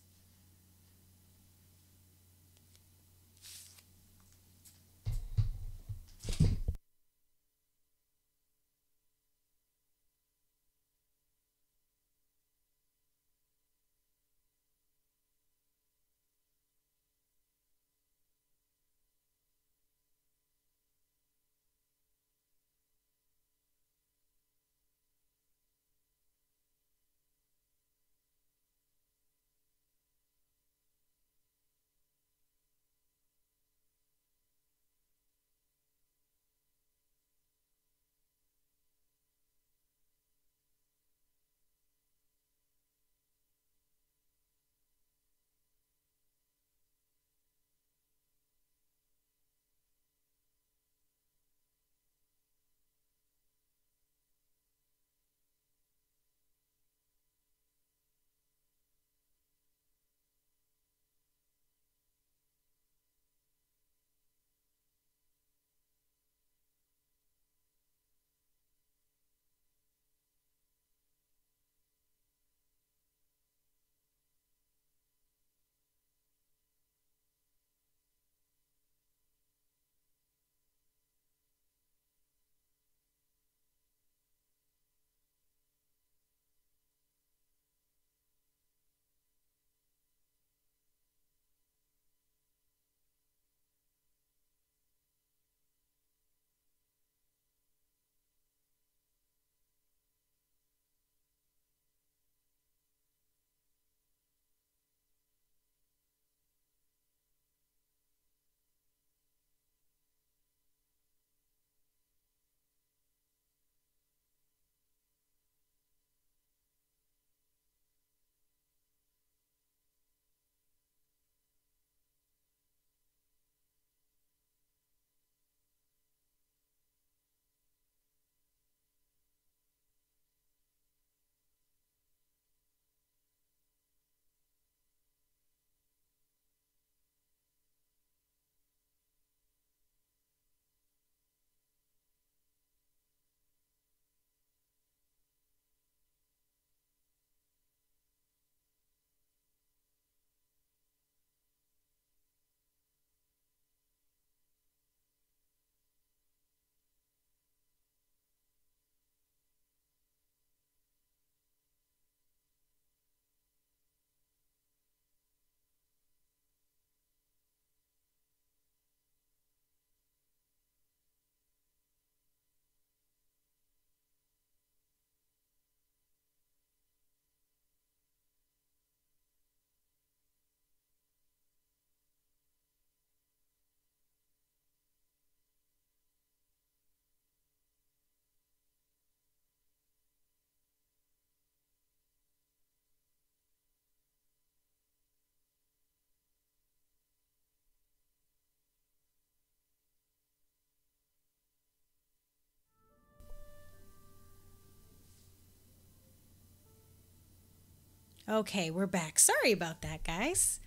Okay, we're back. Sorry about that, guys.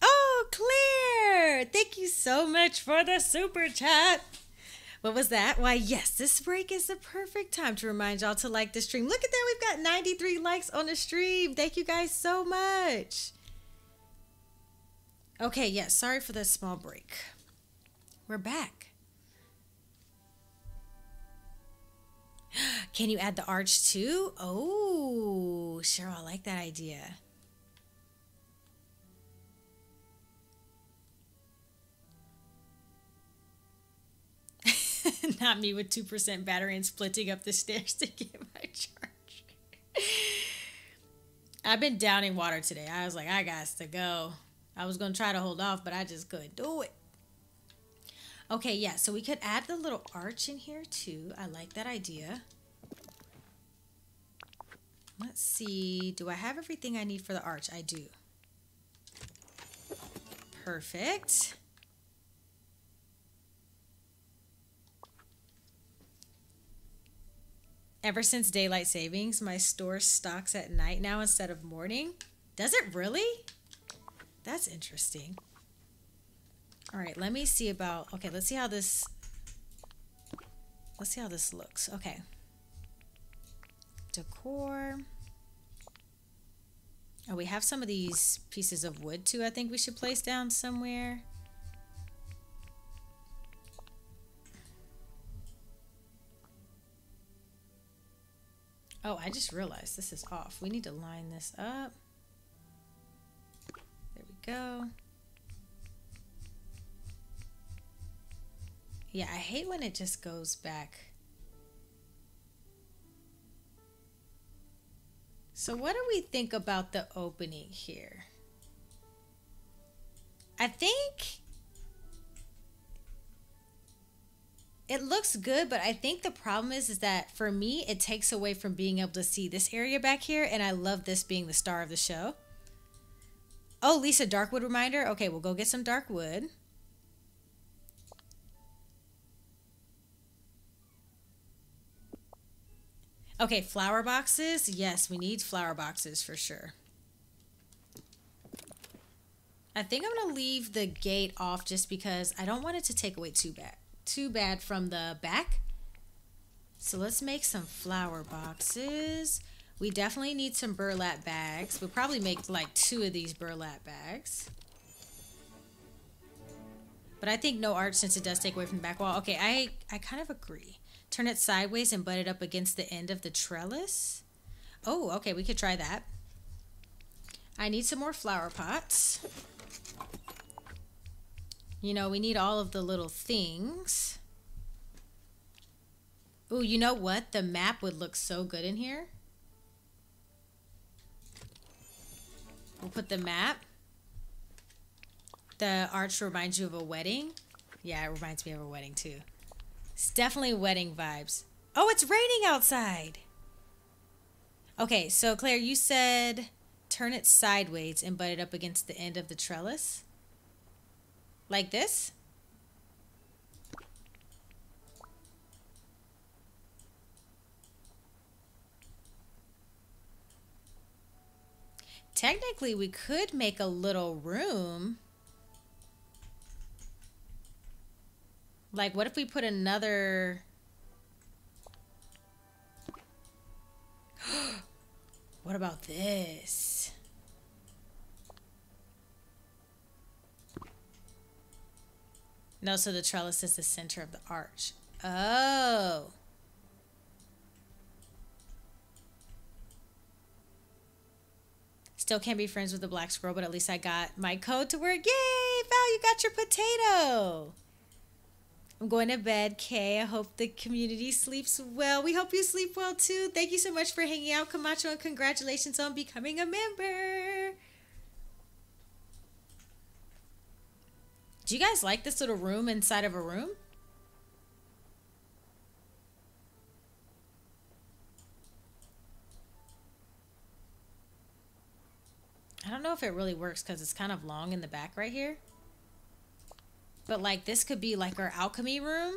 Oh, Claire! Thank you so much for the super chat. What was that? Why, yes, this break is the perfect time to remind y'all to like the stream. Look at that. We've got 93 likes on the stream. Thank you guys so much. Okay, yes, sorry for the small break. We're back. Can you add the arch too? Oh, Cheryl, I like that idea. Not me with 2% battery and splitting up the stairs to get my charger. I've been downing water today. I was like, I got to go. I was going to try to hold off, but I just couldn't do it. Okay, yeah, so we could add the little arch in here too. I like that idea. Let's see. Do I have everything I need for the arch? I do. Perfect. Ever since daylight savings, my store stocks at night now instead of morning. Does it really? That's interesting. All right, let me see about, okay, let's see how this looks. Okay. Decor. Oh, we have some of these pieces of wood too. I think we should place down somewhere. Oh, I just realized this is off. We need to line this up. There we go. Yeah, I hate when it just goes back. So what do we think about the opening here? I think it looks good, but I think the problem is that for me, it takes away from being able to see this area back here, and I love this being the star of the show. Oh, Lisa, dark wood reminder. Okay, we'll go get some dark wood. Okay, flower boxes. Yes, we need flower boxes for sure. I think I'm going to leave the gate off just because I don't want it to take away too bad from the back. So let's make some flower boxes. We definitely need some burlap bags. We'll probably make like 2 of these burlap bags. But I think no arch since it does take away from the back wall. Okay, I kind of agree. Turn it sideways and butt it up against the end of the trellis. Oh, okay, we could try that. I need some more flower pots. You know, we need all of the little things. Ooh, you know what? The map would look so good in here. We'll put the map. The arch reminds you of a wedding. Yeah, it reminds me of a wedding too. It's definitely wedding vibes. Oh, it's raining outside. Okay, so Claire, you said turn it sideways and butt it up against the end of the trellis. Like this? Technically, we could make a little room. Like, what if we put another... What about this? No, so the trellis is the center of the arch. Oh. Still can't be friends with the black squirrel, but at least I got my code to work. Yay, Val, you got your potato. I'm going to bed, Kay. I hope the community sleeps well. We hope you sleep well, too. Thank you so much for hanging out, Camacho, and congratulations on becoming a member. Do you guys like this little room inside of a room? I don't know if it really works because it's kind of long in the back right here. But like this could be like our alchemy room.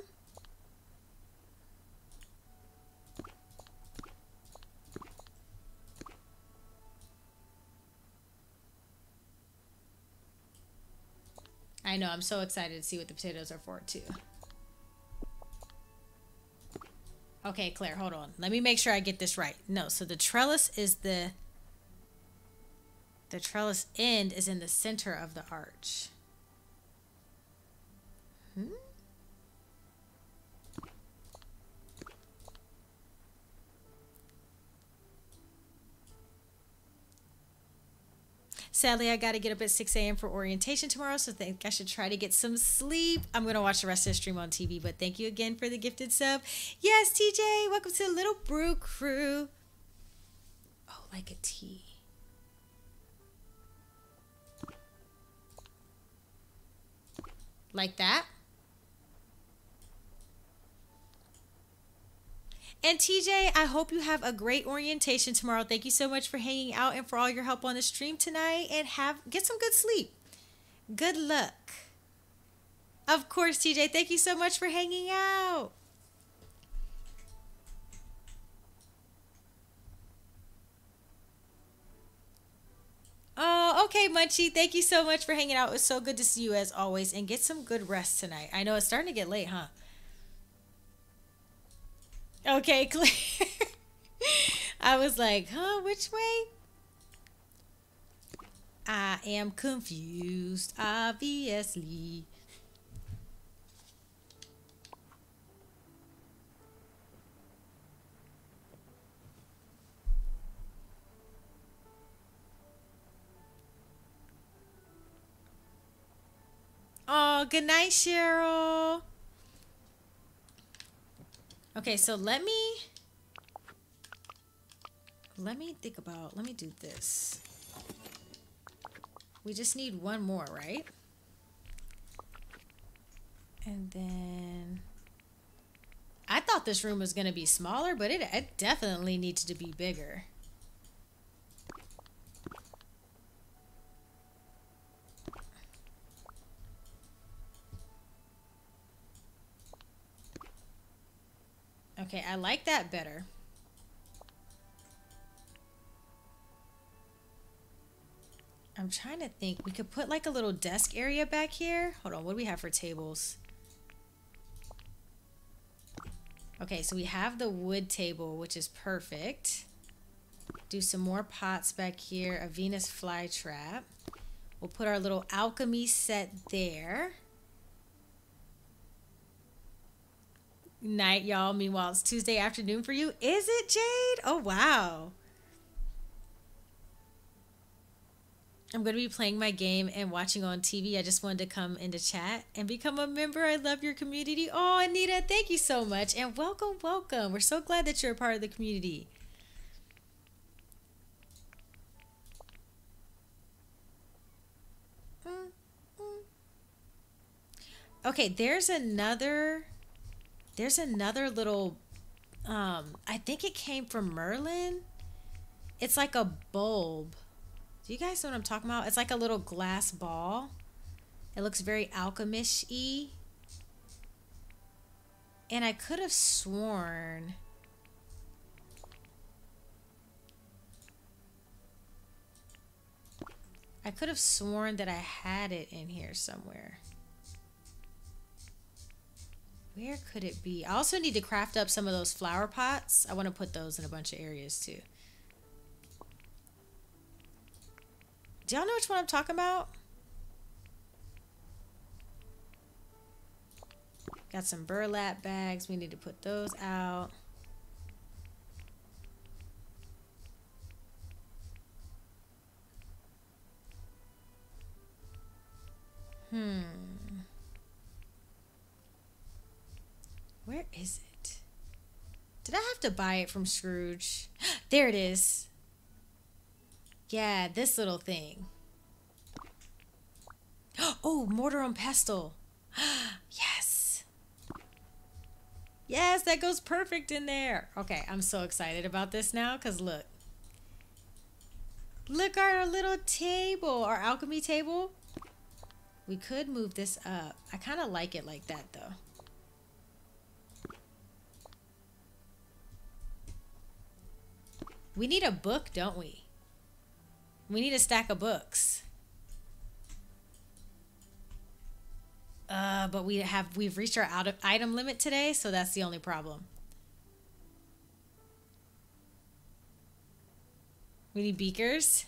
I know, I'm so excited to see what the potatoes are for, too. Okay, Claire, hold on. Let me make sure I get this right. No, so the trellis is the... The trellis end is in the center of the arch. Hmm? Sadly, I got to get up at 6 a.m. for orientation tomorrow, so I think I should try to get some sleep. I'm going to watch the rest of the stream on TV, but thank you again for the gifted sub. Yes, TJ, welcome to the Little Brew Crew. Oh, like a tea. Like that. And TJ, I hope you have a great orientation tomorrow. Thank you so much for hanging out and for all your help on the stream tonight. And get some good sleep. Good luck. Of course, TJ. Thank you so much for hanging out. Oh, okay, Munchie. Thank you so much for hanging out. It was so good to see you as always. And get some good rest tonight. I know it's starting to get late, huh? Okay, Claire. I was like, huh, which way? I am confused, obviously. Oh, good night, Cheryl. Okay, so let me think about, let me do this. We just need one more, right? And then, I thought this room was going to be smaller, but it definitely needs to be bigger. Okay, I like that better. I'm trying to think. We could put like a little desk area back here. Hold on, what do we have for tables? Okay, so we have the wood table, which is perfect. Do some more pots back here. A Venus flytrap. We'll put our little alchemy set there. Night, y'all. Meanwhile, it's Tuesday afternoon for you. Is it, Jade? Oh, wow. I'm going to be playing my game and watching on TV. I just wanted to come into chat and become a member. I love your community. Oh, Anita, thank you so much. And welcome, welcome. We're so glad that you're a part of the community. Okay, there's another little, I think it came from Merlin. It's like a bulb. Do you guys know what I'm talking about? It's like a little glass ball. It looks very alchemist-y. And I could have sworn. I could have sworn that I had it in here somewhere. Where could it be? I also need to craft up some of those flower pots. I want to put those in a bunch of areas too. Do y'all know which one I'm talking about? Got some burlap bags. We need to put those out. Where is it? Did I have to buy it from Scrooge? There it is. Yeah, this little thing. Oh, mortar and pestle. Yes. Yes, that goes perfect in there. Okay, I'm so excited about this now because look. Look at our little table, our alchemy table. We could move this up. I kind of like it like that though. We need a book, don't we? We need a stack of books. But we've reached our item limit today, so that's the only problem. We need beakers.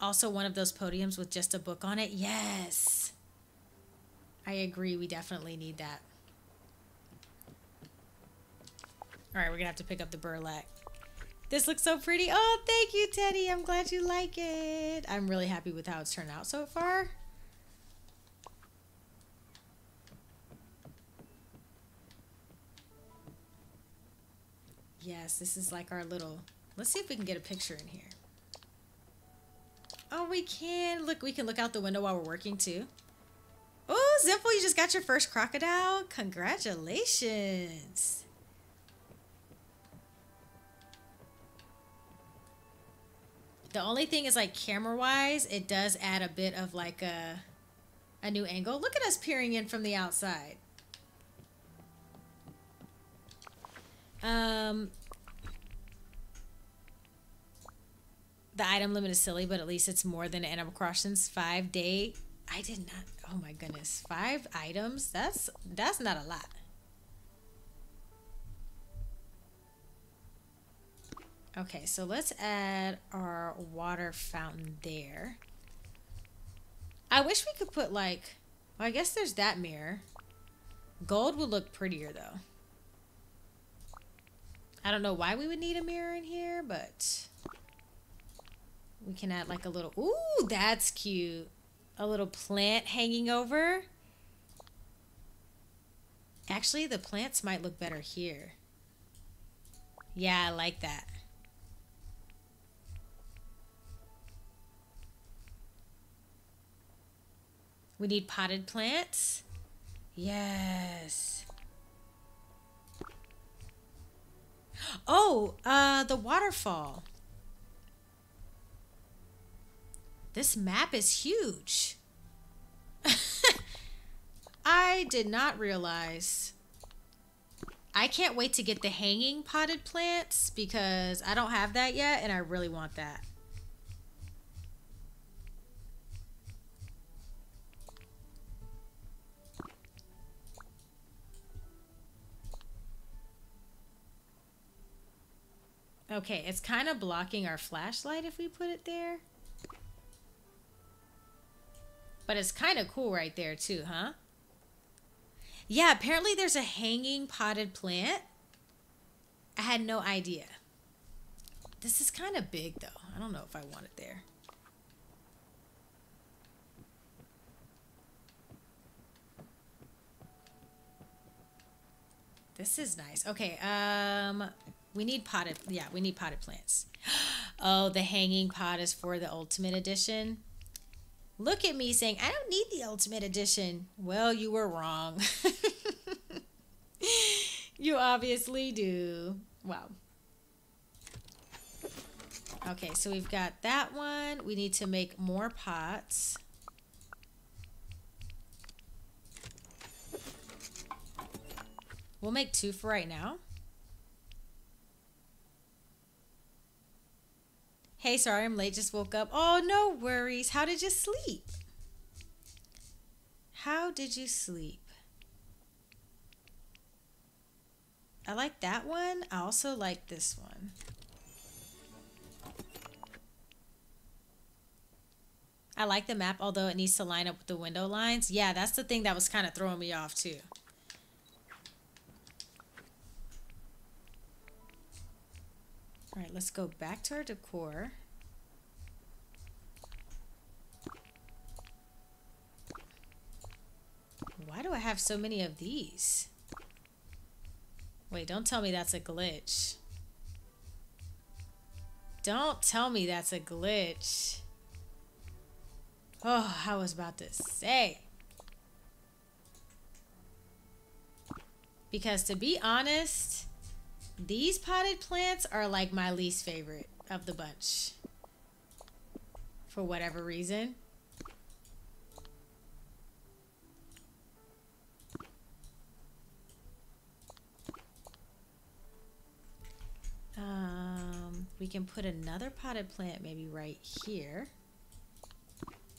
Also, one of those podiums with just a book on it. Yes. I agree. We definitely need that. All right, we're going to have to pick up the burlap. This looks so pretty. Oh, thank you, Teddy. I'm glad you like it. I'm really happy with how it's turned out so far. Yes, this is like our little... Let's see if we can get a picture in here. Oh, we can. Look, we can look out the window while we're working, too. Oh, Zimple, you just got your first crocodile. Congratulations. The only thing is, like, camera-wise, it does add a bit of, like, a new angle. Look at us peering in from the outside. The item limit is silly, but at least it's more than Animal Crossing's 5-day. I did not. Oh my goodness, 5 items. That's not a lot. Okay, so let's add our water fountain there. I wish we could put like. Well, I guess there's that mirror. Gold would look prettier though. I don't know why we would need a mirror in here, but. We can add like a little, ooh, that's cute. A little plant hanging over. Actually, the plants might look better here. Yeah, I like that. We need potted plants. Yes. Oh, the waterfall. This map is huge. I did not realize. I can't wait to get the hanging potted plants because I don't have that yet and I really want that. Okay, it's kind of blocking our flashlight if we put it there. But it's kind of cool right there too, huh? Yeah, apparently there's a hanging potted plant. I had no idea. This is kind of big though. I don't know if I want it there. This is nice. Okay, we need potted plants. Oh, the hanging pot is for the Ultimate Edition. Look at me saying, I don't need the Ultimate Edition. Well, you were wrong. You obviously do. Wow. Okay, so we've got that one. We need to make more pots. We'll make 2 for right now. Hey, sorry, I'm late, just woke up. Oh, no worries. How did you sleep? How did you sleep? I like that one. I also like this one. I like the map, although it needs to line up with the window lines. Yeah, that's the thing that was kind of throwing me off, too. All right, let's go back to our decor. Why do I have so many of these? Wait, don't tell me that's a glitch. Don't tell me that's a glitch. Oh, I was about to say. Because to be honest, these potted plants are like my least favorite of the bunch. For whatever reason. We can put another potted plant maybe right here.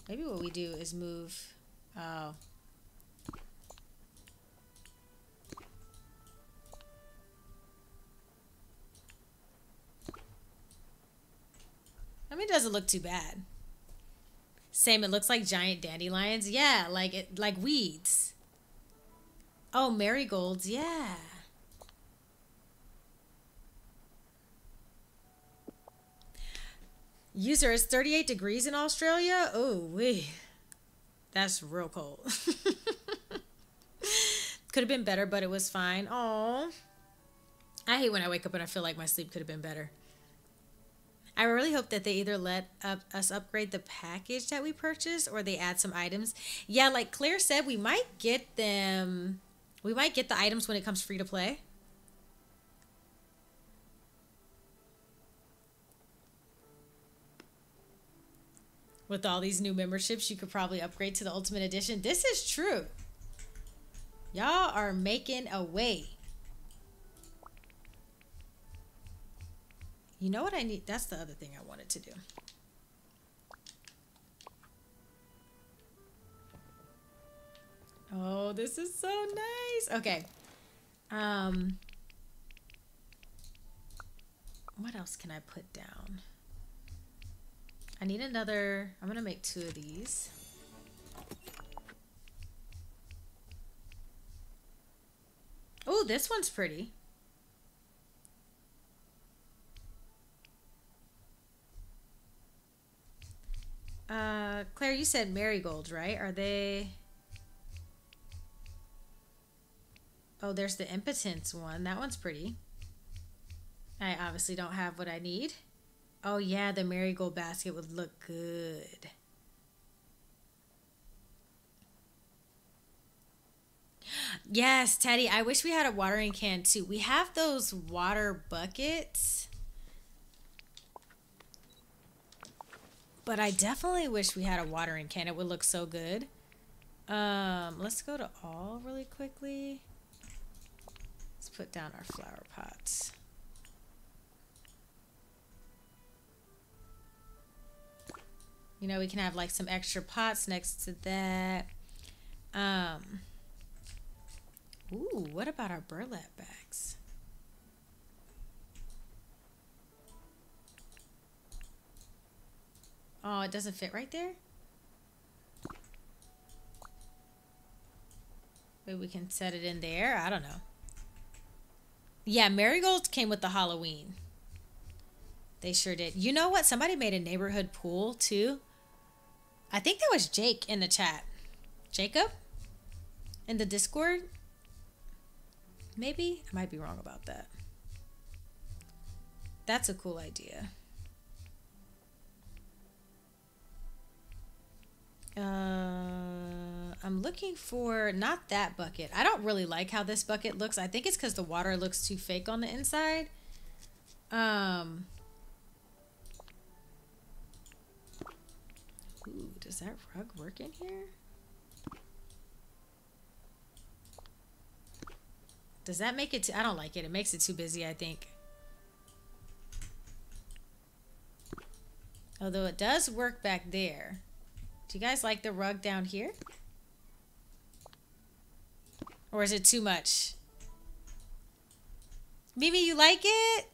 Maybe what we do is move... Oh. I mean, it doesn't look too bad. Same, it looks like giant dandelions. Yeah, like it, like weeds. Oh, marigolds, yeah. User, it's 38 degrees in Australia? Oh, wee. That's real cold. Could have been better, but it was fine. Aw. I hate when I wake up and I feel like my sleep could have been better. I really hope that they either let us upgrade the package that we purchase or they add some items. Yeah, like Claire said, we might get them. We might get the items when it comes free to play. With all these new memberships, you could probably upgrade to the Ultimate Edition. This is true. Y'all are making a way. You know what I need? That's the other thing I wanted to do. Oh, this is so nice. Okay. What else can I put down? I need another. I'm going to make two of these. Oh, this one's pretty. Claire, you said marigolds, right? Are they... Oh, there's the impotence one. That one's pretty. I obviously don't have what I need. Oh, yeah, the marigold basket would look good. Yes, Teddy, I wish we had a watering can, too. We have those water buckets... But I definitely wish we had a watering can. It would look so good. Let's go to all really quickly. Let's put down our flower pots. You know, we can have like some extra pots next to that. Ooh, what about our burlap bags? Oh, it doesn't fit right there? Maybe we can set it in there. I don't know. Yeah, marigolds came with the Halloween. They sure did. You know what? Somebody made a neighborhood pool, too. I think that was Jake in the chat. Jacob? In the Discord? Maybe? I might be wrong about that. That's a cool idea. I'm looking for not that bucket. I don't really like how this bucket looks. I think it's because the water looks too fake on the inside. Ooh, does that rug work in here? Does that make it too? I don't like it. It makes it too busy, I think. Although it does work back there. Do you guys like the rug down here? Or is it too much? Mimi, you like it?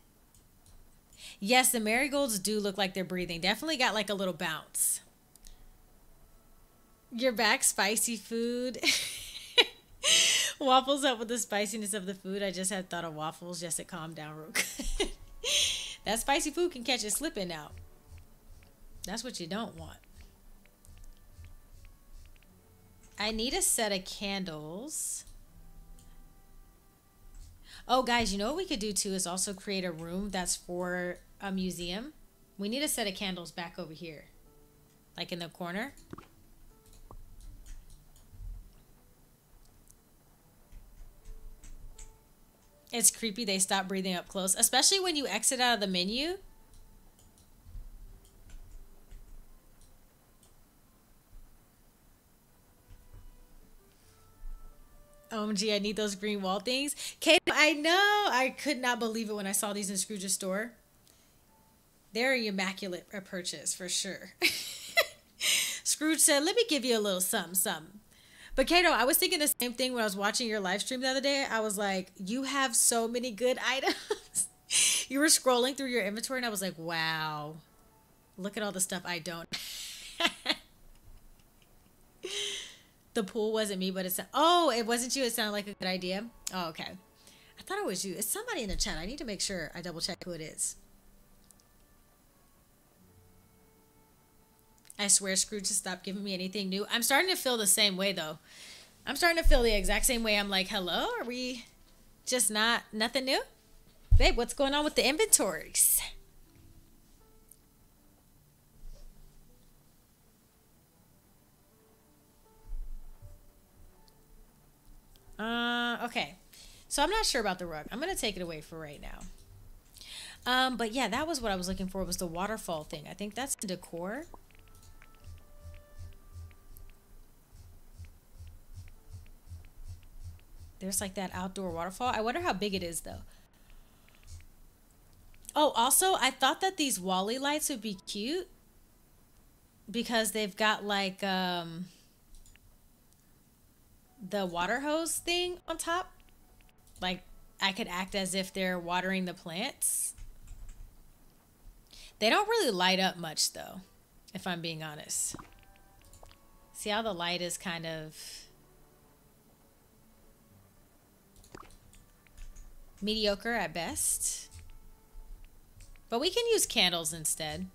Yes, the marigolds do look like they're breathing. Definitely got like a little bounce. You're back, spicy food. Waffles up with the spiciness of the food. I just had thought of waffles. Yes, it calmed down real good. That spicy food can catch it slipping out. That's what you don't want. I need a set of candles. Oh, guys, you know what we could do, too, is also create a room that's for a museum. We need a set of candles back over here, like in the corner. It's creepy they stop breathing up close, especially when you exit out of the menu. OMG, I need those green wall things. Kate, I know. I could not believe it when I saw these in Scrooge's store. They're immaculate a purchase for sure. Scrooge said, let me give you a little something, something. But Kato, I was thinking the same thing when I was watching your live stream the other day. I was like, you have so many good items. You were scrolling through your inventory and I was like, wow, look at all the stuff I don't. The pool wasn't me, but it said, oh, it wasn't you. It sounded like a good idea. Oh, okay. I thought it was you. It's somebody in the chat. I need to make sure I double check who it is. I swear Scrooge has stopped giving me anything new. I'm starting to feel the same way though. I'm starting to feel the exact same way. I'm like, hello, are we just nothing new? Babe, what's going on with the inventories? Okay. So I'm not sure about the rug. I'm going to take it away for right now. But yeah, that was what I was looking for, was the waterfall thing. I think that's the decor. There's like that outdoor waterfall. I wonder how big it is though. Oh, also, I thought that these WALL-E lights would be cute because they've got like the water hose thing on top. Like, I could act as if they're watering the plants. They don't really light up much though, if I'm being honest. See how the light is kind of mediocre at best. But we can use candles instead.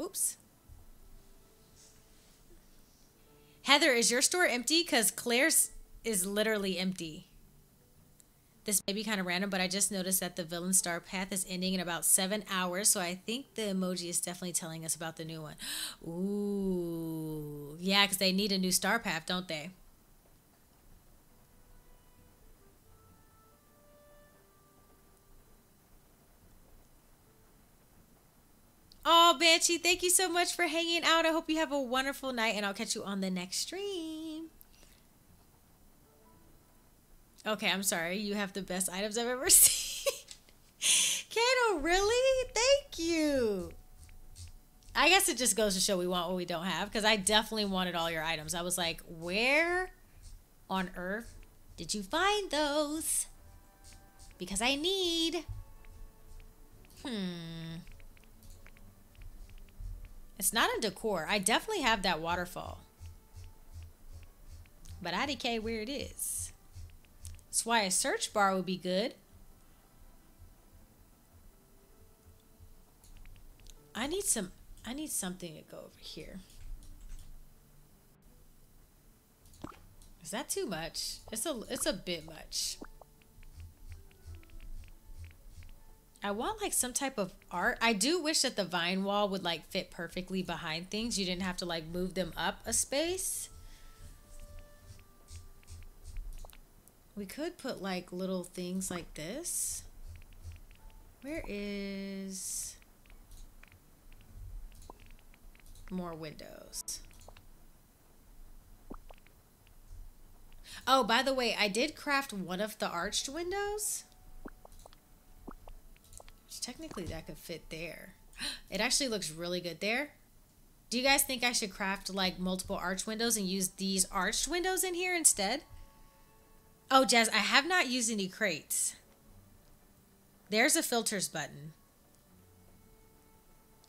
Oops. Heather, is your store empty? Because Claire's is literally empty. This may be kind of random, but I just noticed that the villain star path is ending in about 7 hours. So I think the emoji is definitely telling us about the new one. Ooh. Yeah, because they need a new star path, don't they? Oh, Banshee, thank you so much for hanging out. I hope you have a wonderful night, and I'll catch you on the next stream. Okay, I'm sorry. You have the best items I've ever seen. Kato, really? Thank you. I guess it just goes to show we want what we don't have, because I definitely wanted all your items. I was like, where on earth did you find those? Because I need... It's not a decor. I definitely have that waterfall. But I decay where it is. That's why a search bar would be good. I need something to go over here. Is that too much? It's a bit much. I want like some type of art. I do wish that the vine wall would like fit perfectly behind things. You didn't have to like move them up a space. We could put like little things like this. Where is more windows? Oh, by the way, I did craft one of the arched windows. Technically that could fit there. It actually looks really good there. Do you guys think I should craft like multiple arch windows and use these arched windows in here instead? Oh, Jazz, I have not used any crates. There's a filters button.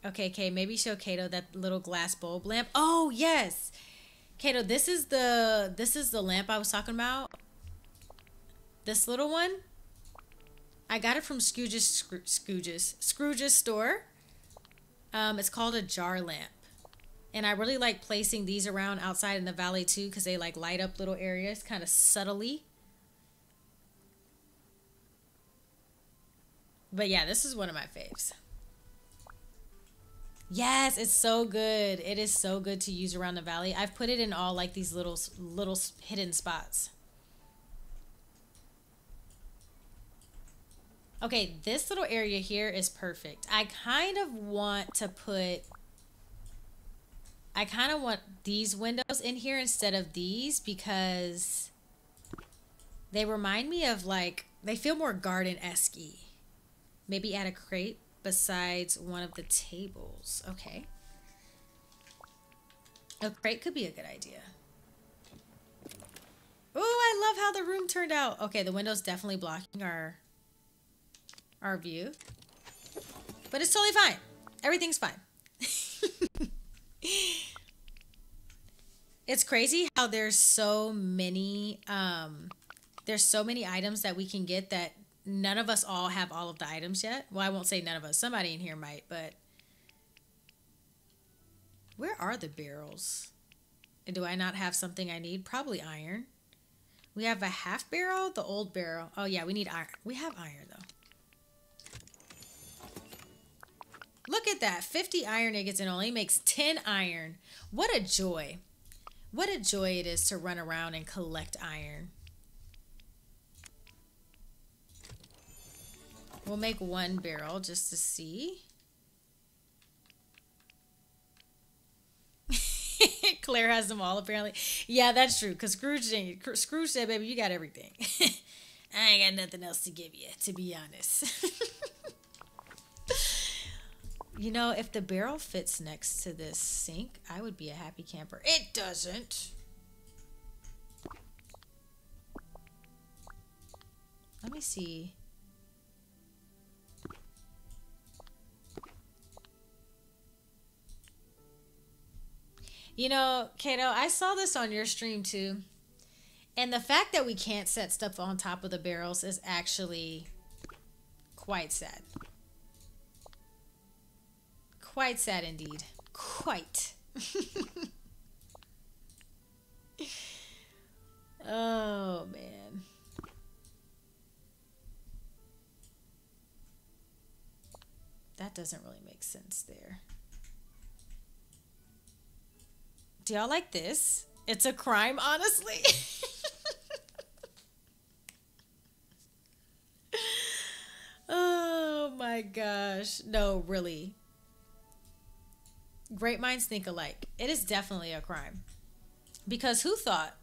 Okay, Kay, maybe show Kato that little glass bulb lamp. Oh, yes. Kato, this is the lamp I was talking about. This little one. I got it from Scrooge's store. It's called a jar lamp. And I really like placing these around outside in the valley too, because they like light up little areas kind of subtly. But yeah, this is one of my faves. Yes, it's so good. It is so good to use around the valley. I've put it in all like these little hidden spots. Okay, this little area here is perfect. I kind of want these windows in here instead of these because they remind me of like, they feel more garden-esque-y. Maybe add a crate, besides one of the tables. Okay. A crate could be a good idea. Oh, I love how the room turned out. Okay, the window's definitely blocking our view. But it's totally fine. Everything's fine. It's crazy how there's so many items that we can get that none of us all have all of the items yet. Well, I won't say none of us. Somebody in here might, but where are the barrels? And do I not have something I need? Probably iron. We have a half barrel, the old barrel. Oh yeah, we need iron. We have iron though. Look at that, 50 iron ingots and only makes 10 iron. What a joy. What a joy it is to run around and collect iron. We'll make one barrel just to see. Claire has them all apparently. Yeah, that's true. Because Scrooge said, baby, you got everything. I ain't got nothing else to give you, to be honest. You know, if the barrel fits next to this sink, I would be a happy camper. It doesn't. Let me see. You know, Kato, I saw this on your stream too. And the fact that we can't set stuff on top of the barrels is actually quite sad. Quite sad indeed. Quite. Oh, man. That doesn't really make sense there. Do y'all like this? It's a crime, honestly. Oh, my gosh. No, really. Great minds think alike. It is definitely a crime. Because who thought?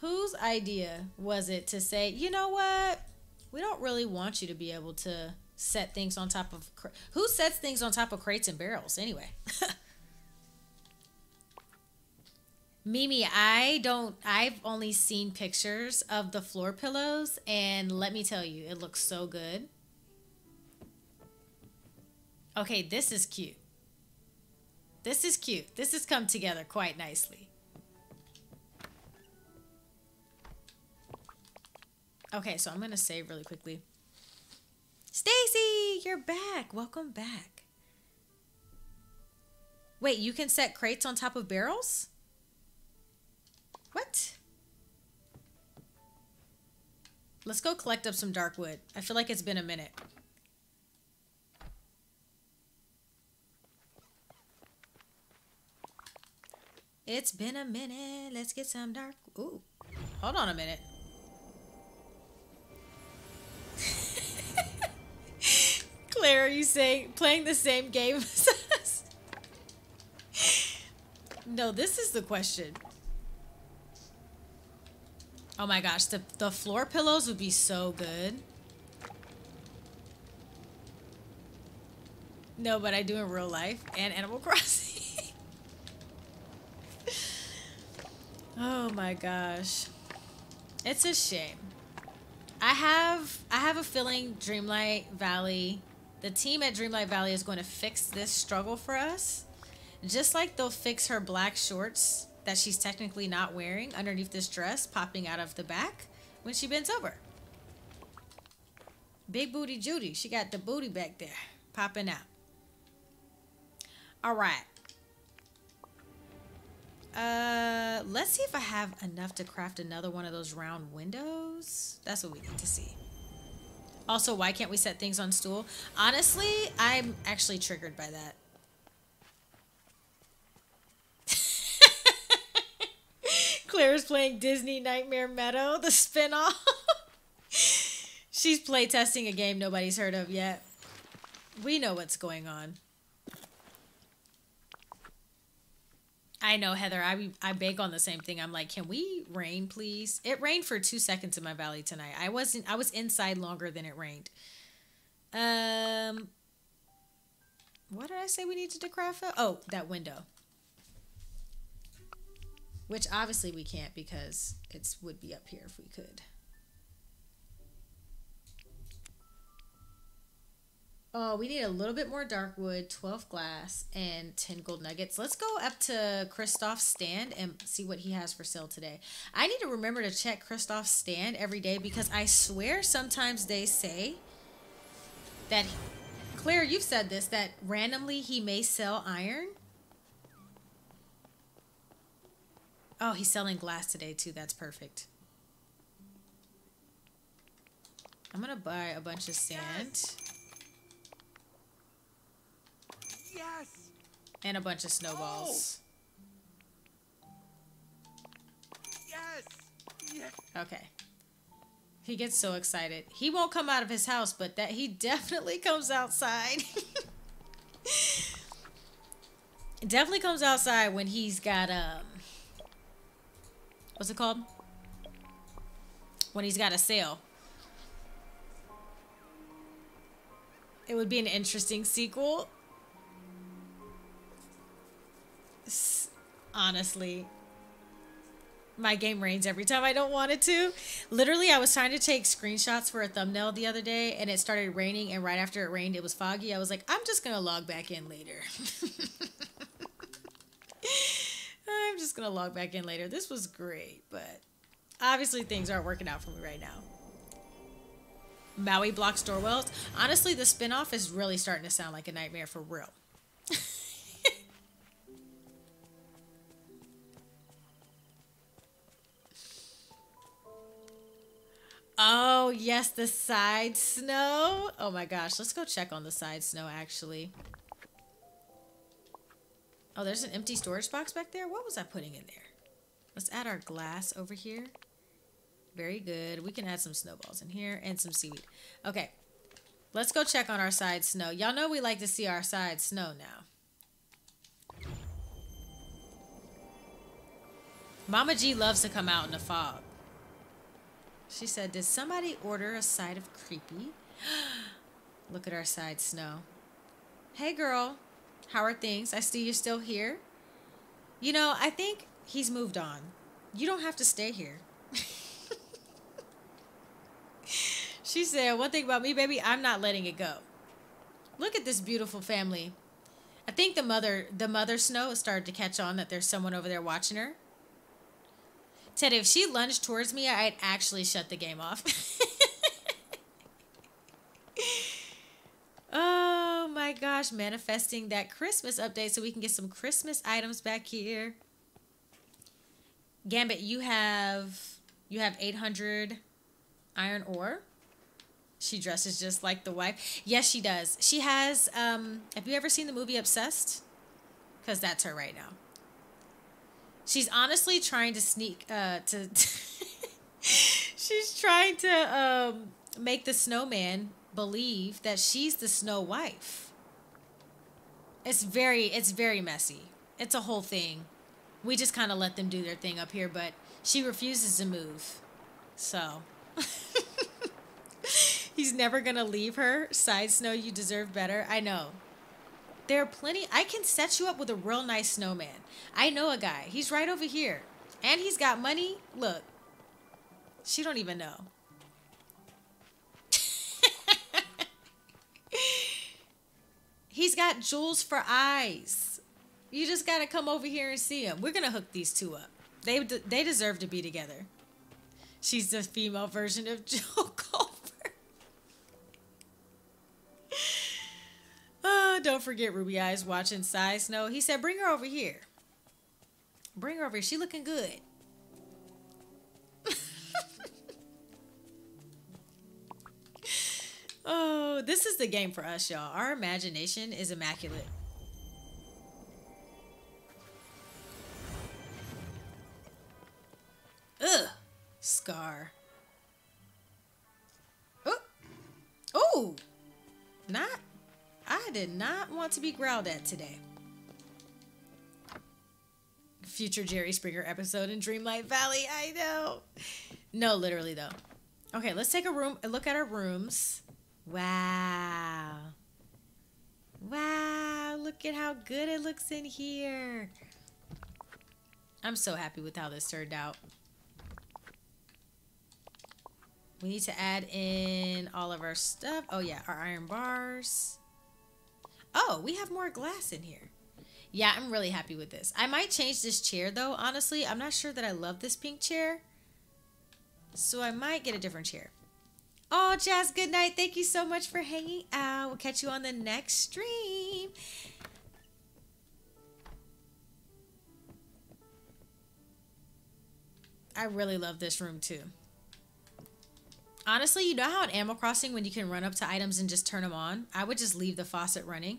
Whose idea was it to say, you know what? We don't really want you to be able to set things on top of... Who sets things on top of crates and barrels anyway? Mimi, I've only seen pictures of the floor pillows. And let me tell you, it looks so good. Okay, this is cute. This is cute. This has come together quite nicely. Okay, so I'm going to save really quickly. Stacy, you're back. Welcome back. Wait, you can set crates on top of barrels? What? Let's go collect up some dark wood. I feel like it's been a minute. It's been a minute. Let's get some dark. Ooh. Hold on a minute. Claire, are you saying playing the same game as us? No, this is the question. Oh my gosh, the floor pillows would be so good. No, but I do in real life and Animal Crossing. Oh my gosh. It's a shame. I have a feeling Dreamlight Valley, the team at Dreamlight Valley is going to fix this struggle for us. Just like they'll fix her black shorts that she's technically not wearing underneath this dress popping out of the back when she bends over. Big booty Judy, she got the booty back there popping out. All right. Let's see if I have enough to craft another one of those round windows. That's what we need to see. Also, why can't we set things on stool? Honestly, I'm actually triggered by that. Claire's playing Disney Nightmare Meadow, the spinoff. She's playtesting a game nobody's heard of yet. We know what's going on. I know, Heather, I beg on the same thing. I'm like, can we rain, please? It rained for 2 seconds in my valley tonight. I was inside longer than it rained. What did I say we needed to craft for? Oh, that window. Which obviously we can't because it would be up here if we could. Oh, we need a little bit more dark wood, 12 glass, and 10 gold nuggets. Let's go up to Kristoff's stand and see what he has for sale today. I need to remember to check Kristoff's stand every day because I swear sometimes they say that, Claire, you've said this, that randomly he may sell iron. Oh, he's selling glass today too. That's perfect. I'm going to buy a bunch of sand. Yes. And a bunch of snowballs. Oh. Yes. Yes. Okay. He gets so excited. He won't come out of his house, but that he definitely comes outside. Definitely comes outside when he's got what's it called? When he's got a sale. It would be an interesting sequel. Honestly, my game rains every time I don't want it to. Literally, I was trying to take screenshots for a thumbnail the other day and it started raining, and right after it rained it was foggy. I was like, I'm just gonna log back in later. I'm just gonna log back in later. This was great, but obviously things aren't working out for me right now. Maui blocks door wells. Honestly, the spinoff is really starting to sound like a nightmare for real. Oh, yes, the side snow. Oh, my gosh. Let's go check on the side snow, actually. Oh, there's an empty storage box back there. What was I putting in there? Let's add our glass over here. Very good. We can add some snowballs in here and some seaweed. Okay. Let's go check on our side snow. Y'all know we like to see our side snow now. Mama G loves to come out in the fog. She said, did somebody order a side of creepy? Look at our side snow. Hey, girl. How are things? I see you're still here. You know, I think he's moved on. You don't have to stay here. She said, one thing about me, baby, I'm not letting it go. Look at this beautiful family. I think the mother snow started to catch on that there's someone over there watching her. Ted, if she lunged towards me, I'd actually shut the game off. Oh, my gosh. Manifesting that Christmas update so we can get some Christmas items back here. Gambit, you have 800 iron ore. She dresses just like the wife. Yes, she does. She has, have you ever seen the movie Obsessed? Because that's her right now. She's honestly trying to sneak, she's trying to make the snowman believe that she's the snow wife. It's very messy. It's a whole thing. We just kind of let them do their thing up here, but she refuses to move. So, he's never going to leave her. Side snow, you deserve better. I know. There are plenty. I can set you up with a real nice snowman. I know a guy. He's right over here. And he's got money. Look. She don't even know. He's got jewels for eyes. You just got to come over here and see him. We're going to hook these two up. They deserve to be together. She's the female version of Joe Cole. Oh, don't forget Ruby Eyes watching side snow. He said, bring her over here. Bring her over here. She looking good. Oh, this is the game for us, y'all. Our imagination is immaculate. Ugh. Scar. Oh. Oh. Not. I did not want to be growled at today. Future Jerry Springer episode in Dreamlight Valley. I know. No, literally though. Okay, let's take a look at our rooms. Wow. Wow, look at how good it looks in here. I'm so happy with how this turned out. We need to add in all of our stuff. Oh yeah, our iron bars. Oh, we have more glass in here. Yeah, I'm really happy with this. I might change this chair though, honestly. I'm not sure that I love this pink chair. So I might get a different chair. Oh, Jazz, good night. Thank you so much for hanging out. We'll catch you on the next stream. I really love this room too. Honestly, you know how in Animal Crossing when you can run up to items and just turn them on? I would just leave the faucet running.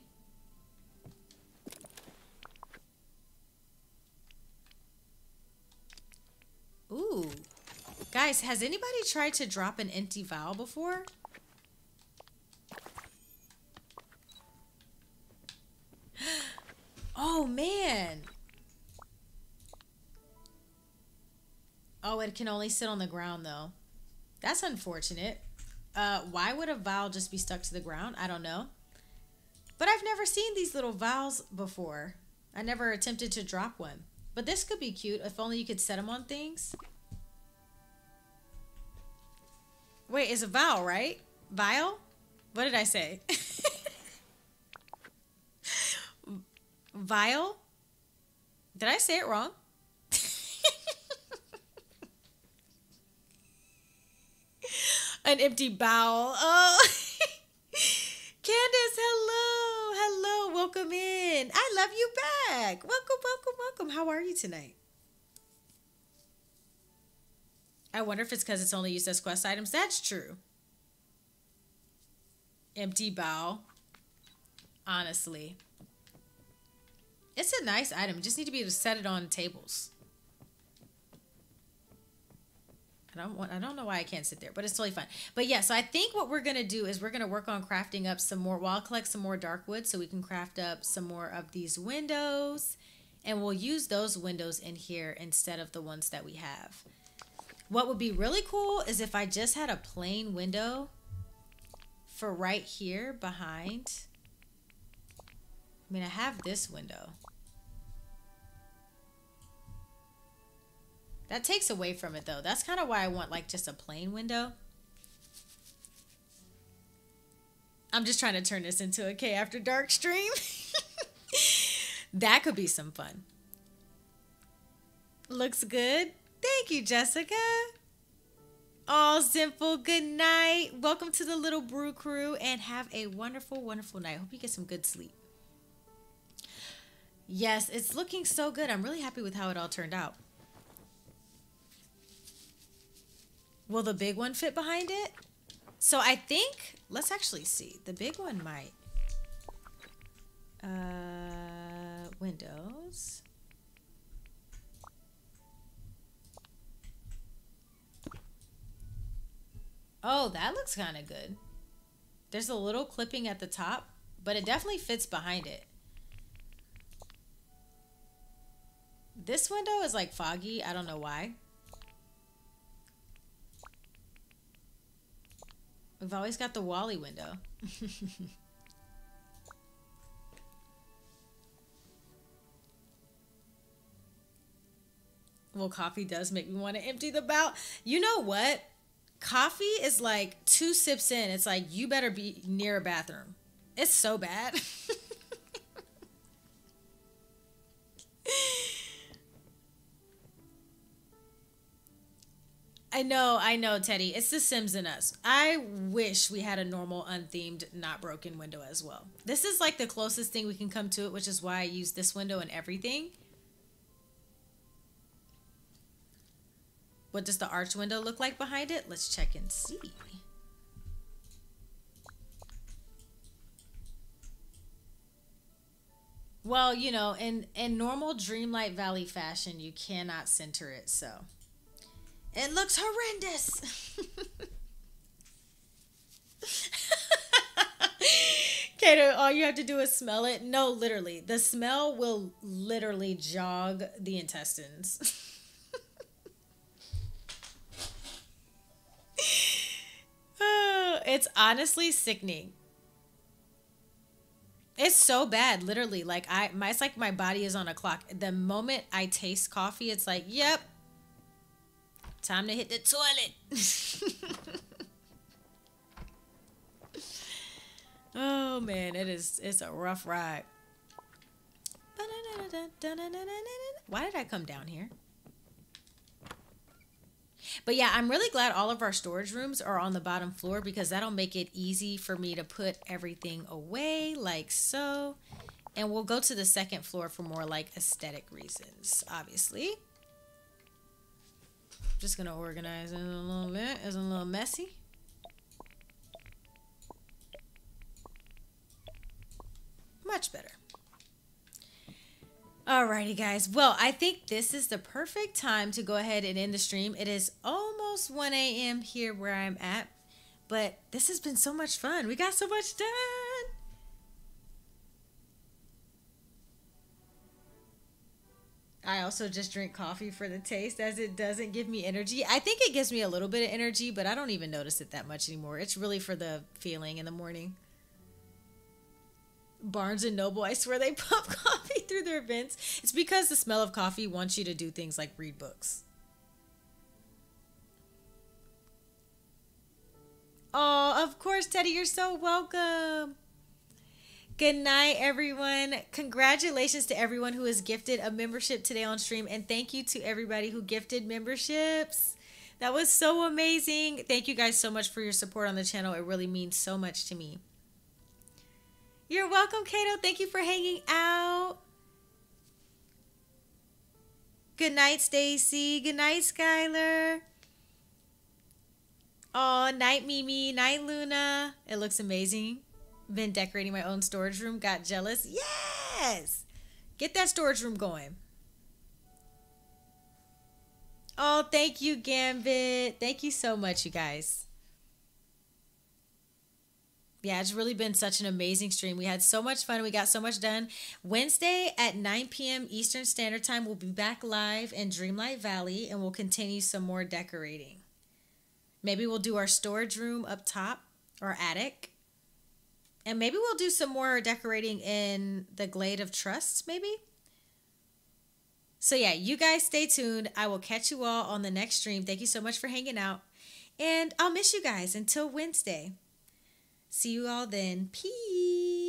Ooh. Guys, has anybody tried to drop an empty vial before? Oh, man. Oh, it can only sit on the ground, though. That's unfortunate. Why would a vial just be stuck to the ground? I don't know. But I've never seen these little vials before. I never attempted to drop one. But this could be cute if only you could set them on things. Wait, it's a vial, right? Vial? What did I say? Vial? Did I say it wrong? An empty bowel. Oh, Candace, hello. Hello. Welcome in. I love you back. Welcome, welcome, welcome. How are you tonight? I wonder if it's because it's only used as quest items. That's true. Empty bow. Honestly. It's a nice item. You just need to be able to set it on tables. I don't know why I can't sit there, but it's totally fine. But yeah, so I think what we're going to do is we're going to work on crafting up some more. Well, I'll collect some more dark wood so we can craft up some more of these windows. And we'll use those windows in here instead of the ones that we have. What would be really cool is if I just had a plain window for right here behind. I mean, I have this window. That takes away from it, though. That's kind of why I want, like, just a plain window. I'm just trying to turn this into a K After Dark stream. That could be some fun. Looks good. Thank you, Jessica. All simple. Good night. Welcome to the Little Brew Crew, and have a wonderful, wonderful night. Hope you get some good sleep. Yes, it's looking so good. I'm really happy with how it all turned out. Will the big one fit behind it? So I think, let's actually see. The big one might. Windows. Oh, that looks kind of good. There's a little clipping at the top, but it definitely fits behind it. This window is like foggy. I don't know why. We've always got the WALL-E window. Well, coffee does make me want to empty the bowl. You know what? Coffee is like 2 sips in. It's like, you better be near a bathroom. It's so bad. I know, Teddy. It's The Sims in us. I wish we had a normal, unthemed, not broken window as well. This is like the closest thing we can come to it, which is why I use this window and everything. What does the arch window look like behind it? Let's check and see. Well, you know, in normal Dreamlight Valley fashion, you cannot center it, so... It looks horrendous. Kato, all you have to do is smell it. No, literally. The smell will literally jog the intestines. Oh, It's honestly sickening. It's so bad, literally. Like it's like my body is on a clock. The moment I taste coffee, it's like, yep, time to hit the toilet. Oh man, it's a rough ride. Why did I come down here? But yeah, I'm really glad all of our storage rooms are on the bottom floor, because that'll make it easy for me to put everything away like so. And we'll go to the second floor for more like aesthetic reasons, obviously. Just gonna organize it a little bit. It's a little messy. Much better. Alrighty guys, well, I think this is the perfect time to go ahead and end the stream. It is almost 1 a.m. here where I'm at, but this has been so much fun. We got so much done. I also just drink coffee for the taste, as it doesn't give me energy. I think it gives me a little bit of energy, but I don't even notice it that much anymore. It's really for the feeling in the morning. Barnes and Noble, I swear they pump coffee through their vents. It's because the smell of coffee wants you to do things like read books. Oh, of course, Teddy, you're so welcome. Good night, everyone. Congratulations to everyone who has gifted a membership today on stream, and thank you to everybody who gifted memberships. That was so amazing. Thank you guys so much for your support on the channel. It really means so much to me. You're welcome, Kato. Thank you for hanging out. Good night, Stacy. Good night, Skylar. Oh, night, Mimi. Night, Luna. It looks amazing. Been decorating my own storage room. Got jealous. Yes! Get that storage room going. Oh, thank you, Gambit. Thank you so much, you guys. Yeah, it's really been such an amazing stream. We had so much fun. We got so much done. Wednesday at 9 p.m. Eastern Standard Time, we'll be back live in Dreamlight Valley, and we'll continue some more decorating. Maybe we'll do our storage room up top or attic. And maybe we'll do some more decorating in the Glade of Trust, maybe. So yeah, you guys stay tuned. I will catch you all on the next stream. Thank you so much for hanging out. And I'll miss you guys until Wednesday. See you all then. Peace.